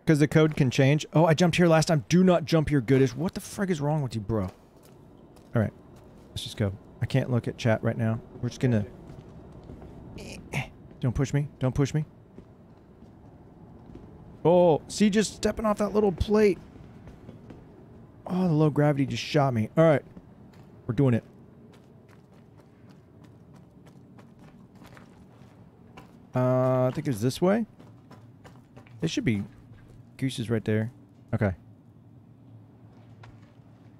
Because the code can change. Oh, I jumped here last time. Do not jump here, Goodish. What the frig is wrong with you, bro? All right, let's just go. I can't look at chat right now. We're just gonna... Don't push me. Don't push me. Oh, see, just stepping off that little plate. Oh, the low gravity just shot me. All right, we're doing it. I think it's this way. It should be Goose's right there. Okay.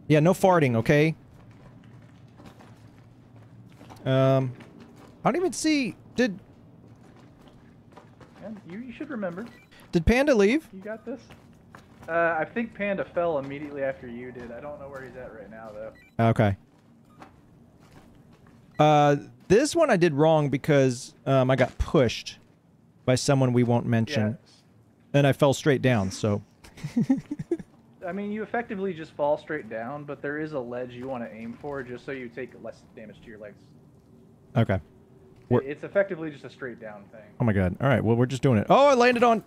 Yeah, no farting, okay? I don't even see... Did... Yeah, you should remember. Did Panda leave? You got this? I think Panda fell immediately after you did. I don't know where he's at right now, though. Okay. This one I did wrong because, I got pushed by someone we won't mention. Yeah. And I fell straight down, so... I mean, you effectively just fall straight down, but there is a ledge you want to aim for just so you take less damage to your legs. Okay. It's effectively just a straight down thing. Oh my God. All right, well, we're just doing it. Oh, I landed on...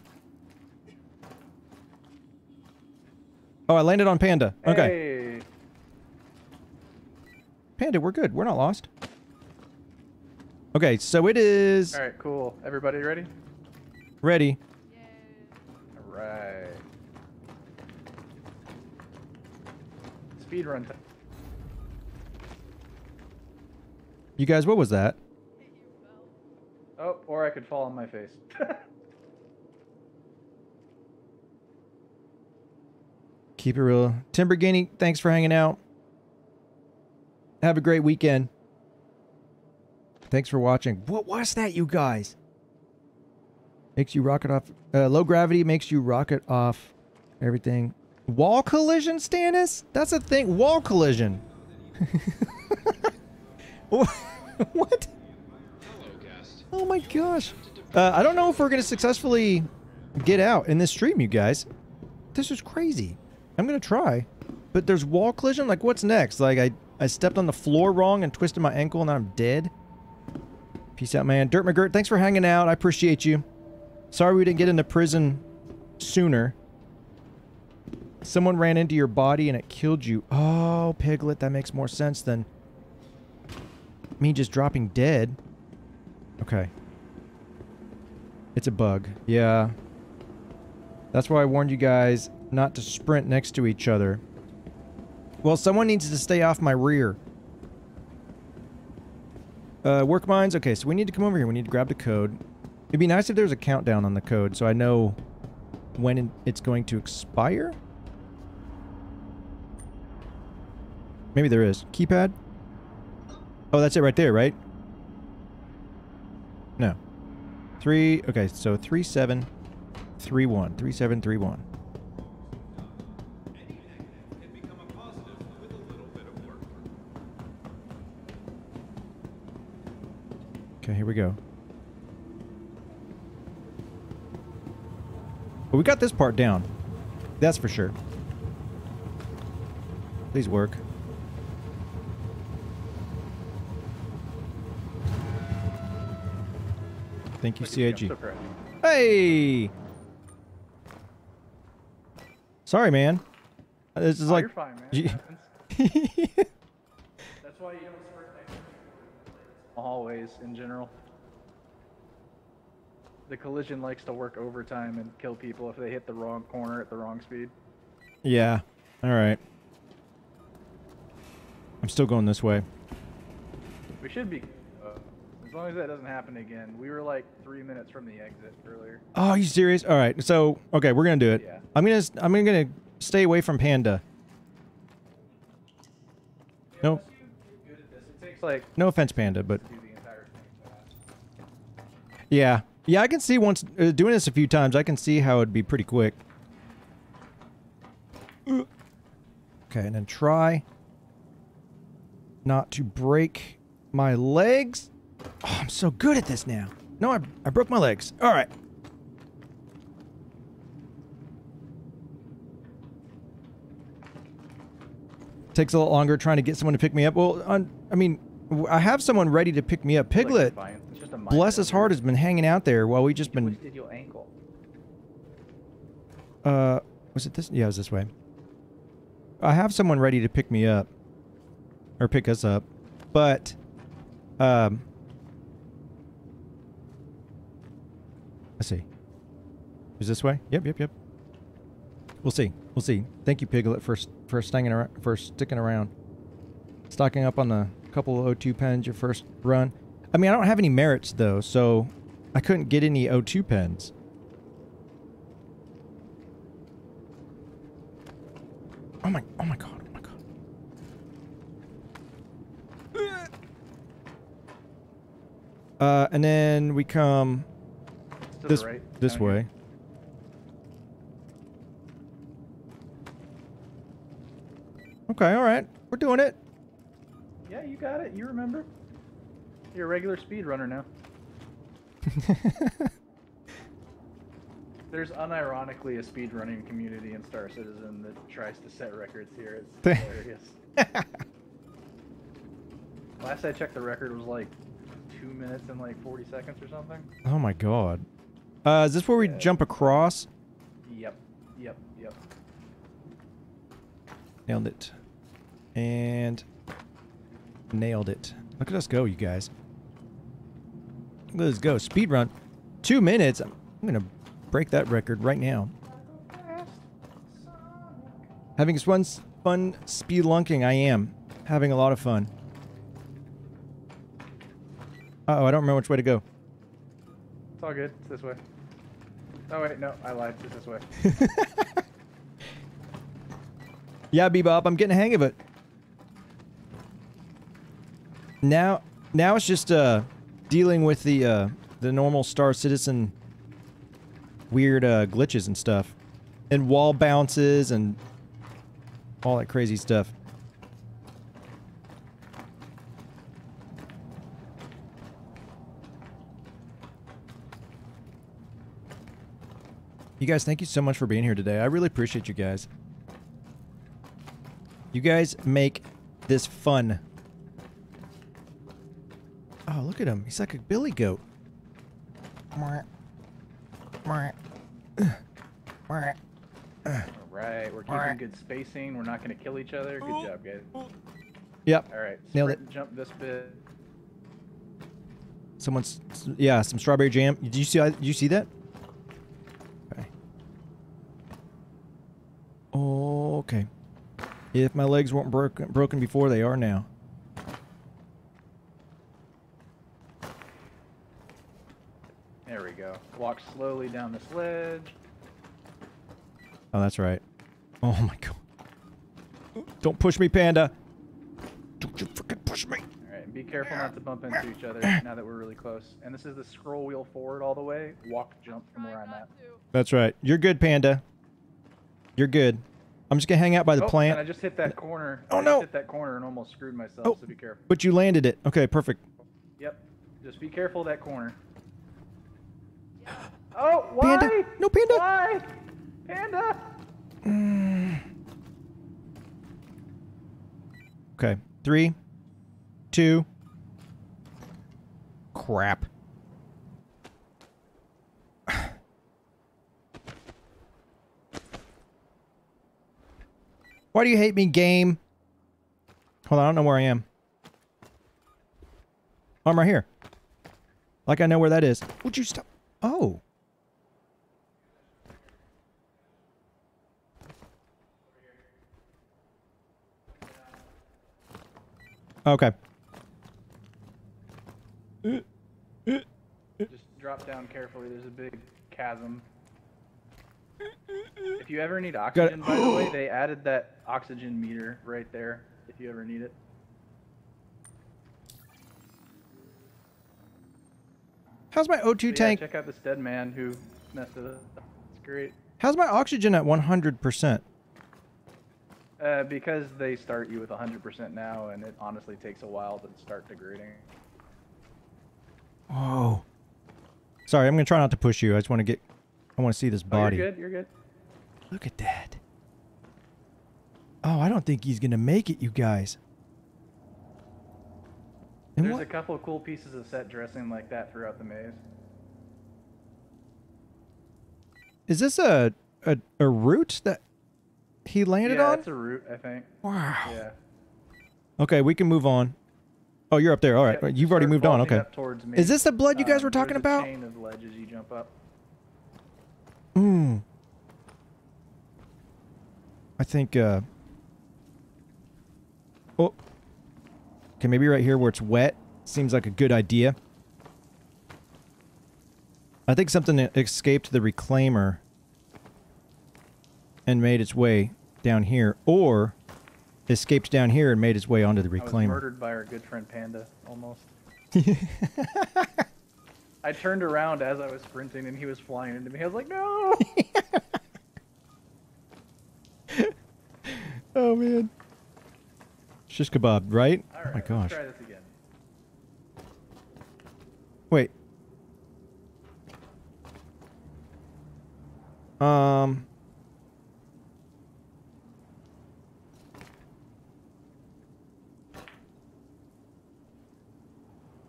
Oh, I landed on Panda. Okay. Hey. Panda, we're good. We're not lost. Okay, so it is... All right, cool. Everybody ready? Ready. Yay. All right. Speed run time. You guys, what was that? Oh, or I could fall on my face. Keep it real. Timbergini, thanks for hanging out. Have a great weekend. Thanks for watching. What was that, you guys? Makes you rocket off. Low gravity makes you rocket off everything. Wall collision, Stannis? That's a thing. Wall collision. What? Oh my gosh. I don't know if we're going to successfully get out in this stream, you guys. This is crazy. I'm going to try. But there's wall collision? Like, what's next? Like, I stepped on the floor wrong and twisted my ankle and I'm dead? Peace out, man. Dirt McGirt, thanks for hanging out. I appreciate you. Sorry we didn't get into prison sooner. Someone ran into your body and it killed you. Oh, Piglet, that makes more sense than me just dropping dead. Okay. It's a bug. Yeah. That's why I warned you guys not to sprint next to each other. Well, someone needs to stay off my rear. Work mines? Okay, so we need to come over here. We need to grab the code. It'd be nice if there's a countdown on the code so I know when it's going to expire. Maybe there is. Keypad? Oh, that's it right there, right? No. 3... Okay, so 3731. 3731. Okay, here we go. But we got this part down. That's for sure. Please work. Thank you, CIG. Hey! Sorry, man. This is like... You're fine, man. That's why you don't squirt things. Always, in general. The collision likes to work overtime and kill people if they hit the wrong corner at the wrong speed. Yeah. Alright. I'm still going this way. We should be... As long as that doesn't happen again. We were like 3 minutes from the exit earlier. Oh, are you serious? All right. So, okay, we're going to do it. Yeah. I'm going to stay away from Panda. Yeah, no. Good at this. It takes like no offense, Panda, but yeah. Yeah, I can see once doing this a few times, I can see how it'd be pretty quick. Okay, and then try not to break my legs. Oh, I'm so good at this now. No, I broke my legs. All right. Takes a little longer trying to get someone to pick me up. Well, I mean, I have someone ready to pick me up. Piglet, bless his heart, has been hanging out there while we just been... You twisted your ankle. Was it this? Yeah, it was this way. I have someone ready to pick me up. Or pick us up. But, let's see. Is this way? Yep, yep, yep. We'll see. We'll see. Thank you, Piglet, for sticking around. Stocking up on the couple of O2 pens your first run. I mean, I don't have any merits, though, so I couldn't get any O2 pens. Oh my god, oh my god. And then we come... This way. Okay, all right. We're doing it. Yeah, you got it. You remember. You're a regular speedrunner now. There's unironically a speedrunning community in Star Citizen that tries to set records here. It's hilarious. Last I checked, the record was like 2 minutes and like 40 seconds or something. Oh my god. Is this where we jump across? Yep. Yep. Yep. Nailed it. And... Nailed it. Look at us go, you guys. Let us go. Speed run. 2 minutes. I'm going to break that record right now. Having fun speedlunking, I am. Having a lot of fun. Uh-oh, I don't remember which way to go. It's all good. It's this way. Oh, wait. No, I lied. It's this way. Yeah, Bebop. I'm getting the hang of it. Now it's just dealing with the normal Star Citizen weird glitches and stuff. And wall bounces and all that crazy stuff. You guys, thank you so much for being here today. I really appreciate you guys. You guys make this fun. Oh, look at him. He's like a billy goat. Alright, we're keeping good spacing. We're not going to kill each other. Good job, guys. Yep. Alright, nailed it. Jump this bit. Someone's, yeah, some strawberry jam. Did you see that? Okay. Okay. If my legs weren't broken before, they are now. There we go. Walk slowly down this ledge. Oh, that's right. Oh my god. Don't push me, Panda. Don't you freaking push me. Alright, be careful not to bump into each other now that we're really close. And this is the scroll wheel forward all the way. Walk, jump from where I'm at. That's right. You're good, Panda. You're good. I'm just gonna hang out by the plant. And I just hit that corner. Oh no! I just hit that corner and almost screwed myself. So be careful. But you landed it. Okay, perfect. Yep. Just be careful of that corner. Oh, why? Panda. No, Panda. Why? Panda. Okay. 3, 2. Crap. Why do you hate me, game? Hold on, I don't know where I am. Oh, I'm right here. Like I know where that is. Would you stop? Oh. Okay. Just drop down carefully. There's a big chasm. If you ever need oxygen, by the way, they added that oxygen meter right there, if you ever need it. How's my O2 tank? Check out this dead man who messed it up. It's great. How's my oxygen at 100%? Because they start you with 100% now, and it honestly takes a while to start degrading. Whoa. Sorry, I'm going to try not to push you. I just want to get... I want to see this body. You're good, you're good. Look at that. Oh, I don't think he's going to make it, you guys. And there's a couple of cool pieces of set dressing like that throughout the maze. Is this a route that he landed on? Yeah, it's a route, I think. Wow. Yeah. Okay, we can move on. Oh, you're up there. All right. Yeah, you've already moved on. Okay. Is this the blood you guys were talking about? Chain of ledges you jump up. Hmm. I think, oh. Okay, maybe right here where it's wet seems like a good idea. I think something escaped the Reclaimer and made its way down here, or escaped down here and made its way onto the Reclaimer. I was murdered by our good friend Panda, almost. I turned around as I was sprinting and he was flying into me. I was like, no! Oh, man. Shish kebab, right? All right, oh, my gosh. Let's try this again. Wait.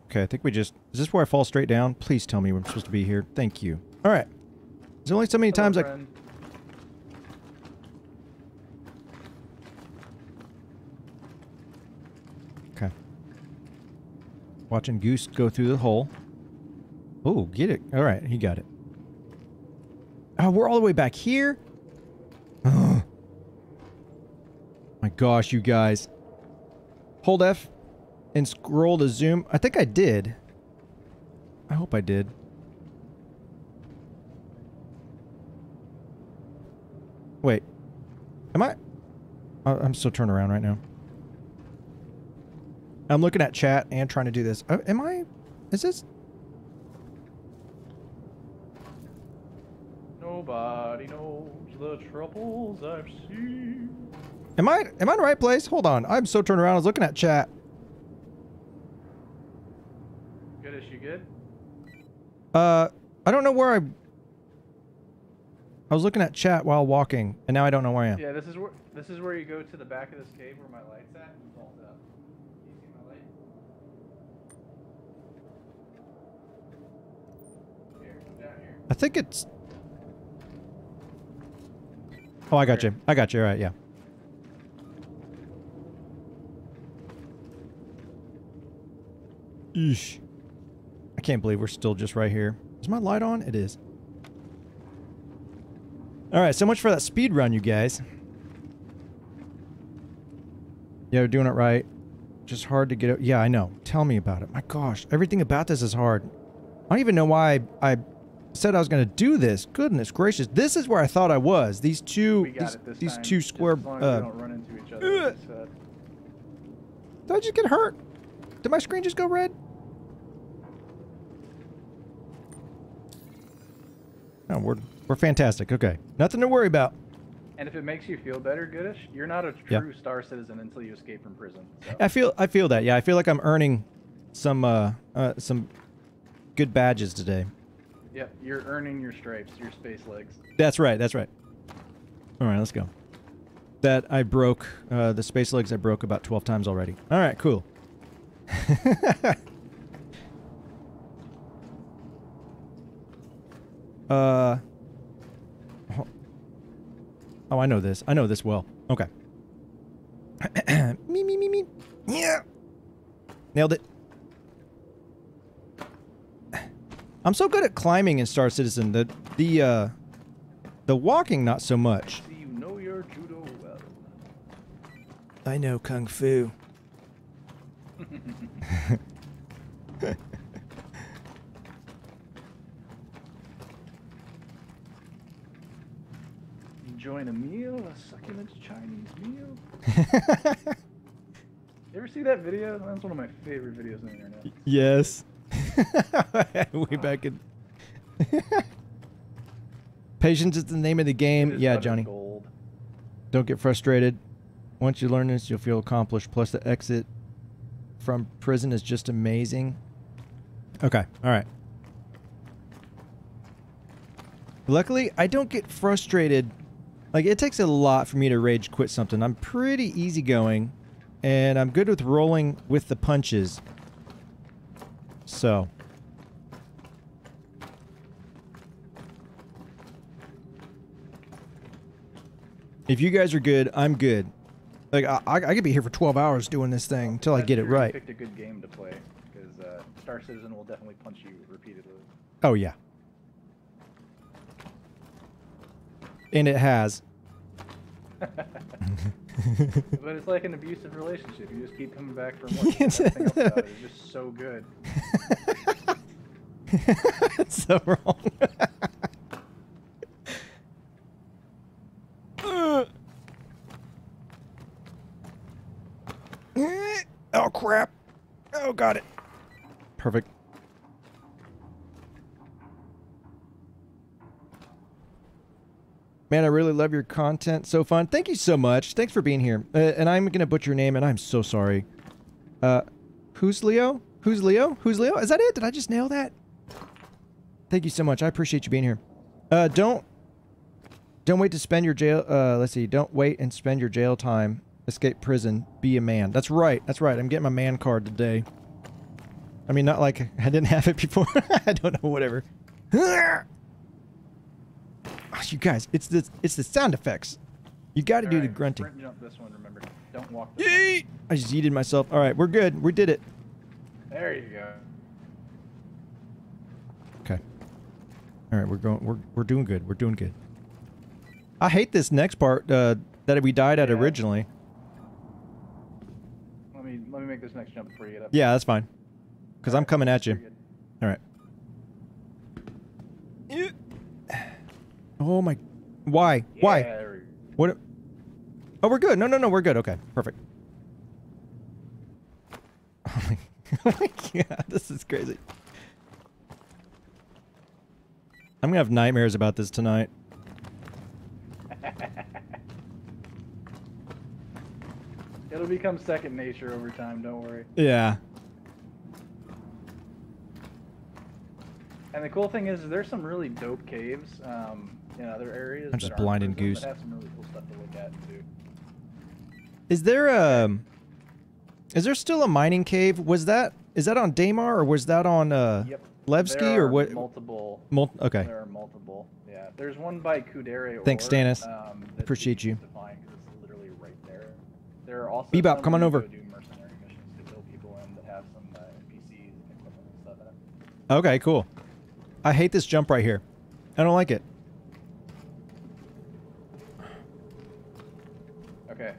Okay, I think we just... Is this where I fall straight down? Please tell me I'm supposed to be here. Thank you. All right. There's only so many times friend. Okay. Watching Goose go through the hole. Oh, get it. All right, he got it. Oh, we're all the way back here? Ugh. My gosh, you guys. Hold F. And scroll to zoom. I think I did. I hope I did. Wait. Am I? I'm still turning around right now. I'm looking at chat and trying to do this. Am I? Is this? Nobody knows the troubles I've seen. Am I in the right place? Hold on. I'm so turned around. I was looking at chat. You good? I don't know where I was looking at chat while walking, and now I don't know where I am. Yeah, this is where you go to the back of this cave where my light's at and vault up. You see my light? Here, down here. I think it's Oh, I got you. I got you. All right, yeah. Eesh. I can't believe we're still just right here. Is my light on? It is. All right, so much for that speed run, you guys. Yeah, we're doing it right. Just hard to get it. Yeah, I know. Tell me about it. My gosh, everything about this is hard. I don't even know why I said I was going to do this. Goodness gracious. This is where I thought I was. These two, these two square... don't run into each other. Did I just get hurt? Did my screen just go red? No, we're fantastic. Okay. Nothing to worry about. And if it makes you feel better, Goodish, you're not a true Star Citizen until you escape from prison. So. I feel that. Yeah, I feel like I'm earning some good badges today. Yep, you're earning your stripes, your space legs. That's right. That's right. All right, let's go. That I broke the space legs. I broke about 12 times already. All right, cool. Oh, I know this. I know this well. Okay. me. Yeah. Nailed it. I'm so good at climbing in Star Citizen. The walking, not so much. You know your judo well. I know kung fu. Enjoying a meal, a succulent Chinese meal. You ever see that video? That's one of my favorite videos on the internet. Yes. Way back in. Patience is the name of the game. Yeah, Johnny. Gold. Don't get frustrated. Once you learn this, you'll feel accomplished. Plus, the exit from prison is just amazing. Okay. All right. Luckily, I don't get frustrated. Like, it takes a lot for me to rage quit something. I'm pretty easygoing, and I'm good with rolling with the punches. So. If you guys are good, I'm good. Like, I could be here for 12 hours doing this thing until I get it right. You picked a good game to play, because Star Citizen will definitely punch you repeatedly. Oh, yeah. And it has. But it's like an abusive relationship. You just keep coming back for more. It's just so good. It's so wrong. Oh, crap. Oh, got it. Perfect. Man, I really love your content. So fun. Thank you so much. Thanks for being here. And I'm going to butcher your name, and I'm so sorry. Who's Leo? Who's Leo? Who's Leo? Is that it? Did I just nail that? Thank you so much. I appreciate you being here. Don't wait to spend your jail... let's see. Don't wait and spend your jail time. Escape prison. Be a man. That's right. That's right. I'm getting my man card today. I mean, not like I didn't have it before. I don't know. Whatever. You guys, it's the sound effects. You got to do the grunting. Jump this one, remember. Don't walk this one. I just yeeted myself. All right, we're good. We did it. There you go. Okay. All right, we're going. We're doing good. We're doing good. I hate this next part that we died at originally. Let me make this next jump before you get up. Yeah, that's fine. Because I'm coming at you. All right. Yeah. Oh my! Why? Yeah, why? What? Oh, we're good. No, we're good. Okay, perfect. Oh my God, this is crazy. I'm gonna have nightmares about this tonight. It'll become second nature over time. Don't worry. Yeah. And the cool thing is, there's some really dope caves. In other areas. I'm just blind and goose. Have some really cool stuff to look at too. Is there still a mining cave? Is that on Daymar or was that on? Yep. Levski or what? Multiple. Okay. There are multiple. Yeah. There's one by Kudere. Thanks, Stannis. Appreciate you. Divine, it's literally right there. There are also Bebop, come on over. Do mercenary missions to kill people and that have some NPCs and equipment and stuff. Okay, cool. I hate this jump right here. I don't like it. Okay.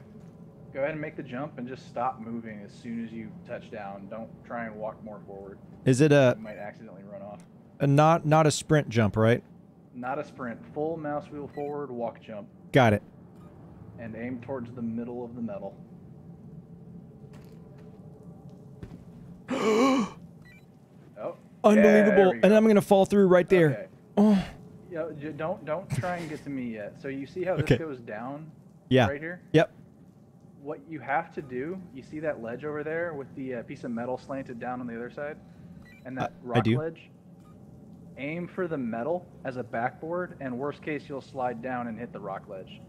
Go ahead and make the jump and just stop moving as soon as you touch down. Don't try and walk more forward. Is it a... You might accidentally run off. Not a sprint jump, right? Not a sprint. Full mouse wheel forward, walk jump. Got it. And aim towards the middle of the metal. Oh. Unbelievable. Yeah, and I'm going to fall through right there. Okay. Oh. Yeah, don't try and get to me yet. So you see how this goes down? Yeah. Right here? Yep. What you have to do, you see that ledge over there with the piece of metal slanted down on the other side? And that rock ledge? Aim for the metal as a backboard, and worst case, you'll slide down and hit the rock ledge.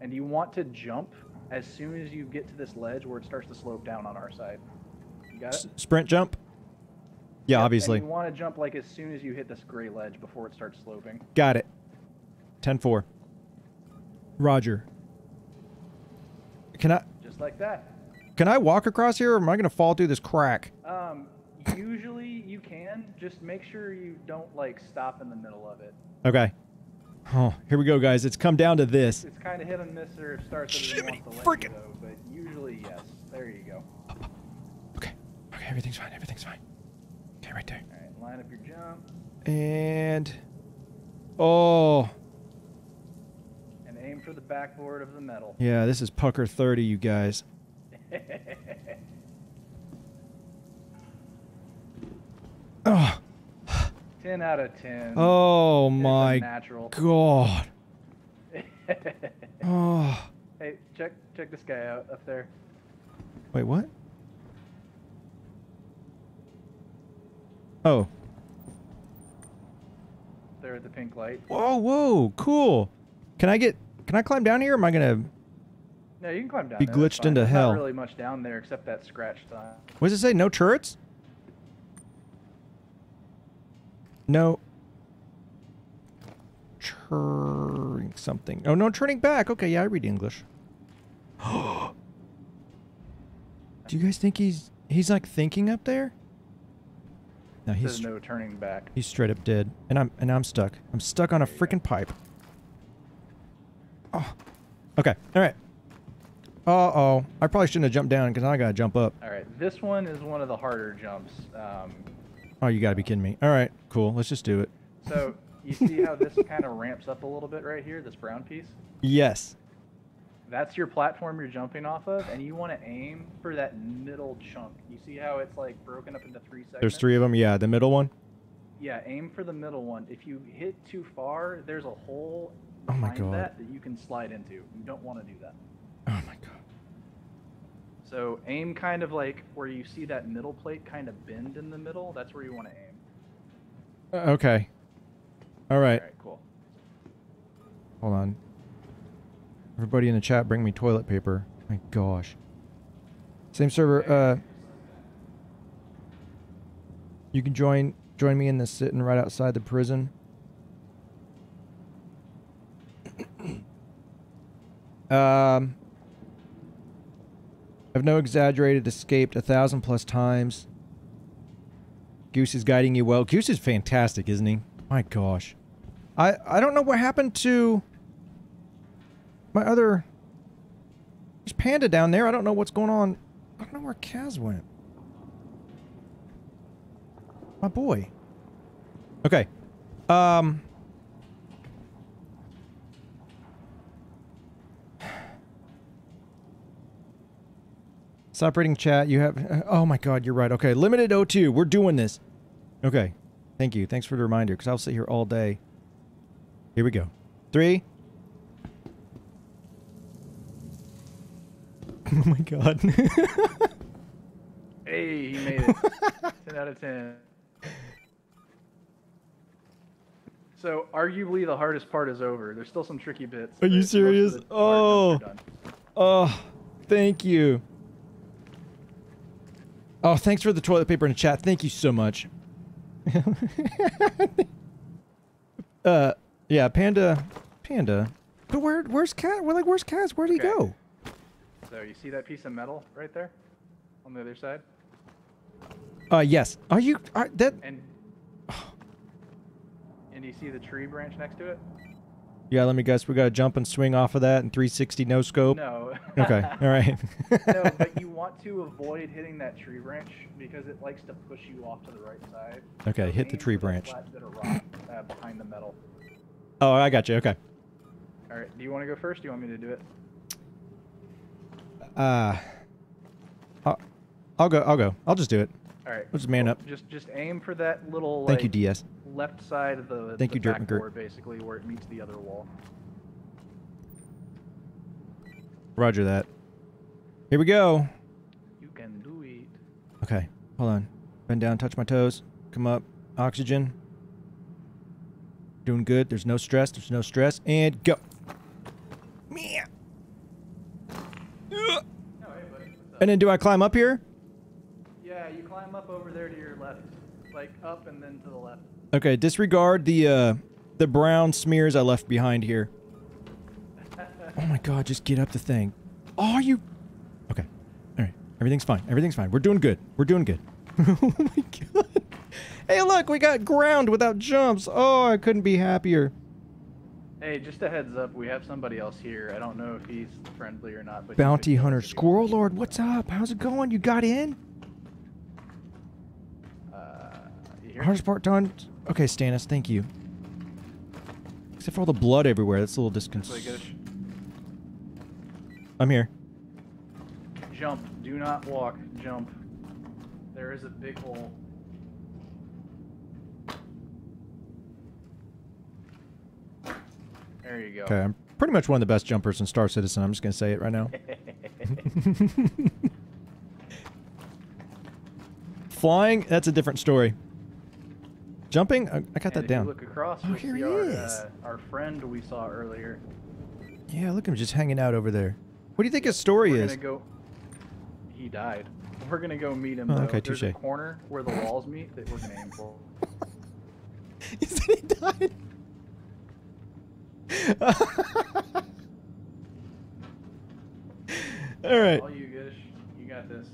And you want to jump as soon as you get to this ledge where it starts to slope down on our side. You got it? Sprint jump? Yeah, yep, obviously. And you want to jump like as soon as you hit this gray ledge before it starts sloping. Got it. 10-4. Roger. Can I just like that? Can I walk across here, or am I gonna fall through this crack? Usually you can. Just make sure you don't like stop in the middle of it. Okay. Oh, here we go, guys. It's come down to this. It's kind of hit and miss, or it starts freaking. Go, but usually, yes. There you go. Up. Okay. Okay. Everything's fine. Everything's fine. Okay, right there. All right. Line up your jump. And oh. Aim for the backboard of the metal. Yeah, this is Pucker 30, you guys. Oh. 10 out of 10. Oh, my God. Oh. Hey, check this guy out up there. Wait, what? Oh. There at the pink light. Whoa, whoa, cool. Can I get... Can I climb down here, or am I going to... No, you can climb down there. Be glitched into hell. There's not really much down there except that scratch sign. What does it say? No turrets? No... Turning something. Oh, no, turning back. Okay, yeah, I read English. Do you guys think he's like thinking up there? No, he's... There's no turning back. He's straight up dead. And I'm stuck. I'm stuck on a freaking pipe. Oh. Okay. All right. Uh-oh. I probably shouldn't have jumped down because I got to jump up. All right. This one is one of the harder jumps. Oh, you got to be kidding me. All right. Cool. Let's just do it. So you see how this kind of ramps up a little bit right here, this brown piece? Yes. That's your platform you're jumping off of, and you want to aim for that middle chunk. You see how it's like broken up into three segments? There's three of them. Yeah. The middle one? Yeah. Aim for the middle one. If you hit too far, there's a hole... Oh my God! That you can slide into. You don't want to do that. Oh my God! So aim kind of like where you see that middle plate kind of bend in the middle. That's where you want to aim. Okay. All right. All right. Cool. Hold on. Everybody in the chat, bring me toilet paper. My gosh. Same server. You can join me in this sitting right outside the prison. I've no exaggerated, escaped 1,000+ times. Goose is guiding you well. Goose is fantastic, isn't he? My gosh. I don't know what happened to my other... There's Panda down there. I don't know what's going on. I don't know where Kaz went. My boy. Okay. Stop reading chat. You have... Oh, my God. You're right. Okay. Limited O2. We're doing this. Okay. Thank you. Thanks for the reminder, because I'll sit here all day. Here we go. 3. Oh, my God. Hey, he made it. 10 out of 10. So, arguably, the hardest part is over. There's still some tricky bits. Are you serious? Oh. Oh. Thank you. Oh, thanks for the toilet paper in the chat. Thank you so much. Yeah, Panda. But where's Kaz? We're like, where's Kaz? Where'd he go? So you see that piece of metal right there on the other side? Yes. Are you that? And you see the tree branch next to it? Yeah, let me guess. We got to jump and swing off of that and 360 no scope. No. Okay. All right. No, but you want to avoid hitting that tree branch because it likes to push you off to the right side. Okay, hit the tree branch. That are rock, behind the metal. Oh, I got you. Okay. All right. Do you want to go first? Or do you want me to do it? I'll go. I'll just do it. All right. Let's man up. Just aim for that little. Thank you, DS. Left side of the backboard, basically, where it meets the other wall. Roger that. Here we go. You can do it. Okay, hold on. Bend down, touch my toes. Come up. Oxygen. Doing good. There's no stress. There's no stress. And go. Man. Oh, hey, buddy. And then do I climb up here? Yeah, you climb up over there to your left. Like up and then to the left. Okay, disregard the brown smears I left behind here. Oh my god, just get up the thing. Oh, you... Okay. Alright. Everything's fine. Everything's fine. We're doing good. We're doing good. Oh my god. Hey, look! We got ground without jumps! Oh, I couldn't be happier. Hey, just a heads up. We have somebody else here. I don't know if he's friendly or not. But Bounty Hunter. Squirrel Lord, what's up? How's it going? You got in? Hardest part done. Okay, Stannis, thank you. Except for all the blood everywhere, that's a little disconcerting. I'm here. Jump. Do not walk. Jump. There is a big hole. There you go. Okay, I'm pretty much one of the best jumpers in Star Citizen. I'm just going to say it right now. Flying, that's a different story. Jumping? I got that down. Look across, oh, here he is. Our friend we saw earlier. Yeah, look at him just hanging out over there. What do you think his story is? He died. We're going to go meet him. Oh, okay, touche. There's a corner where the walls meet that we're going to aim for. He said he died. All right. All you, Gish. You got this.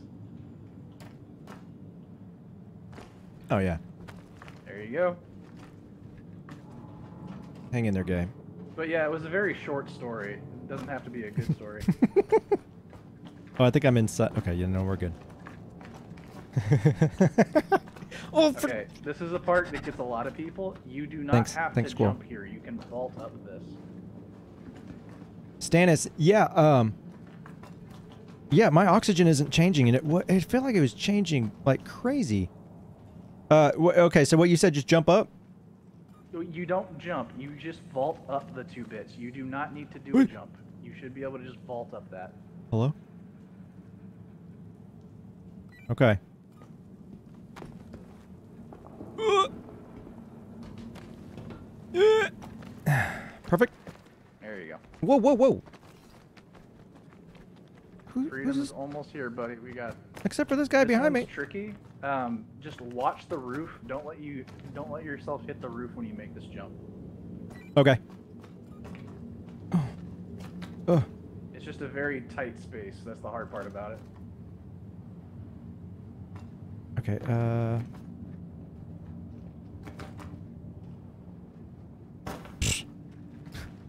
Oh, yeah. There you go. Hang in there, guy. But yeah, it was a very short story. It doesn't have to be a good story. Oh, I think I'm inside. Okay, you know, we're good. Oh, okay, this is a part that gets a lot of people. You do not have to jump here. You can vault up this. Stannis, yeah, yeah, my oxygen isn't changing, and it felt like it was changing like crazy. Okay, so what you said, just jump up? You don't jump. You just vault up the two bits. You do not need to do a jump. You should be able to just vault up that. Hello? Okay. Perfect. There you go. Whoa, whoa, whoa. Freedom is almost here, buddy. We got... Except for this guy behind me. Tricky. Just watch the roof. Don't let yourself hit the roof when you make this jump. Okay. Oh. Oh. It's just a very tight space. That's the hard part about it. Okay.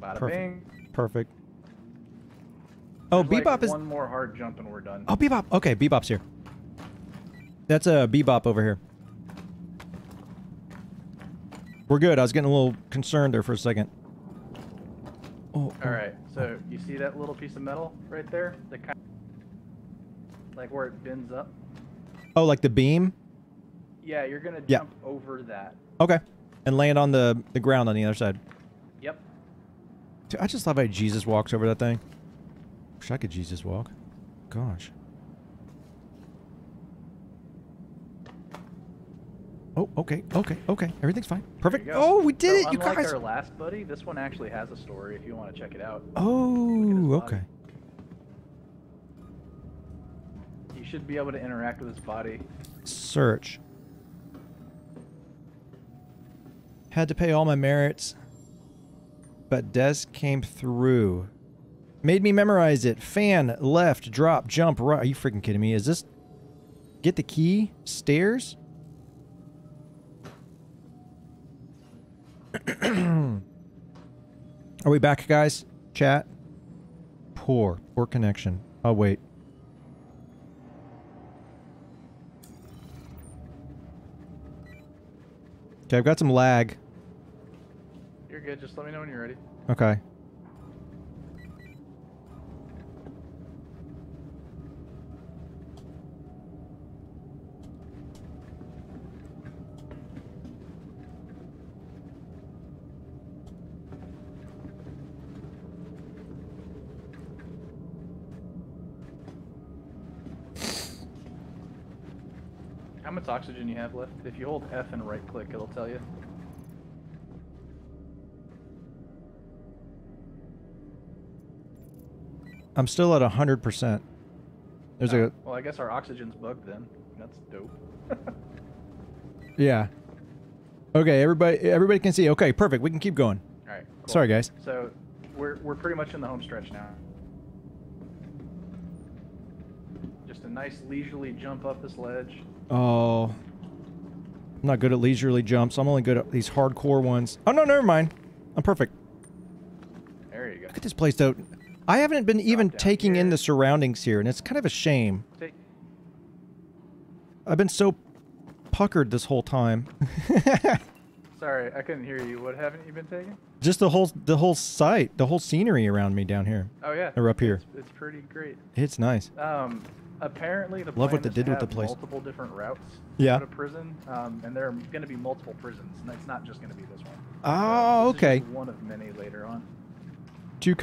Bada bing. Perfect. Oh, Bebop like is... one more hard jump and we're done. Oh, Bebop. Okay, Bebop's here. That's a Bebop over here. We're good. I was getting a little concerned there for a second. Oh. All right. So you see that little piece of metal right there? The kind of, like where it bends up. Oh, like the beam? Yeah, you're gonna jump over that. Okay, and land on the ground on the other side. Yep. Dude, I just love how Jesus walks over that thing. Wish I could Jesus walk. Gosh. Oh, okay, okay, okay. Everything's fine. Perfect. Oh, we did it, you guys. Unlike our last buddy, this one actually has a story if you want to check it out. Oh, okay. You should be able to interact with his body. Search. Had to pay all my merits, but Des came through. Made me memorize it. Fan, left, drop, jump, right. Are you freaking kidding me? Is this... Get the key? Stairs? Are we back, guys? Chat? Poor connection. Oh, wait. Okay, I've got some lag. You're good. Just let me know when you're ready. Okay. How much oxygen you have left? If you hold F and right click, it'll tell you. I'm still at 100%. There's a... Well, I guess our oxygen's bugged then. That's dope. Yeah. Okay, everybody can see. Okay, perfect. We can keep going. All right. Cool. Sorry, guys. So we're pretty much in the home stretch now. Just a nice leisurely jump up this ledge. Oh, I'm not good at leisurely jumps. I'm only good at these hardcore ones. Oh, no, never mind. I'm perfect. There you go. Look at this place, though. I haven't been even taking in the surroundings here, and it's kind of a shame. I've been so puckered this whole time. Sorry, I couldn't hear you. What haven't you been taking? Just the whole site, the whole scenery around me down here. Oh, yeah. Or up here. It's pretty great. It's nice. Apparently, the plan is to have multiple different routes to prison, and there are going to be multiple prisons, and it's not just going to be this one. Oh, okay. This is just one of many later on. Two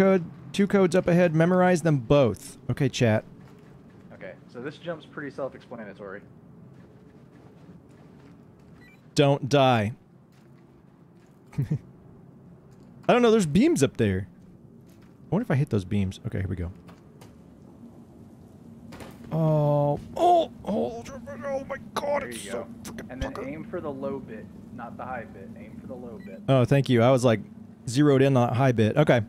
codes up ahead. Memorize them both. Okay, chat. Okay, so this jump's pretty self-explanatory. Don't die. I don't know. There's beams up there. I wonder if I hit those beams. Okay, here we go. Oh my god, it's so freaking And then aim for the low bit, not the high bit. Aim for the low bit. Oh, thank you. I was like zeroed in on that high bit. Okay.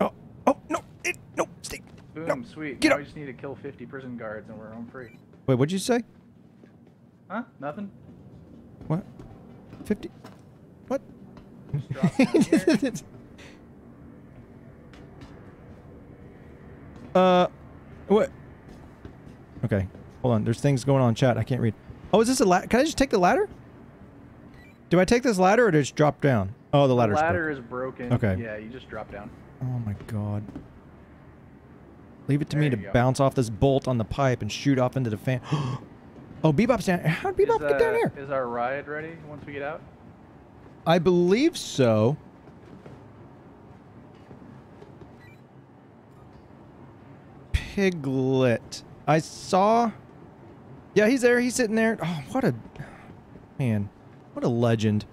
Oh, no. No. Stay. Boom, no. Sweet. Get up. We just need to kill 50 prison guards and we're home free. Wait, what'd you say? Huh? Nothing. What? 50? What? Just drop down here. What? Okay, hold on. There's things going on in chat. I can't read. Oh, is this a ladder? Can I just take the ladder? Do I take this ladder or just drop down? Oh, the ladder is broken. Okay. Yeah, you just drop down. Oh my god. Leave it to me to bounce off this bolt on the pipe and shoot off into the fan. Oh, Bebop's down. How did Bebop get down here? Is our ride ready once we get out? I believe so. Piglet. I saw... Yeah, he's there. He's sitting there. Oh, what a... Man. What a legend.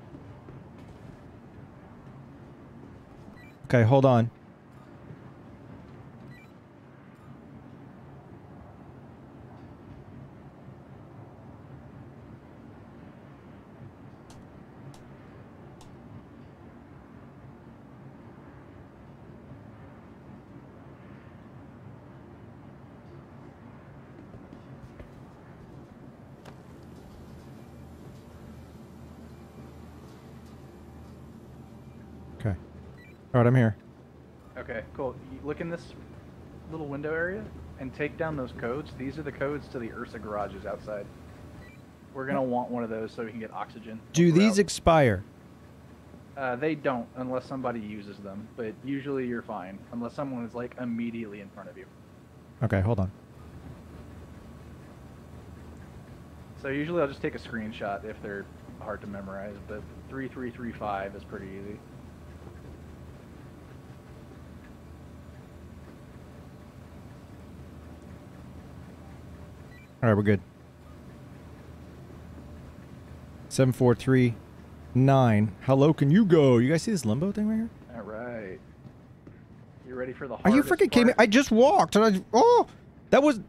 Okay, hold on. Alright, I'm here. Okay, cool. You look in this little window area and take down those codes. These are the codes to the Ursa garages outside. We're going to want one of those so we can get oxygen. Do these expire? They don't unless somebody uses them, but usually you're fine. Unless someone is like immediately in front of you. Okay, hold on. So usually I'll just take a screenshot if they're hard to memorize, but 3335 is pretty easy. Alright, we're good. 7439. How low can you go? You guys see this limbo thing right here? Alright. You ready for the hardest part? Are you freaking kidding me? I just walked and I... Oh! That was...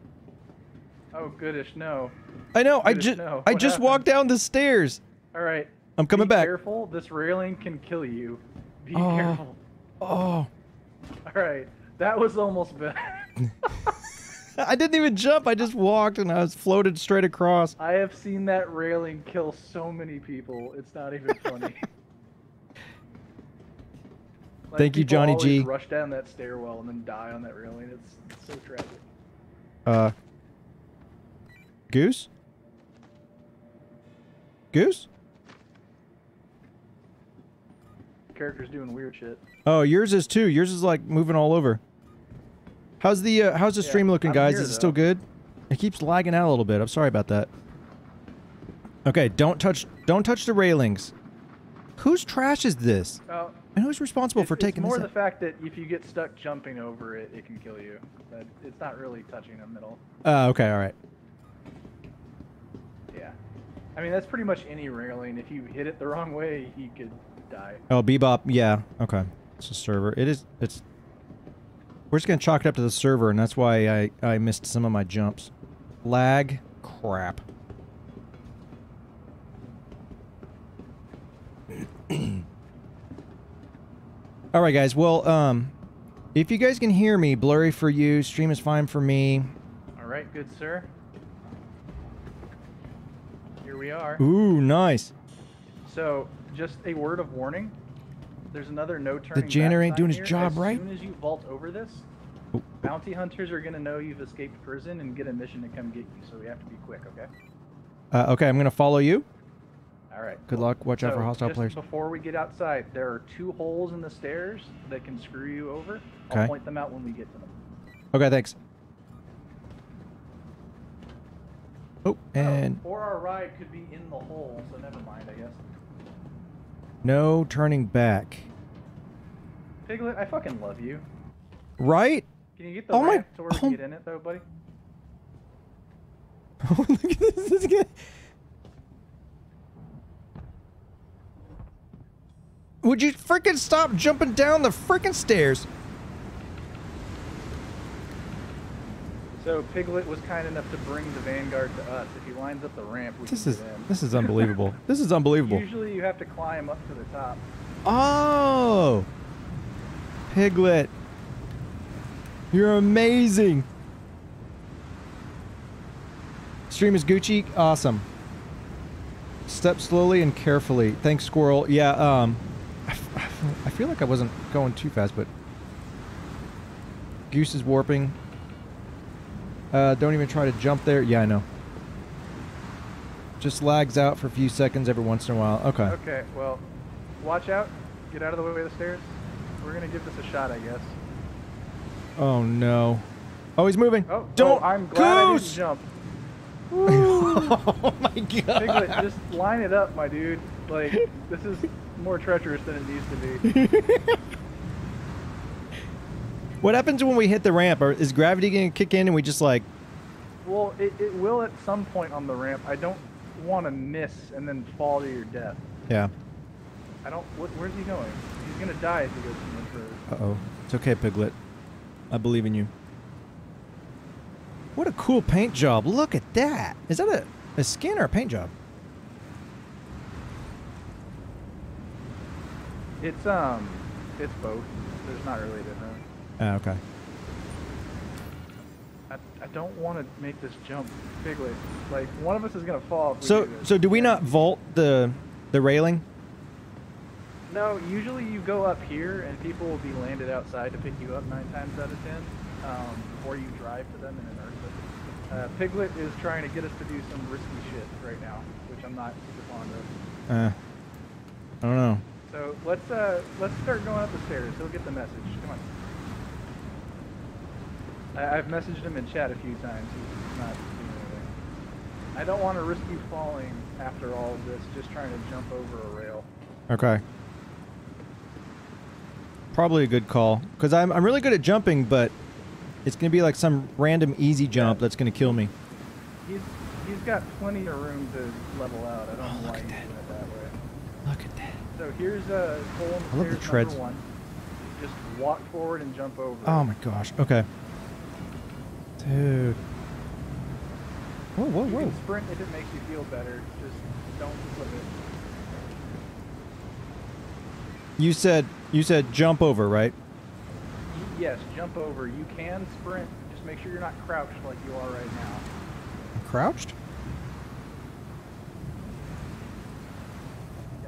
Oh, goodish, no. I know. I just walked down the stairs. All right. I'm coming back. Be careful. This railing can kill you. Be careful. Oh. All right. That was almost bad. I didn't even jump. I just walked and I was floated straight across. I have seen that railing kill so many people. It's not even funny. Like, thank you, Johnny G. Rush down that stairwell and then die on that railing. It's so tragic. Goose? Goose? Character's doing weird shit. Oh, yours is too. Yours is like moving all over. How's the stream looking, guys? Is it still good? It keeps lagging out a little bit. I'm sorry about that. Okay, don't touch the railings. Whose trash is this? Oh. And who's responsible for taking this? It's more the fact that if you get stuck jumping over it, it can kill you. But it's not really touching them at all. Okay, all right. Yeah. I mean, that's pretty much any railing. If you hit it the wrong way, you could die. Oh, Bebop, yeah. Okay. It's a server. We're just going to chalk it up to the server, and that's why I missed some of my jumps. Lag. Crap. All right, guys. Well, if you guys can hear me, blurry for you. Stream is fine for me. All right, good sir. Here we are. Ooh, nice. So, just a word of warning. There's another no turning back sign here. The generator doing his job right. As soon as you vault over this, bounty hunters are gonna know you've escaped prison and get a mission to come get you. So we have to be quick, okay? Okay, I'm gonna follow you. All right. Good luck. Watch out for hostile players. Before we get outside, there are 2 holes in the stairs that can screw you over. Okay. I'll point them out when we get to them. Okay, thanks. Oh, and... Or our ride could be in the hole, so never mind, I guess. No turning back. Piglet, I fucking love you. Right? Can you get the raft to where we get in it, though, buddy? Oh, look at this. This is good. Would you freaking stop jumping down the freaking stairs? So Piglet was kind enough to bring the Vanguard to us. If he lines up the ramp, we can get in. This is unbelievable. This is unbelievable. Usually you have to climb up to the top. Oh, Piglet, you're amazing. Stream is Gucci. Awesome. Step slowly and carefully. Thanks, Squirrel. Yeah. I feel like I wasn't going too fast, but Goose is warping. Don't even try to jump there. Yeah, I know. Just lags out for a few seconds every once in a while. Okay. Okay, well, watch out. Get out of the way of the stairs. We're going to give this a shot, I guess. Oh, no. Oh, he's moving. Oh, don't. Oh, I'm glad Goose! I didn't jump. Oh, my God. Piglet, just line it up, my dude. Like, this is... more treacherous than it needs to be. What happens when we hit the ramp? Is gravity going to kick in and we just like... Well, it will at some point on the ramp. I don't want to miss and then fall to your death. Yeah. I don't... Where's he going? He's going to die if he goes too much further. Uh-oh. It's okay, Piglet. I believe in you. What a cool paint job. Look at that. Is that a skin or a paint job? It's both. There's not really a difference. Okay. I don't want to make this jump, Piglet. Like, one of us is gonna fall. If we do this. So do we not vault the railing? No. Usually you go up here, and people will be landed outside to pick you up 9 times out of 10, or you drive to them in an Ursa. Piglet is trying to get us to do some risky shit right now, which I'm not super fond of. I don't know. So let's start going up the stairs. He'll get the message. Come on. I've messaged him in chat a few times. He's not doing anything. I don't want to risk you falling after all of this, just trying to jump over a rail. Okay. Probably a good call, because I'm really good at jumping, but it's gonna be like some random easy jump that's gonna kill me. He's got plenty of room to level out. I don't know why he's doing it that way. Look at that. So here's a hole in the stairs, number 1. Just walk forward and jump over. Oh my gosh. Okay. Dude. Whoa, whoa, whoa. You can sprint if it makes you feel better. Just don't flip it. You said jump over, right? Yes, jump over. You can sprint. Just make sure you're not crouched like you are right now. Crouched?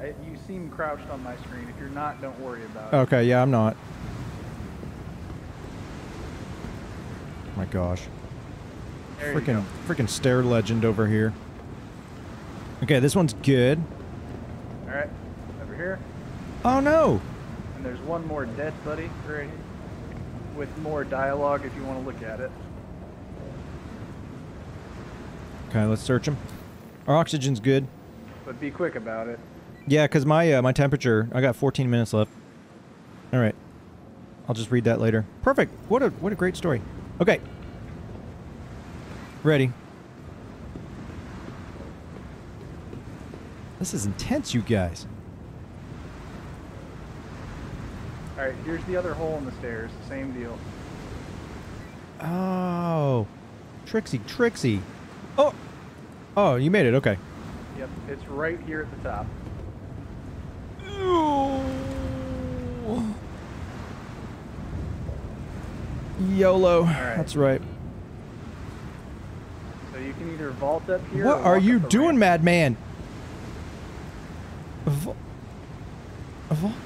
You seem crouched on my screen. If you're not, don't worry about it. Okay, yeah, I'm not. Oh my gosh. Freaking stair legend over here. Okay, this one's good. Alright, over here. Oh no! And there's one more death buddy right here, with more dialogue if you want to look at it. Okay, let's search him. Our oxygen's good. But be quick about it. Yeah, because my my temperature, I got 14 minutes left. Alright. I'll just read that later. Perfect! What a great story. Okay. Ready. This is intense, you guys. Alright, here's the other hole in the stairs. Same deal. Oh. Trixie, Trixie. Oh! Oh, you made it. Okay. Yep, it's right here at the top. Ooh. YOLO. Right. That's right. So you can either vault up here. What are you doing, madman? Vault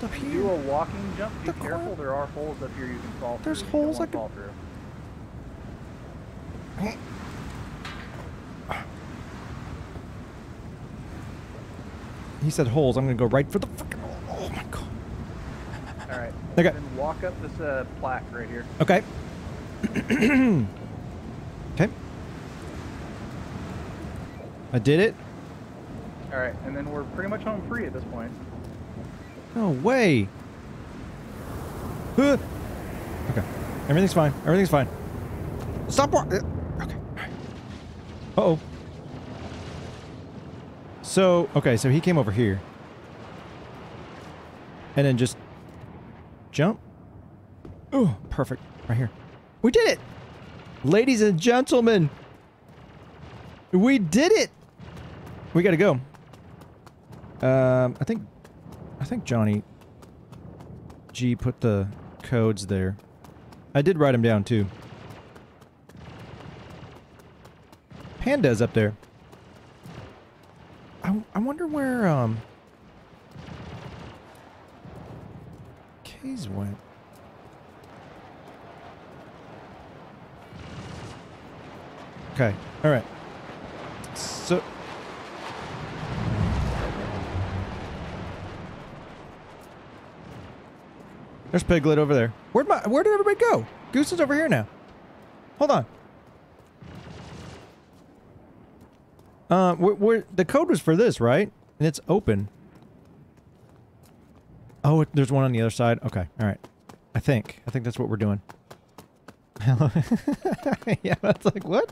up here. Do a walking jump. Be careful. There are holes up here you can fall through. There's holes I can fall through. He said holes. I'm gonna go right for the fucking. Oh my god. All right. Okay. And walk up this plaque right here. Okay. Okay. I did it. All right, and then we're pretty much home free at this point. No way. Okay. Everything's fine. Everything's fine. Stop. Okay. All right. Uh oh. So, okay, so he came over here. And then just jump. Oh, perfect. Right here. We did it! Ladies and gentlemen! We did it! We gotta go. I think Johnny G put the codes there. I did write them down, too. Panda's up there. I wonder where, K's went. Okay, alright. So... There's Piglet over there. Where did everybody go? Goose is over here now. Hold on. The code was for this, right? And it's open. Oh, there's one on the other side. Okay, all right. I think that's what we're doing. Hello. Yeah, that's like what?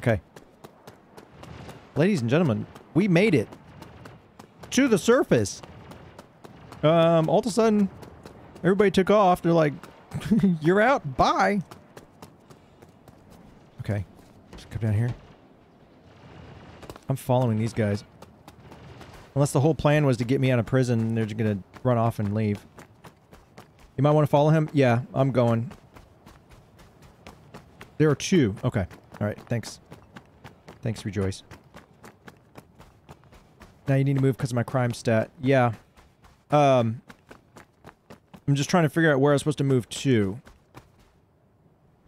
Okay. Ladies and gentlemen, we made it to the surface. All of a sudden, everybody took off. They're like, you're out. Bye. Okay. Just come down here. I'm following these guys. Unless the whole plan was to get me out of prison, they're just going to run off and leave. You might want to follow him? Yeah, I'm going. There are two. Okay. All right. Thanks. Thanks, Rejoice. Now you need to move because of my crime stat. Yeah. I'm just trying to figure out where I was supposed to move to.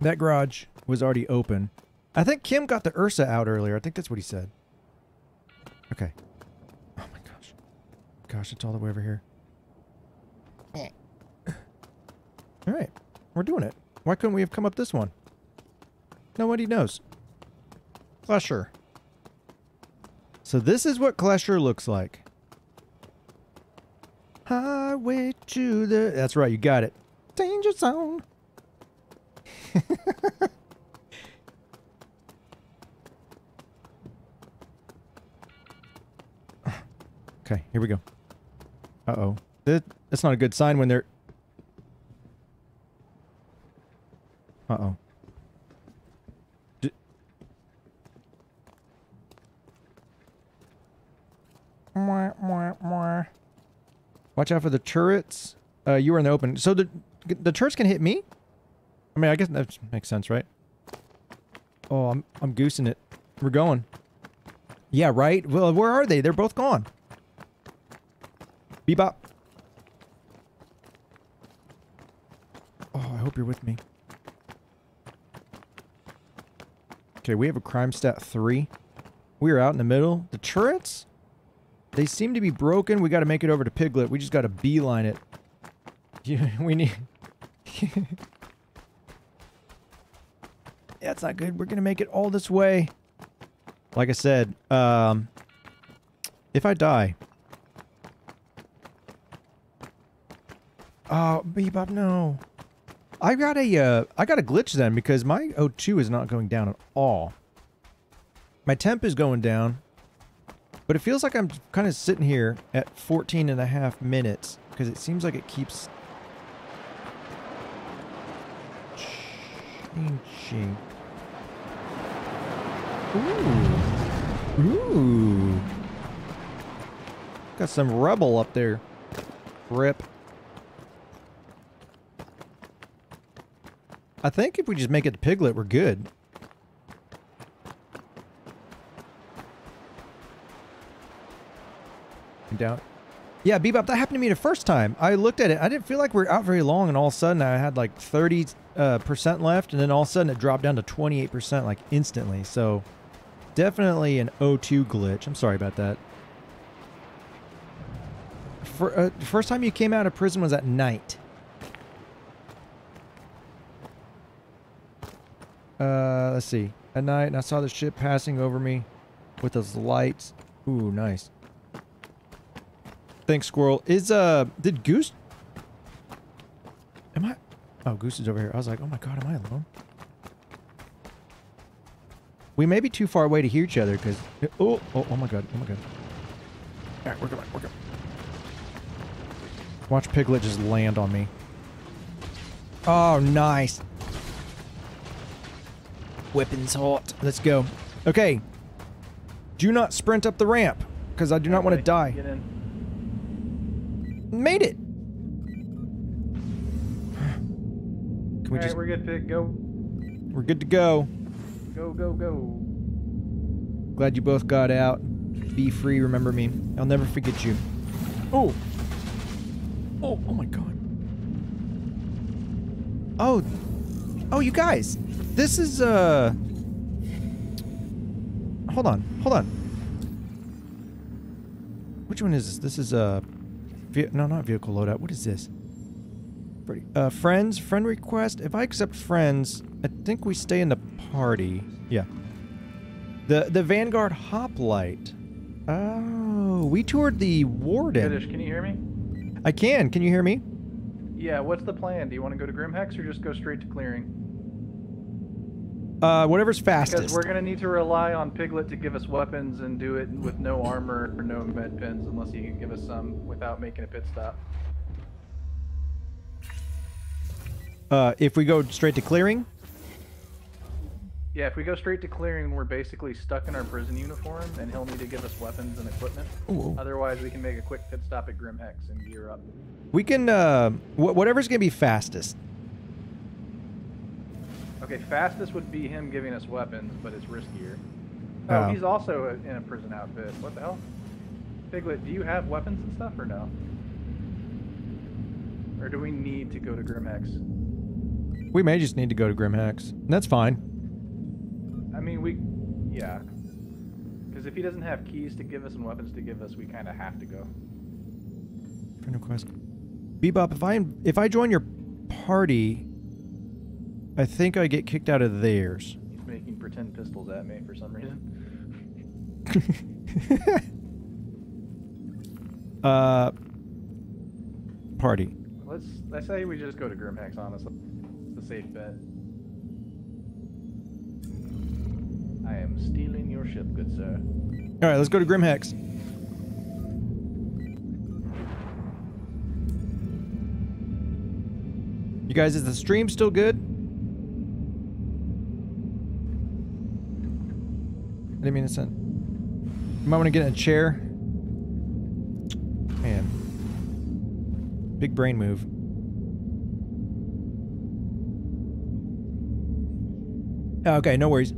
That garage was already open. I think Kim got the Ursa out earlier. I think that's what he said. Okay. Oh my gosh. Gosh, it's all the way over here. Alright. We're doing it. Why couldn't we have come up this one? Nobody knows. Klescher. So this is what Klescher looks like. Highway to the... That's right, you got it. Danger zone. Okay, here we go. Uh-oh. That's not a good sign when they're... Uh-oh. Watch out for the turrets. You are in the open. So the turrets can hit me? I mean, I guess that makes sense, right? Oh, I'm goosing it. We're going. Yeah, right? Well, where are they? They're both gone. Bebop. Oh, I hope you're with me. Okay, we have a crime stat 3. We are out in the middle. The turrets? They seem to be broken. We got to make it over to Piglet. We just got to beeline it. Yeah, we need... That's not good. We're going to make it all this way. Like I said, if I die... Oh, Bebop, no. I got a glitch then because my O2 is not going down at all. My temp is going down. But it feels like I'm kind of sitting here at 14.5 minutes because it seems like it keeps changing. Ooh. Ooh. Got some rubble up there. Rip. I think if we just make it to Piglet, we're good. Down. Yeah, Bebop, that happened to me the first time. I looked at it. I didn't feel like we were out very long, and all of a sudden I had like 30% left, and then all of a sudden it dropped down to 28% like instantly. So definitely an O2 glitch. I'm sorry about that. The first time you came out of prison was at night. Let's see. At night, and I saw the ship passing over me with those lights. Ooh, nice. Thanks, Squirrel. Did Goose... Am I... Oh, Goose is over here. I was like, oh my god, am I alone? We may be too far away to hear each other, because... Oh my god, oh my god. Alright, we're going, we're going. Watch Piglet just land on me. Oh, nice. Weapons hot. Let's go. Okay. Do not sprint up the ramp, because I do not want to die. Get in. Made it! Can we just... Alright, we're good, Pig. Go. We're good to go. Go, go, go. Glad you both got out. Be free, remember me. I'll never forget you. Oh! Oh, oh my god. Oh. Oh, you guys. This is, Hold on, hold on. Which one is this? This is, No, not vehicle loadout. What is this? Friends? Friend request? If I accept friends, I think we stay in the party. Yeah. The Vanguard Hoplite. Oh, we toured the Warden. Goodish, can you hear me? I can. Can you hear me? Yeah, what's the plan? Do you want to go to Grim Hex or just go straight to clearing? Whatever's fastest. Because we're going to need to rely on Piglet to give us weapons and do it with no armor or no med pins unless he can give us some without making a pit stop. If we go straight to clearing? Yeah, if we go straight to clearing, we're basically stuck in our prison uniform and he'll need to give us weapons and equipment. Ooh. Otherwise, we can make a quick pit stop at Grim Hex and gear up. We can, whatever's going to be fastest. Okay, fastest would be him giving us weapons, but it's riskier. Oh, he's also in a prison outfit. What the hell? Piglet, do you have weapons and stuff, or no? Or do we need to go to Grim Hex? We may just need to go to Grim Hex. That's fine. I mean, we... Yeah. Because if he doesn't have keys to give us and weapons to give us, we kind of have to go. Friend request. Bebop, if I join your party... I think I get kicked out of theirs. He's making pretend pistols at me for some reason. Party. I say we just go to Grim Hex, honestly. It's a safe bet. I am stealing your ship, good sir. Alright, let's go to Grim Hex. You guys, is the stream still good? I didn't mean to send. You might want to get in a chair. Man. Big brain move. Okay, no worries.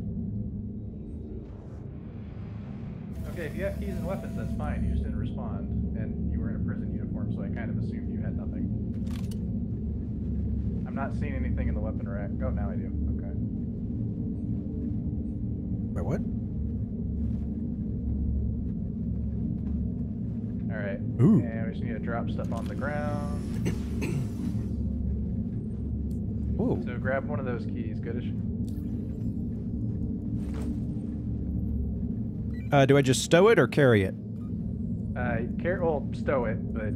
Okay, if you have keys and weapons, that's fine. You just didn't respond, and you were in a prison uniform, so I kind of assumed you had nothing. I'm not seeing anything in the weapon rack. Oh, now I do. Okay. Wait, what? All right. Ooh. And we just need to drop stuff on the ground. Ooh. So grab one of those keys, Goodish. Do I just stow it or carry it? Well, stow it, but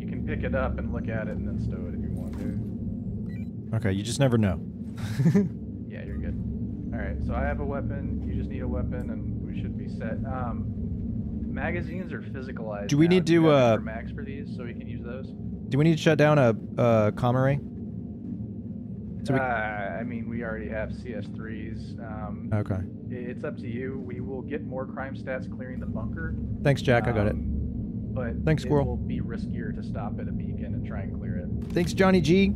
you can pick it up and look at it and then stow it if you want to. Okay, you just never know. Yeah, you're good. Alright, so I have a weapon, you just need a weapon, and we should be set. Magazines are physicalized. Do we need to, max for these, so we can use those? Do we need to shut down a, comm array? So I mean, we already have CS3s. Okay. It's up to you. We will get more crime stats clearing the bunker. Thanks, Jack. I got it. But thanks, Squirrel. It will be riskier to stop at a beacon and try and clear it. Thanks, Johnny G.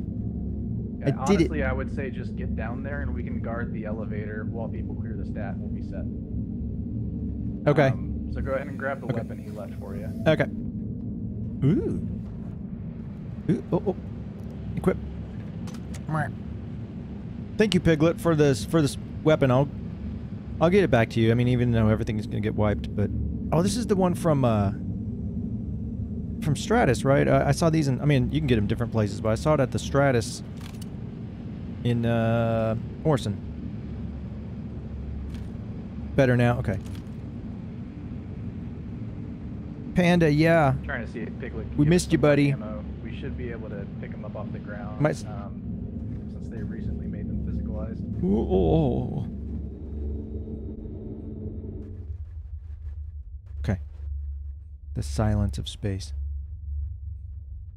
Yeah, honestly, I would say just get down there and we can guard the elevator while people clear the stat. We'll be set. Okay. So go ahead and grab the weapon he left for you. Okay. Ooh. Ooh. Oh. Oh. Equip. Thank you, Piglet, for this weapon. I'll get it back to you. I mean, even though everything's gonna get wiped, but oh, this is the one from Stratus, right? I saw these in. I mean, you can get them different places, but I saw it at the Stratus in Orson. Better now, okay. Panda, yeah. I'm trying to see if Piglet. We missed you, buddy. Ammo. We should be able to pick them up off the ground. Might since they recently made them physicalized. Ooh. The silence of space.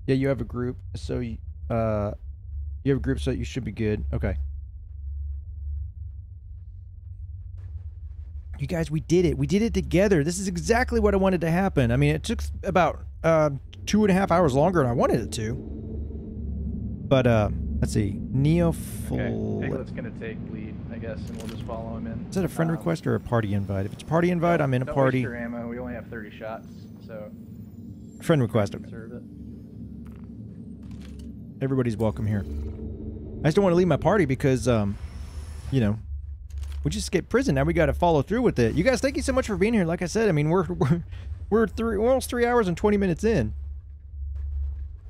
Yeah, you have a group, so you have a group, so you should be good. Okay. You guys, we did it. We did it together. This is exactly what I wanted to happen. I mean, it took about 2.5 hours longer than I wanted it to. But let's see. Neofl. Okay, Piglet's gonna take lead, I guess, and we'll just follow him in. Is that a friend request or a party invite? If it's a party invite, I'm in a party. Don't waste your ammo. We only have 30 shots, so. Friend request. Okay. Everybody's welcome here. I just don't want to leave my party because, you know, we just escaped prison. Now we got to follow through with it. You guys, thank you so much for being here. Like I said, I mean, we're almost 3 hours and 20 minutes in.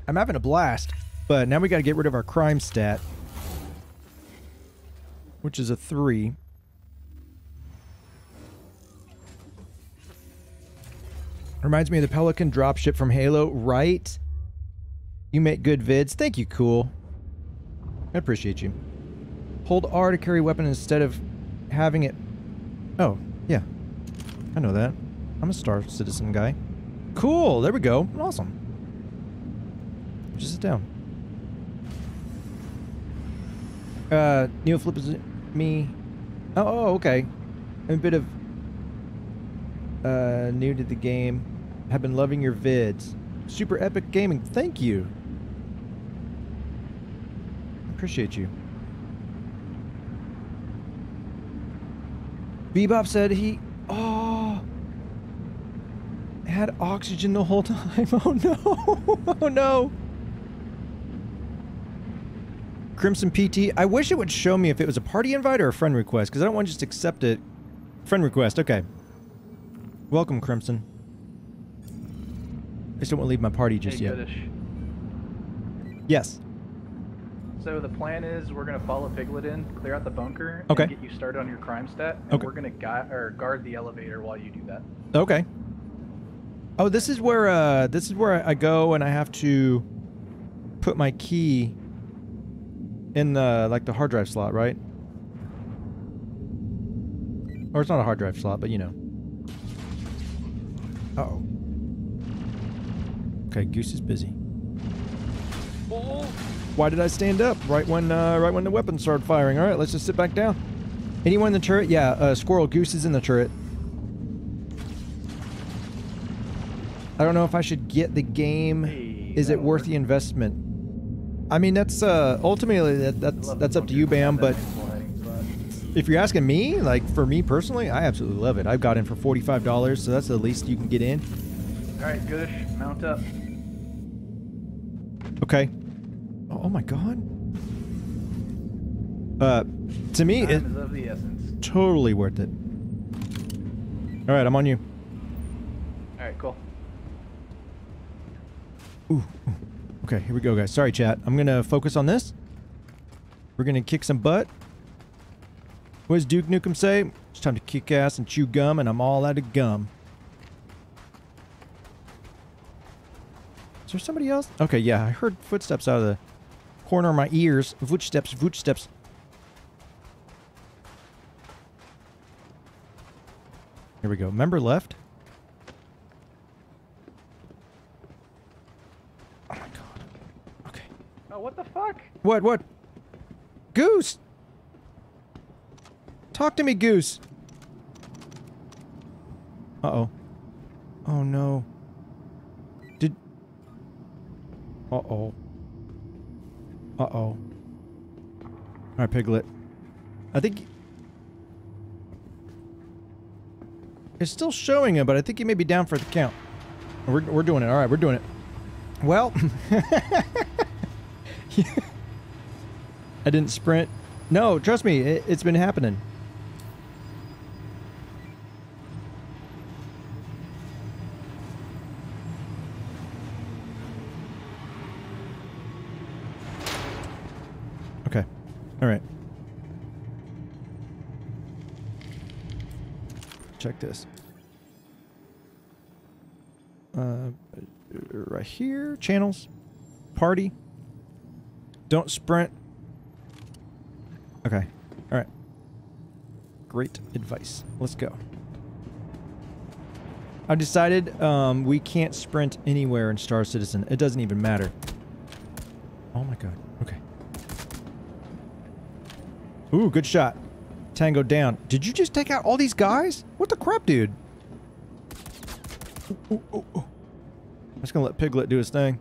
I'm having a blast. But now we got to get rid of our crime stat, which is a 3. Reminds me of the Pelican dropship from Halo, right? You make good vids. Thank you, Cool. I appreciate you. Hold R to carry weapon instead of having it... Oh, yeah. I know that. I'm a Star Citizen guy. Cool, there we go. Awesome. Just sit down. Neoflip is me. Oh, okay. I'm a bit of new to the game. Have been loving your vids. Super epic gaming. Thank you. Appreciate you. Bebop said he had oxygen the whole time. Oh no. Oh no. Crimson PT. I wish it would show me if it was a party invite or a friend request, because I don't want to just accept it. Friend request, okay. Welcome, Crimson. I just don't want to leave my party just yet. Goodish. Yes. So the plan is we're going to follow Piglet in, clear out the bunker, and get you started on your crime stat, and we're going to guard the elevator while you do that. Okay. Oh, this is where I go and I have to put my key... in the, like, the hard drive slot, right? Or it's not a hard drive slot, but you know. Uh-oh. Okay, Goose is busy. Oh. Why did I stand up? Right when the weapons started firing. All right, let's just sit back down. Anyone in the turret? Yeah, Squirrel Goose is in the turret. I don't know if I should get the game. Hey, is it worth the investment? I mean, that's ultimately that's up to you, Bam. But if you're asking me, like for me personally, I absolutely love it. I've got in for $45, so that's the least you can get in. All right, Goodish, mount up. Okay. Oh my God. To me, it's totally worth it. All right, I'm on you. All right, cool. Ooh. Okay, here we go, guys. Sorry, chat. I'm gonna focus on this. We're gonna kick some butt. What does Duke Nukem say? It's time to kick ass and chew gum, and I'm all out of gum. Is there somebody else? Okay, yeah, I heard footsteps out of the corner of my ears. Footsteps, footsteps. Here we go. Member left. What the fuck? What? What? Goose! Talk to me, Goose! Uh-oh. Oh, no. Did... Uh-oh. Uh-oh. Alright, Piglet. I think... It's still showing him, but I think he may be down for the count. We're doing it. Alright, we're doing it. Well... I didn't sprint. No, trust me, it's been happening. Okay. All right. Check this. Right here, channels, party. Don't sprint. Okay. All right. Great advice. Let's go. I've decided we can't sprint anywhere in Star Citizen. It doesn't even matter. Oh my God. Okay. Ooh, good shot. Tango down. Did you just take out all these guys? What the crap, dude? Ooh, ooh, ooh, ooh. I'm just gonna let Piglet do his thing.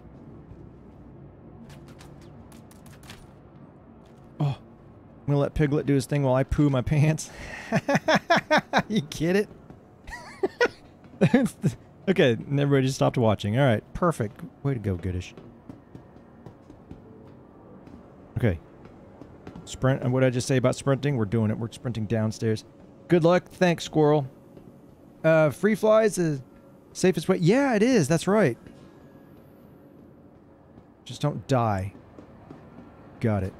I'm gonna let Piglet do his thing while I poo my pants. You get it? Okay, everybody just stopped watching. All right, perfect. Way to go, Goodish. Okay. Sprint, and what did I just say about sprinting? We're doing it. We're sprinting downstairs. Good luck. Thanks, Squirrel. Free flies is the safest way. Yeah, it is. That's right. Just don't die. Got it.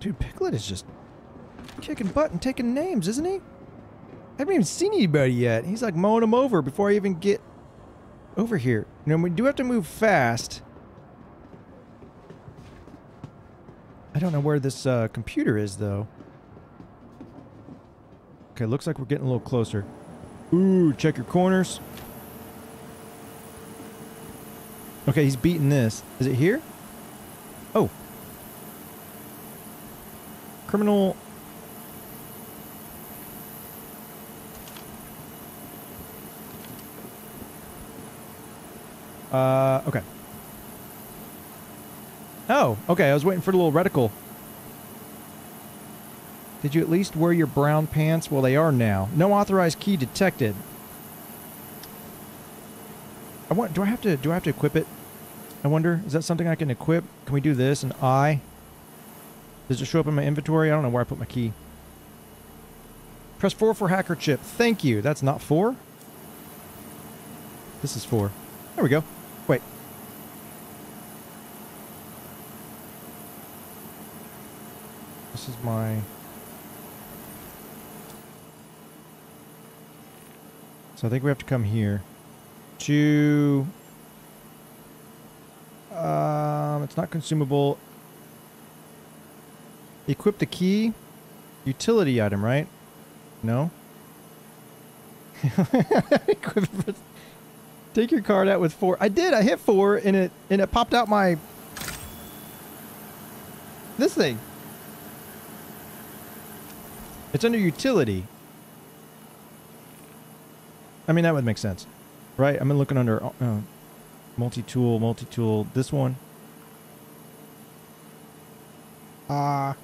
Dude, Piglet is just kicking butt and taking names, isn't he? I haven't even seen anybody yet. He's like mowing them over before I even get over here. You know, we do have to move fast. I don't know where this computer is, though. Okay, looks like we're getting a little closer. Ooh, check your corners. Okay, he's beating this. Is it here? Oh. Criminal. Okay. Oh, okay. I was waiting for the little reticle. Did you at least wear your brown pants? Well, they are now. No authorized key detected. I want. Do I have to equip it? I wonder. Is that something I can equip? Can we do this? An eye. Does it show up in my inventory? I don't know where I put my key. Press 4 for hacker chip. Thank you. That's not 4. This is 4. There we go. Wait. This is my... So I think we have to come here. To... it's not consumable. Equip the key. Utility item, right? No? Take your card out with 4. I did. I hit 4 and it popped out my this thing. It's under utility. I mean, that would make sense, right? I'm looking under multi-tool, multi-tool. This one. Oh,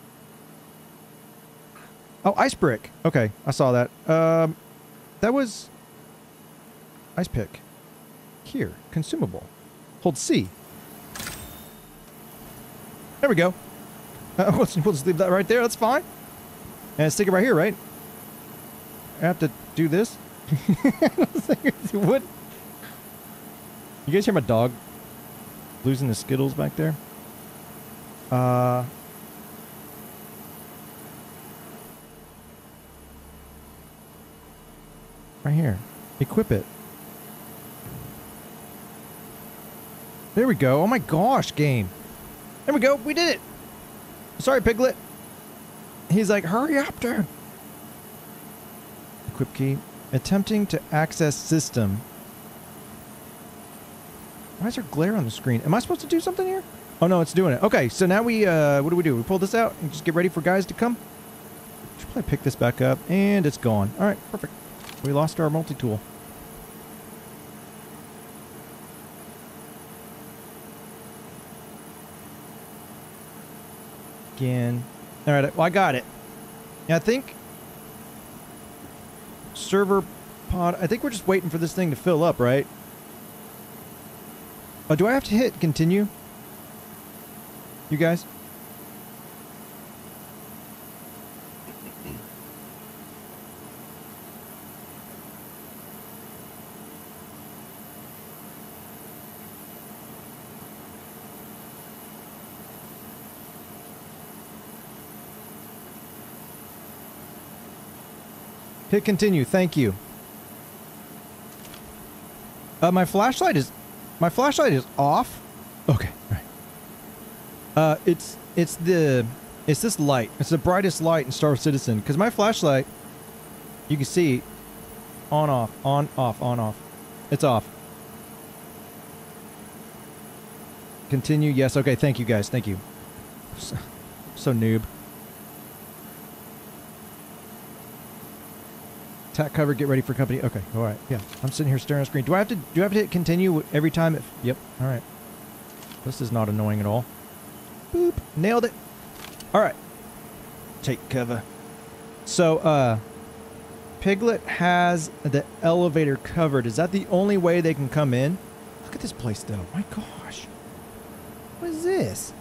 ice brick. Okay, I saw that. That was ice pick. Here, consumable. Hold C. There we go. We'll just leave that right there. That's fine. And stick it right here, right? I have to do this. What? You guys hear my dog losing the Skittles back there? Right here. Equip it. There we go. Oh my gosh, game. There we go. We did it. Sorry, Piglet. He's like, hurry up, dude. Equip key. Attempting to access system. Why is there glare on the screen? Am I supposed to do something here? Oh no, it's doing it. Okay, so now we, what do? We pull this out and just get ready for guys to come. Should probably pick this back up, and it's gone. All right, perfect. We lost our multi-tool. Again. All right, well, I got it. Yeah, I think server pod. I think we're just waiting for this thing to fill up, right? Oh, do I have to hit continue? You guys? Hit continue. Thank you. My flashlight is off. Okay. Right. It's this light. It's the brightest light in Star Citizen because my flashlight, you can see, on off, on off, on off. It's off. Continue. Yes. Okay. Thank you guys. Thank you. So noob. Tack cover, get ready for company. Okay, all right. Yeah, I'm sitting here staring at the screen. Do I have to hit continue every time? Yep. All right. This is not annoying at all. Boop. Nailed it. All right. Take cover. So, Piglet has the elevator covered. Is that the only way they can come in? Look at this place, though. My gosh. What is this?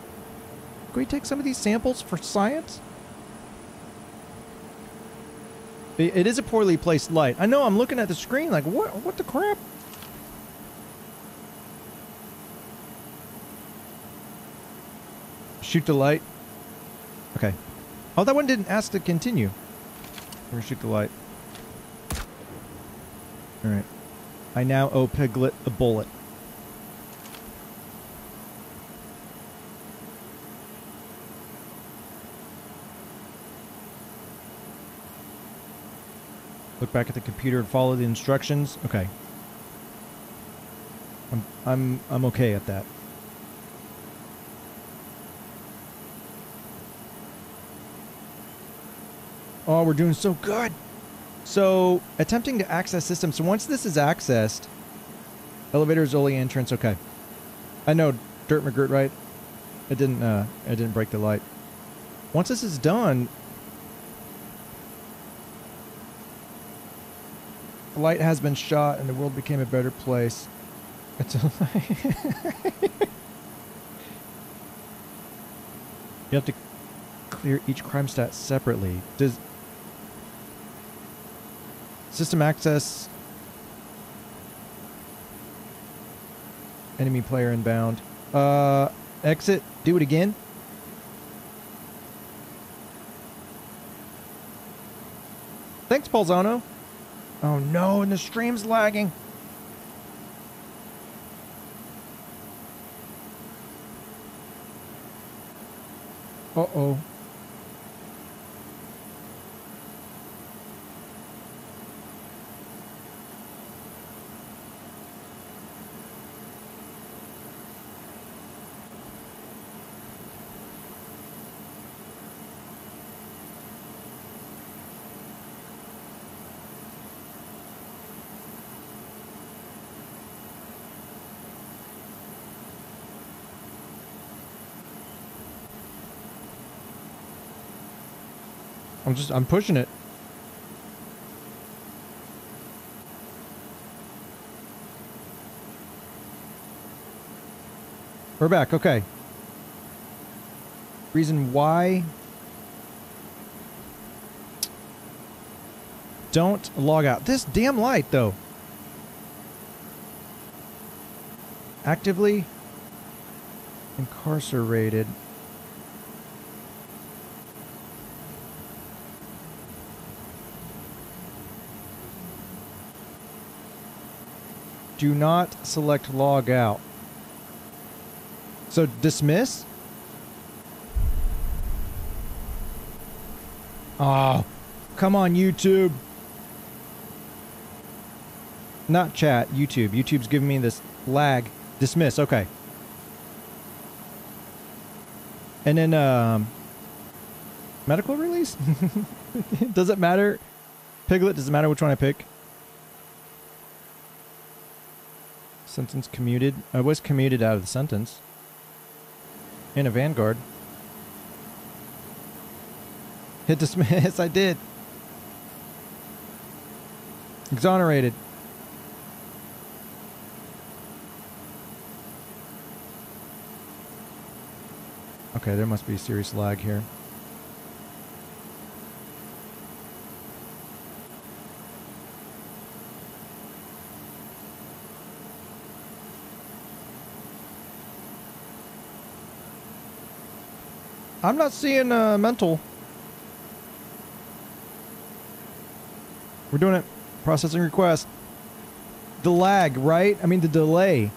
Can we take some of these samples for science? It is a poorly placed light. I know, I'm looking at the screen like, what the crap? Shoot the light. Okay. Oh, that one didn't ask to continue. We're gonna shoot the light. All right. I now owe Piglet a bullet. Look back at the computer and follow the instructions. Okay. I'm okay at that. Oh, we're doing so good. So, attempting to access system. So once this is accessed, elevator is only entrance. Okay. I know, Dirt McGirt, right? It didn't break the light. Once this is done, light has been shot and the world became a better place. It's a you have to clear each crime stat separately. Does system access enemy player inbound? Exit. Do it again. Thanks, Polzano. Oh no, and the stream's lagging. Uh-oh. I'm pushing it. We're back. Okay. Reason why. Don't log out. This damn light, though. Actively incarcerated. Do not select log out. So dismiss? Oh, come on, YouTube. Not chat, YouTube. YouTube's giving me this lag. Dismiss, okay. And then, medical release? Does it matter? Piglet, does it matter which one I pick? Sentence commuted. I was commuted out of the sentence. In a Vanguard. Hit dismiss, I did. Exonerated. Okay, there must be a serious lag here. I'm not seeing mental. We're doing it. Processing request. The lag, right? I mean the delay.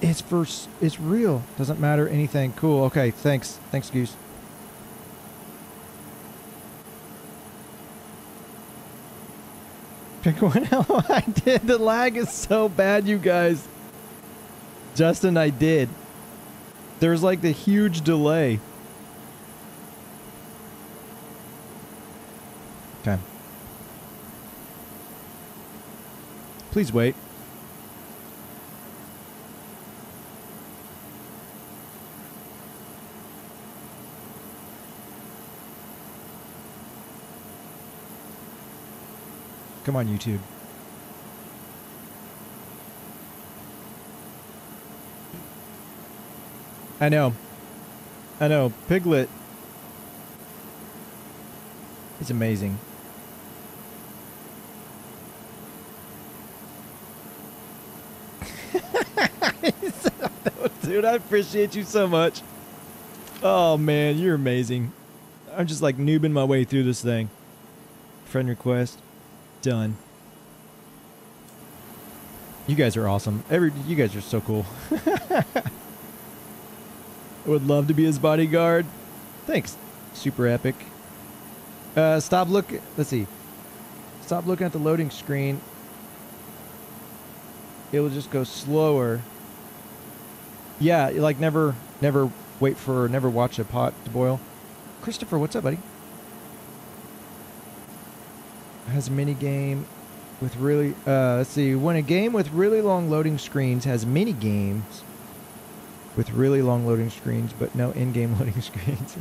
It's real. Doesn't matter anything. Cool. Okay. Thanks. Thanks, Goose. Pick one. I did. The lag is so bad, you guys. Justin, I did. There's like the huge delay. Okay. Please wait. Come on, YouTube. I know. I know. Piglet is amazing. Dude, I appreciate you so much. Oh, man, you're amazing. I'm just like noobing my way through this thing. Friend request. Done. You guys are awesome. You guys are so cool. I would love to be his bodyguard. Thanks. Super epic. Stop looking. Let's see. Stop looking at the loading screen. It will just go slower. Yeah, like never wait for, never watch a pot to boil. Christopher, what's up, buddy? Has a mini game with really let's see, when a game with really long loading screens has mini games with really long loading screens but no in-game loading screens.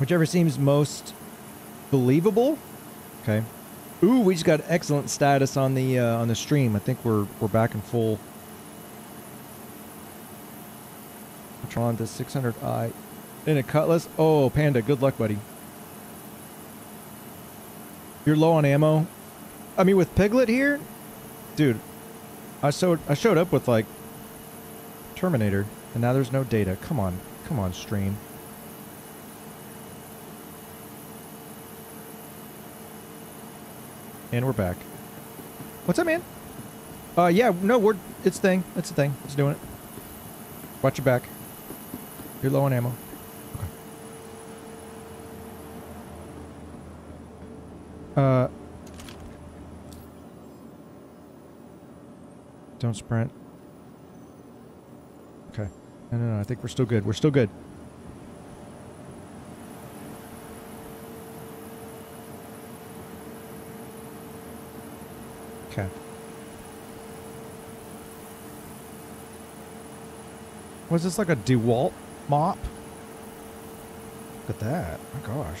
Whichever seems most believable. Okay. Ooh, we just got excellent status on the stream. I think we're back in full. We're trying to 600i in a cutlass. Oh, Panda, good luck, buddy. You're low on ammo. I mean, with Piglet here, dude, I showed up with like Terminator, and now there's no data. Come on, come on, stream. And we're back. What's up, man? Yeah, no, it's thing. It's a thing. It's doing it. Watch your back. You're low on ammo. Don't sprint. Okay. No, I think we're still good. We're still good. Okay. Was this like a DeWalt mop? Look at that. My gosh.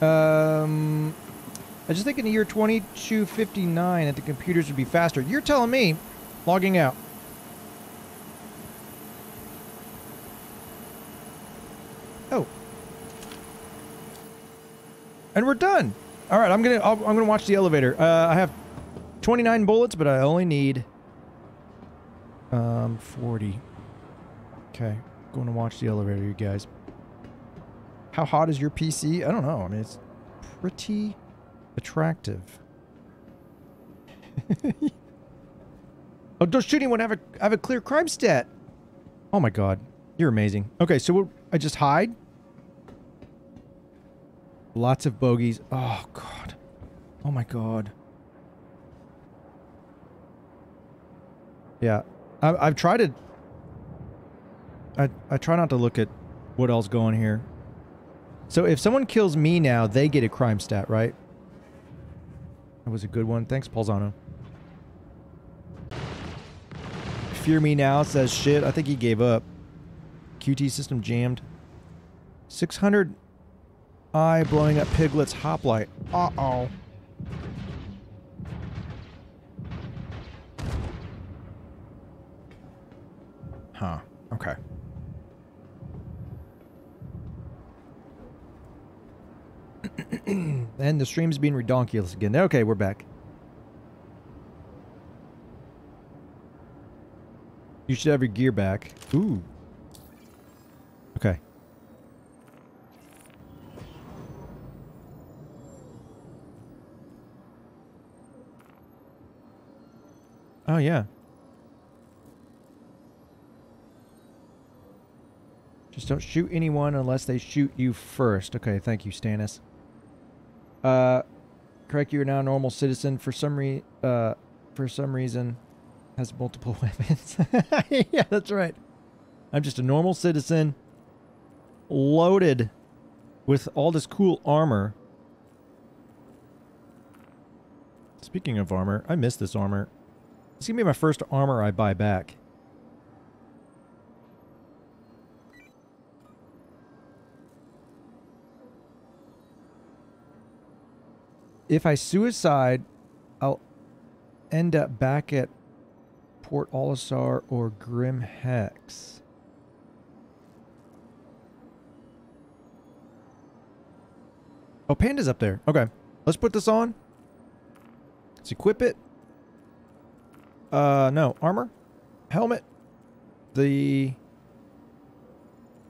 I just think in the year 2259 that the computers would be faster. You're telling me. Logging out. Oh. And we're done. All right, I'm gonna watch the elevator. I have 29 bullets, but I only need 40. Okay, going to watch the elevator, you guys. How hot is your PC? I don't know. I mean, it's pretty attractive. Oh, does shooting one have a clear crime stat? Oh my god, you're amazing. Okay, so what, I just hide. Lots of bogeys. Oh god. Oh my god. Yeah, I've tried to. I try not to look at what else going here. So if someone kills me now, they get a crime stat, right? That was a good one. Thanks, Paulzano. Fear me now says shit. I think he gave up. QT system jammed. 600 I blowing up Piglet's hoplite. Uh-oh. Huh. Okay. And the stream's being redonkulous again. Okay, we're back. You should have your gear back. Ooh. Okay. Oh, yeah. Just don't shoot anyone unless they shoot you first. Okay, thank you, Stannis. Correct, you are now a normal citizen. For some reason, has multiple weapons. Yeah, that's right. I'm just a normal citizen, loaded with all this cool armor. Speaking of armor, I miss this armor. It's gonna be my first armor I buy back. If I suicide, I'll end up back at Port Olisar or Grim Hex. Oh, Panda's up there. Okay. Let's put this on. Let's equip it. No. Armor? Helmet? The...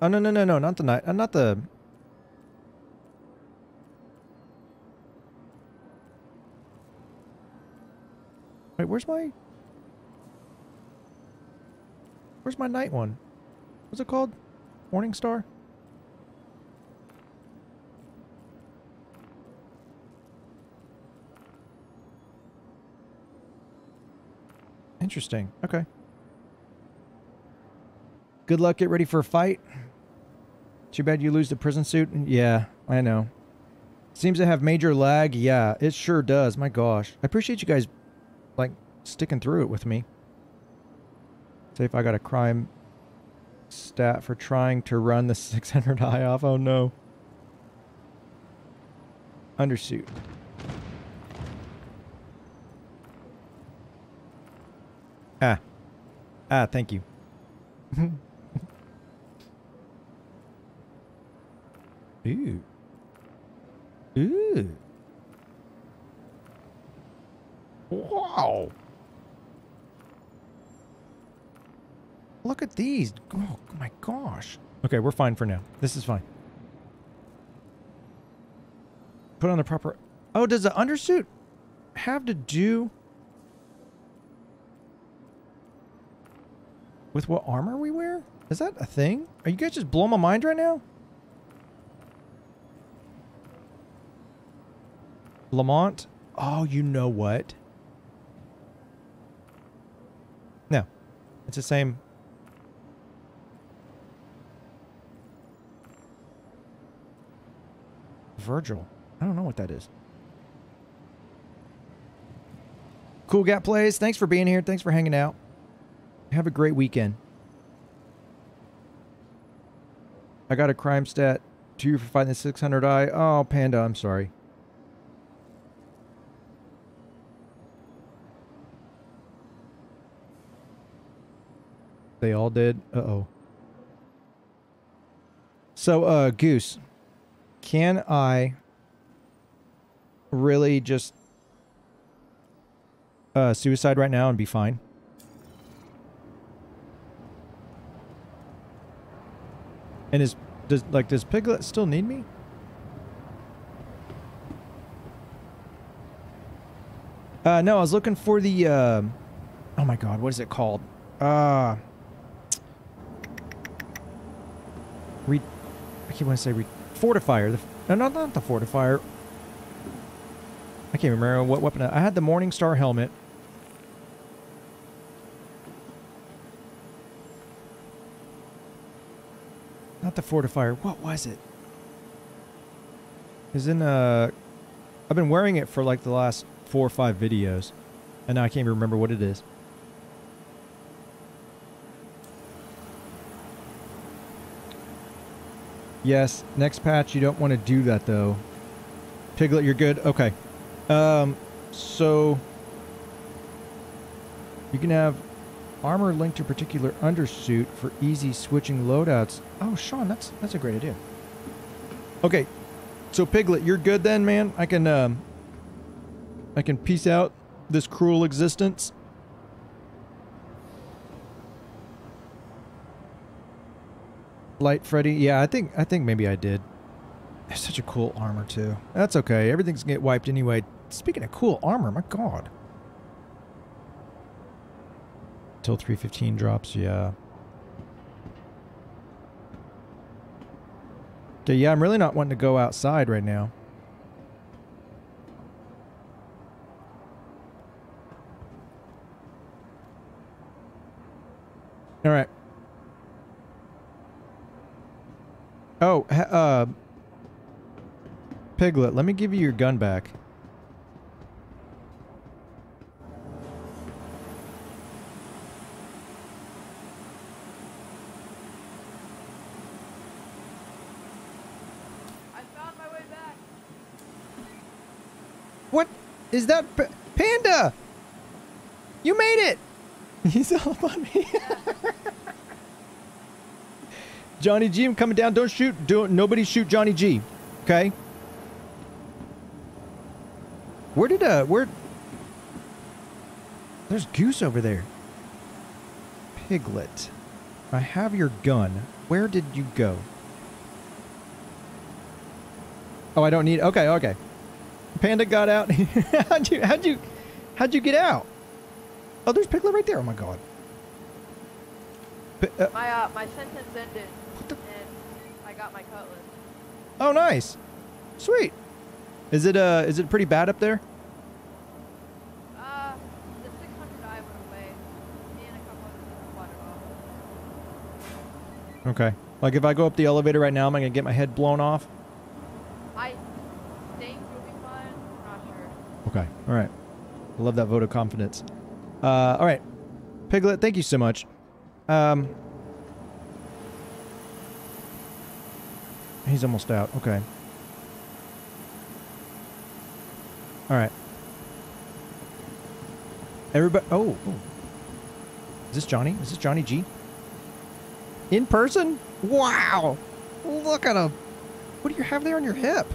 Oh, no, no, no, no. Not the knight. Not the... Wait, where's my... Where's my night one? What's it called? Morning Star? Interesting. Okay. Good luck. Get ready for a fight. Too bad you lose the prison suit. Yeah, I know. Seems to have major lag. Yeah, it sure does. My gosh. I appreciate you guys, like, sticking through it with me. Say if I got a crime stat for trying to run the 600 high off. Oh no. Undersuit. Ah. Ah, thank you. Ooh. Ooh. Wow. Look at these. Oh my gosh. Okay, we're fine for now. This is fine. Put on the proper... Oh, does the undersuit have to do with what armor we wear? Is that a thing? Are you guys just blowing my mind right now? Lamont? Oh, you know what? No. It's the same... Virgil. I don't know what that is. Cool Gat Plays. Thanks for being here. Thanks for hanging out. Have a great weekend. I got a crime stat 2 for fighting the 600i. Oh, Panda, I'm sorry. They all did. Uh-oh. So, Goose, can I really just suicide right now and be fine? And does Piglet still need me? No, I was looking for the oh my god, what is it called? I keep wanting to say fortifier. No, not the fortifier. I can't remember what weapon I had. The Morningstar helmet. Not the fortifier. What was it? It's in I've been wearing it for like the last 4 or 5 videos, and now I can't even remember what it is. Yes, next patch, you don't want to do that, though. Piglet, you're good? Okay. So you can have armor linked to a particular undersuit for easy switching loadouts. Oh, Sean, that's a great idea. Okay, so Piglet, you're good then, man? I can peace out this cruel existence. Light Freddy, yeah, I think maybe I did. There's such a cool armor too. That's okay. Everything's gonna get wiped anyway. Speaking of cool armor, my god. Till 315 drops, yeah. Okay, yeah, I'm really not wanting to go outside right now. All right. Oh, Piglet, let me give you your gun back. I found my way back. What is that? Panda! You made it! He's all up on me. Yeah. Johnny G, I'm coming down. Don't shoot. Nobody shoot Johnny G. Okay? Where did, where... There's Goose over there. Piglet. I have your gun. Where did you go? Oh, I don't need... Okay, okay. Panda got out. How'd you get out? Oh, there's Piglet right there. Oh, my God. My sentence ended. And I got my cutlass. Oh, nice. Sweet. Is it pretty bad up there? The 600i went away. Me and a couple others water off. Okay. Like, if I go up the elevator right now, am I going to get my head blown off? I think you'll be fine. I'm not sure. Okay. All right. I love that vote of confidence. All right. Piglet, thank you so much. He's almost out. Okay. All right. Everybody. Oh, oh. Is this Johnny? Is this Johnny G? In person? Wow. Look at him. What do you have there on your hip?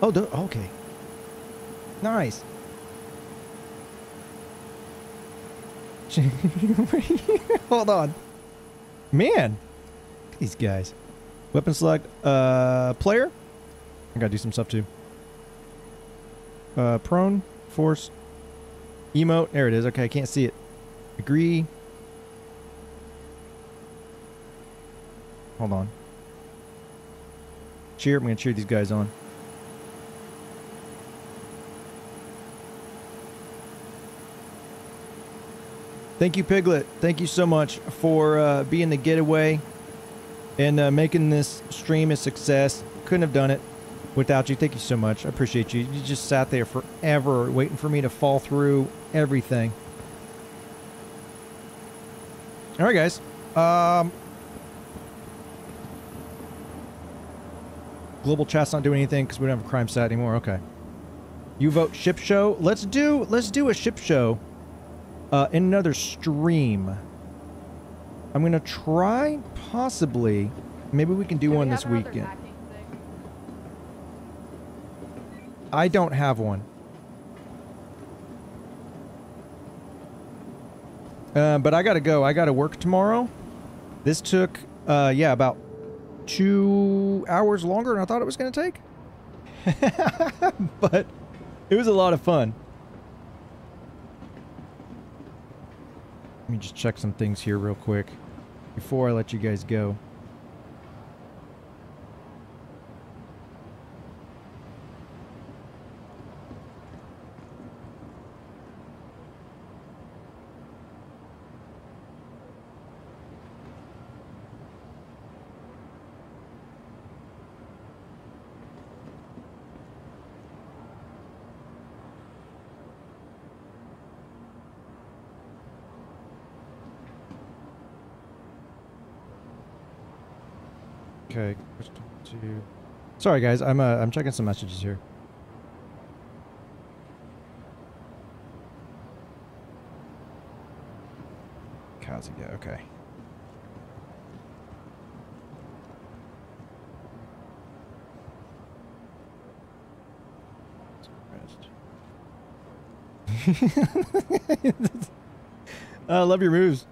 Oh, okay. Nice. Hold on. Man. Look at these guys. Weapon select. Player. I gotta do some stuff too. Prone. Force. Emote. There it is. Okay, I can't see it. Agree. Hold on. Cheer. I'm gonna cheer these guys on. Thank you, Piglet. Thank you so much for being the getaway and making this stream a success. Couldn't have done it without you. Thank you so much. I appreciate you. You just sat there forever waiting for me to fall through everything. All right, guys. Global chat's not doing anything because we don't have a crime stat anymore. Okay. You vote ship show. Let's do a ship show in another stream. I'm gonna try, possibly, maybe we can do one this weekend. I don't have one. But I gotta go. I gotta work tomorrow. This took, yeah, about 2 hours longer than I thought it was gonna take. But it was a lot of fun. Let me just check some things here real quick before I let you guys go. Okay, question 2. Sorry guys, I'm checking some messages here. Kazi, yeah, okay. I love your moves.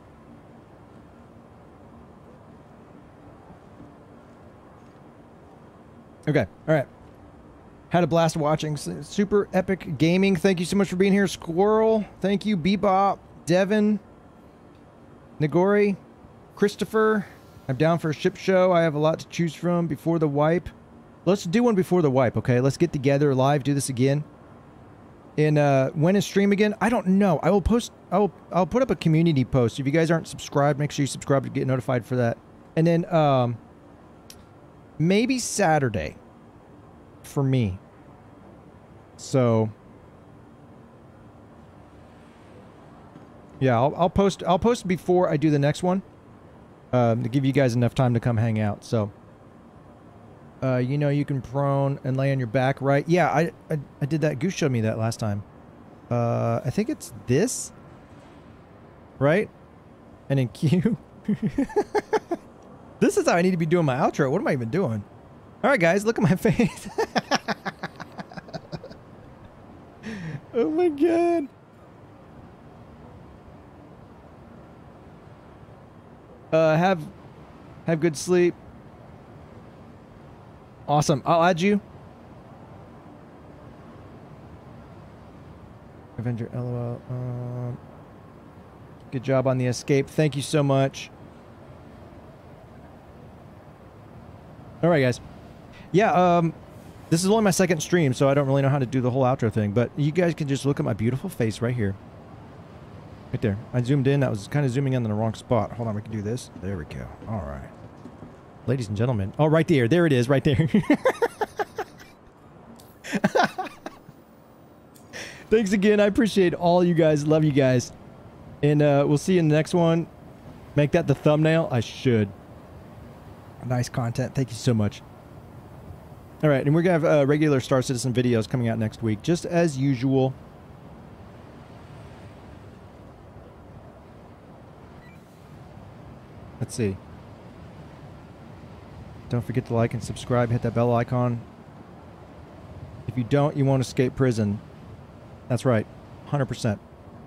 Okay, all right. Had a blast watching. Super Epic Gaming, thank you so much for being here. Squirrel, thank you. Bebop, Devin, Nagori, Christopher. I'm down for a ship show. I have a lot to choose from before the wipe. Let's do one before the wipe, okay? Let's get together live, do this again. And when is stream again? I don't know. I will post, I'll put up a community post. If you guys aren't subscribed, make sure you subscribe to get notified for that. And then, maybe Saturday for me. So yeah, I'll post before I do the next one to give you guys enough time to come hang out. So you know, you can prone and lay on your back, right? Yeah, I did that. Goose showed me that last time. I think it's this, right? And in Q. This is how I need to be doing my outro. What am I even doing? All right, guys, look at my face. Oh my God. Have good sleep. Awesome. I'll add you. Avenger, LOL. Good job on the escape. Thank you so much. All right, guys. Yeah, this is only my second stream, so I don't really know how to do the whole outro thing, but you guys can just look at my beautiful face right here. Right there. I zoomed in. That was kind of zooming in the wrong spot. Hold on, we can do this. There we go. All right. Ladies and gentlemen. Oh, right there. There it is, right there. Thanks again. I appreciate all you guys. Love you guys. And we'll see you in the next one. Make that the thumbnail. I should. Nice content. Thank you so much. All right, and we're going to have regular Star Citizen videos coming out next week, just as usual. Let's see. Don't forget to like and subscribe. Hit that bell icon. If you don't, you won't escape prison. That's right. 100%.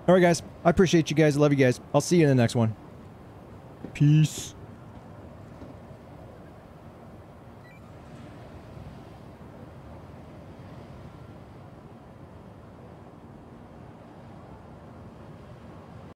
All right, guys. I appreciate you guys. I love you guys. I'll see you in the next one. Peace.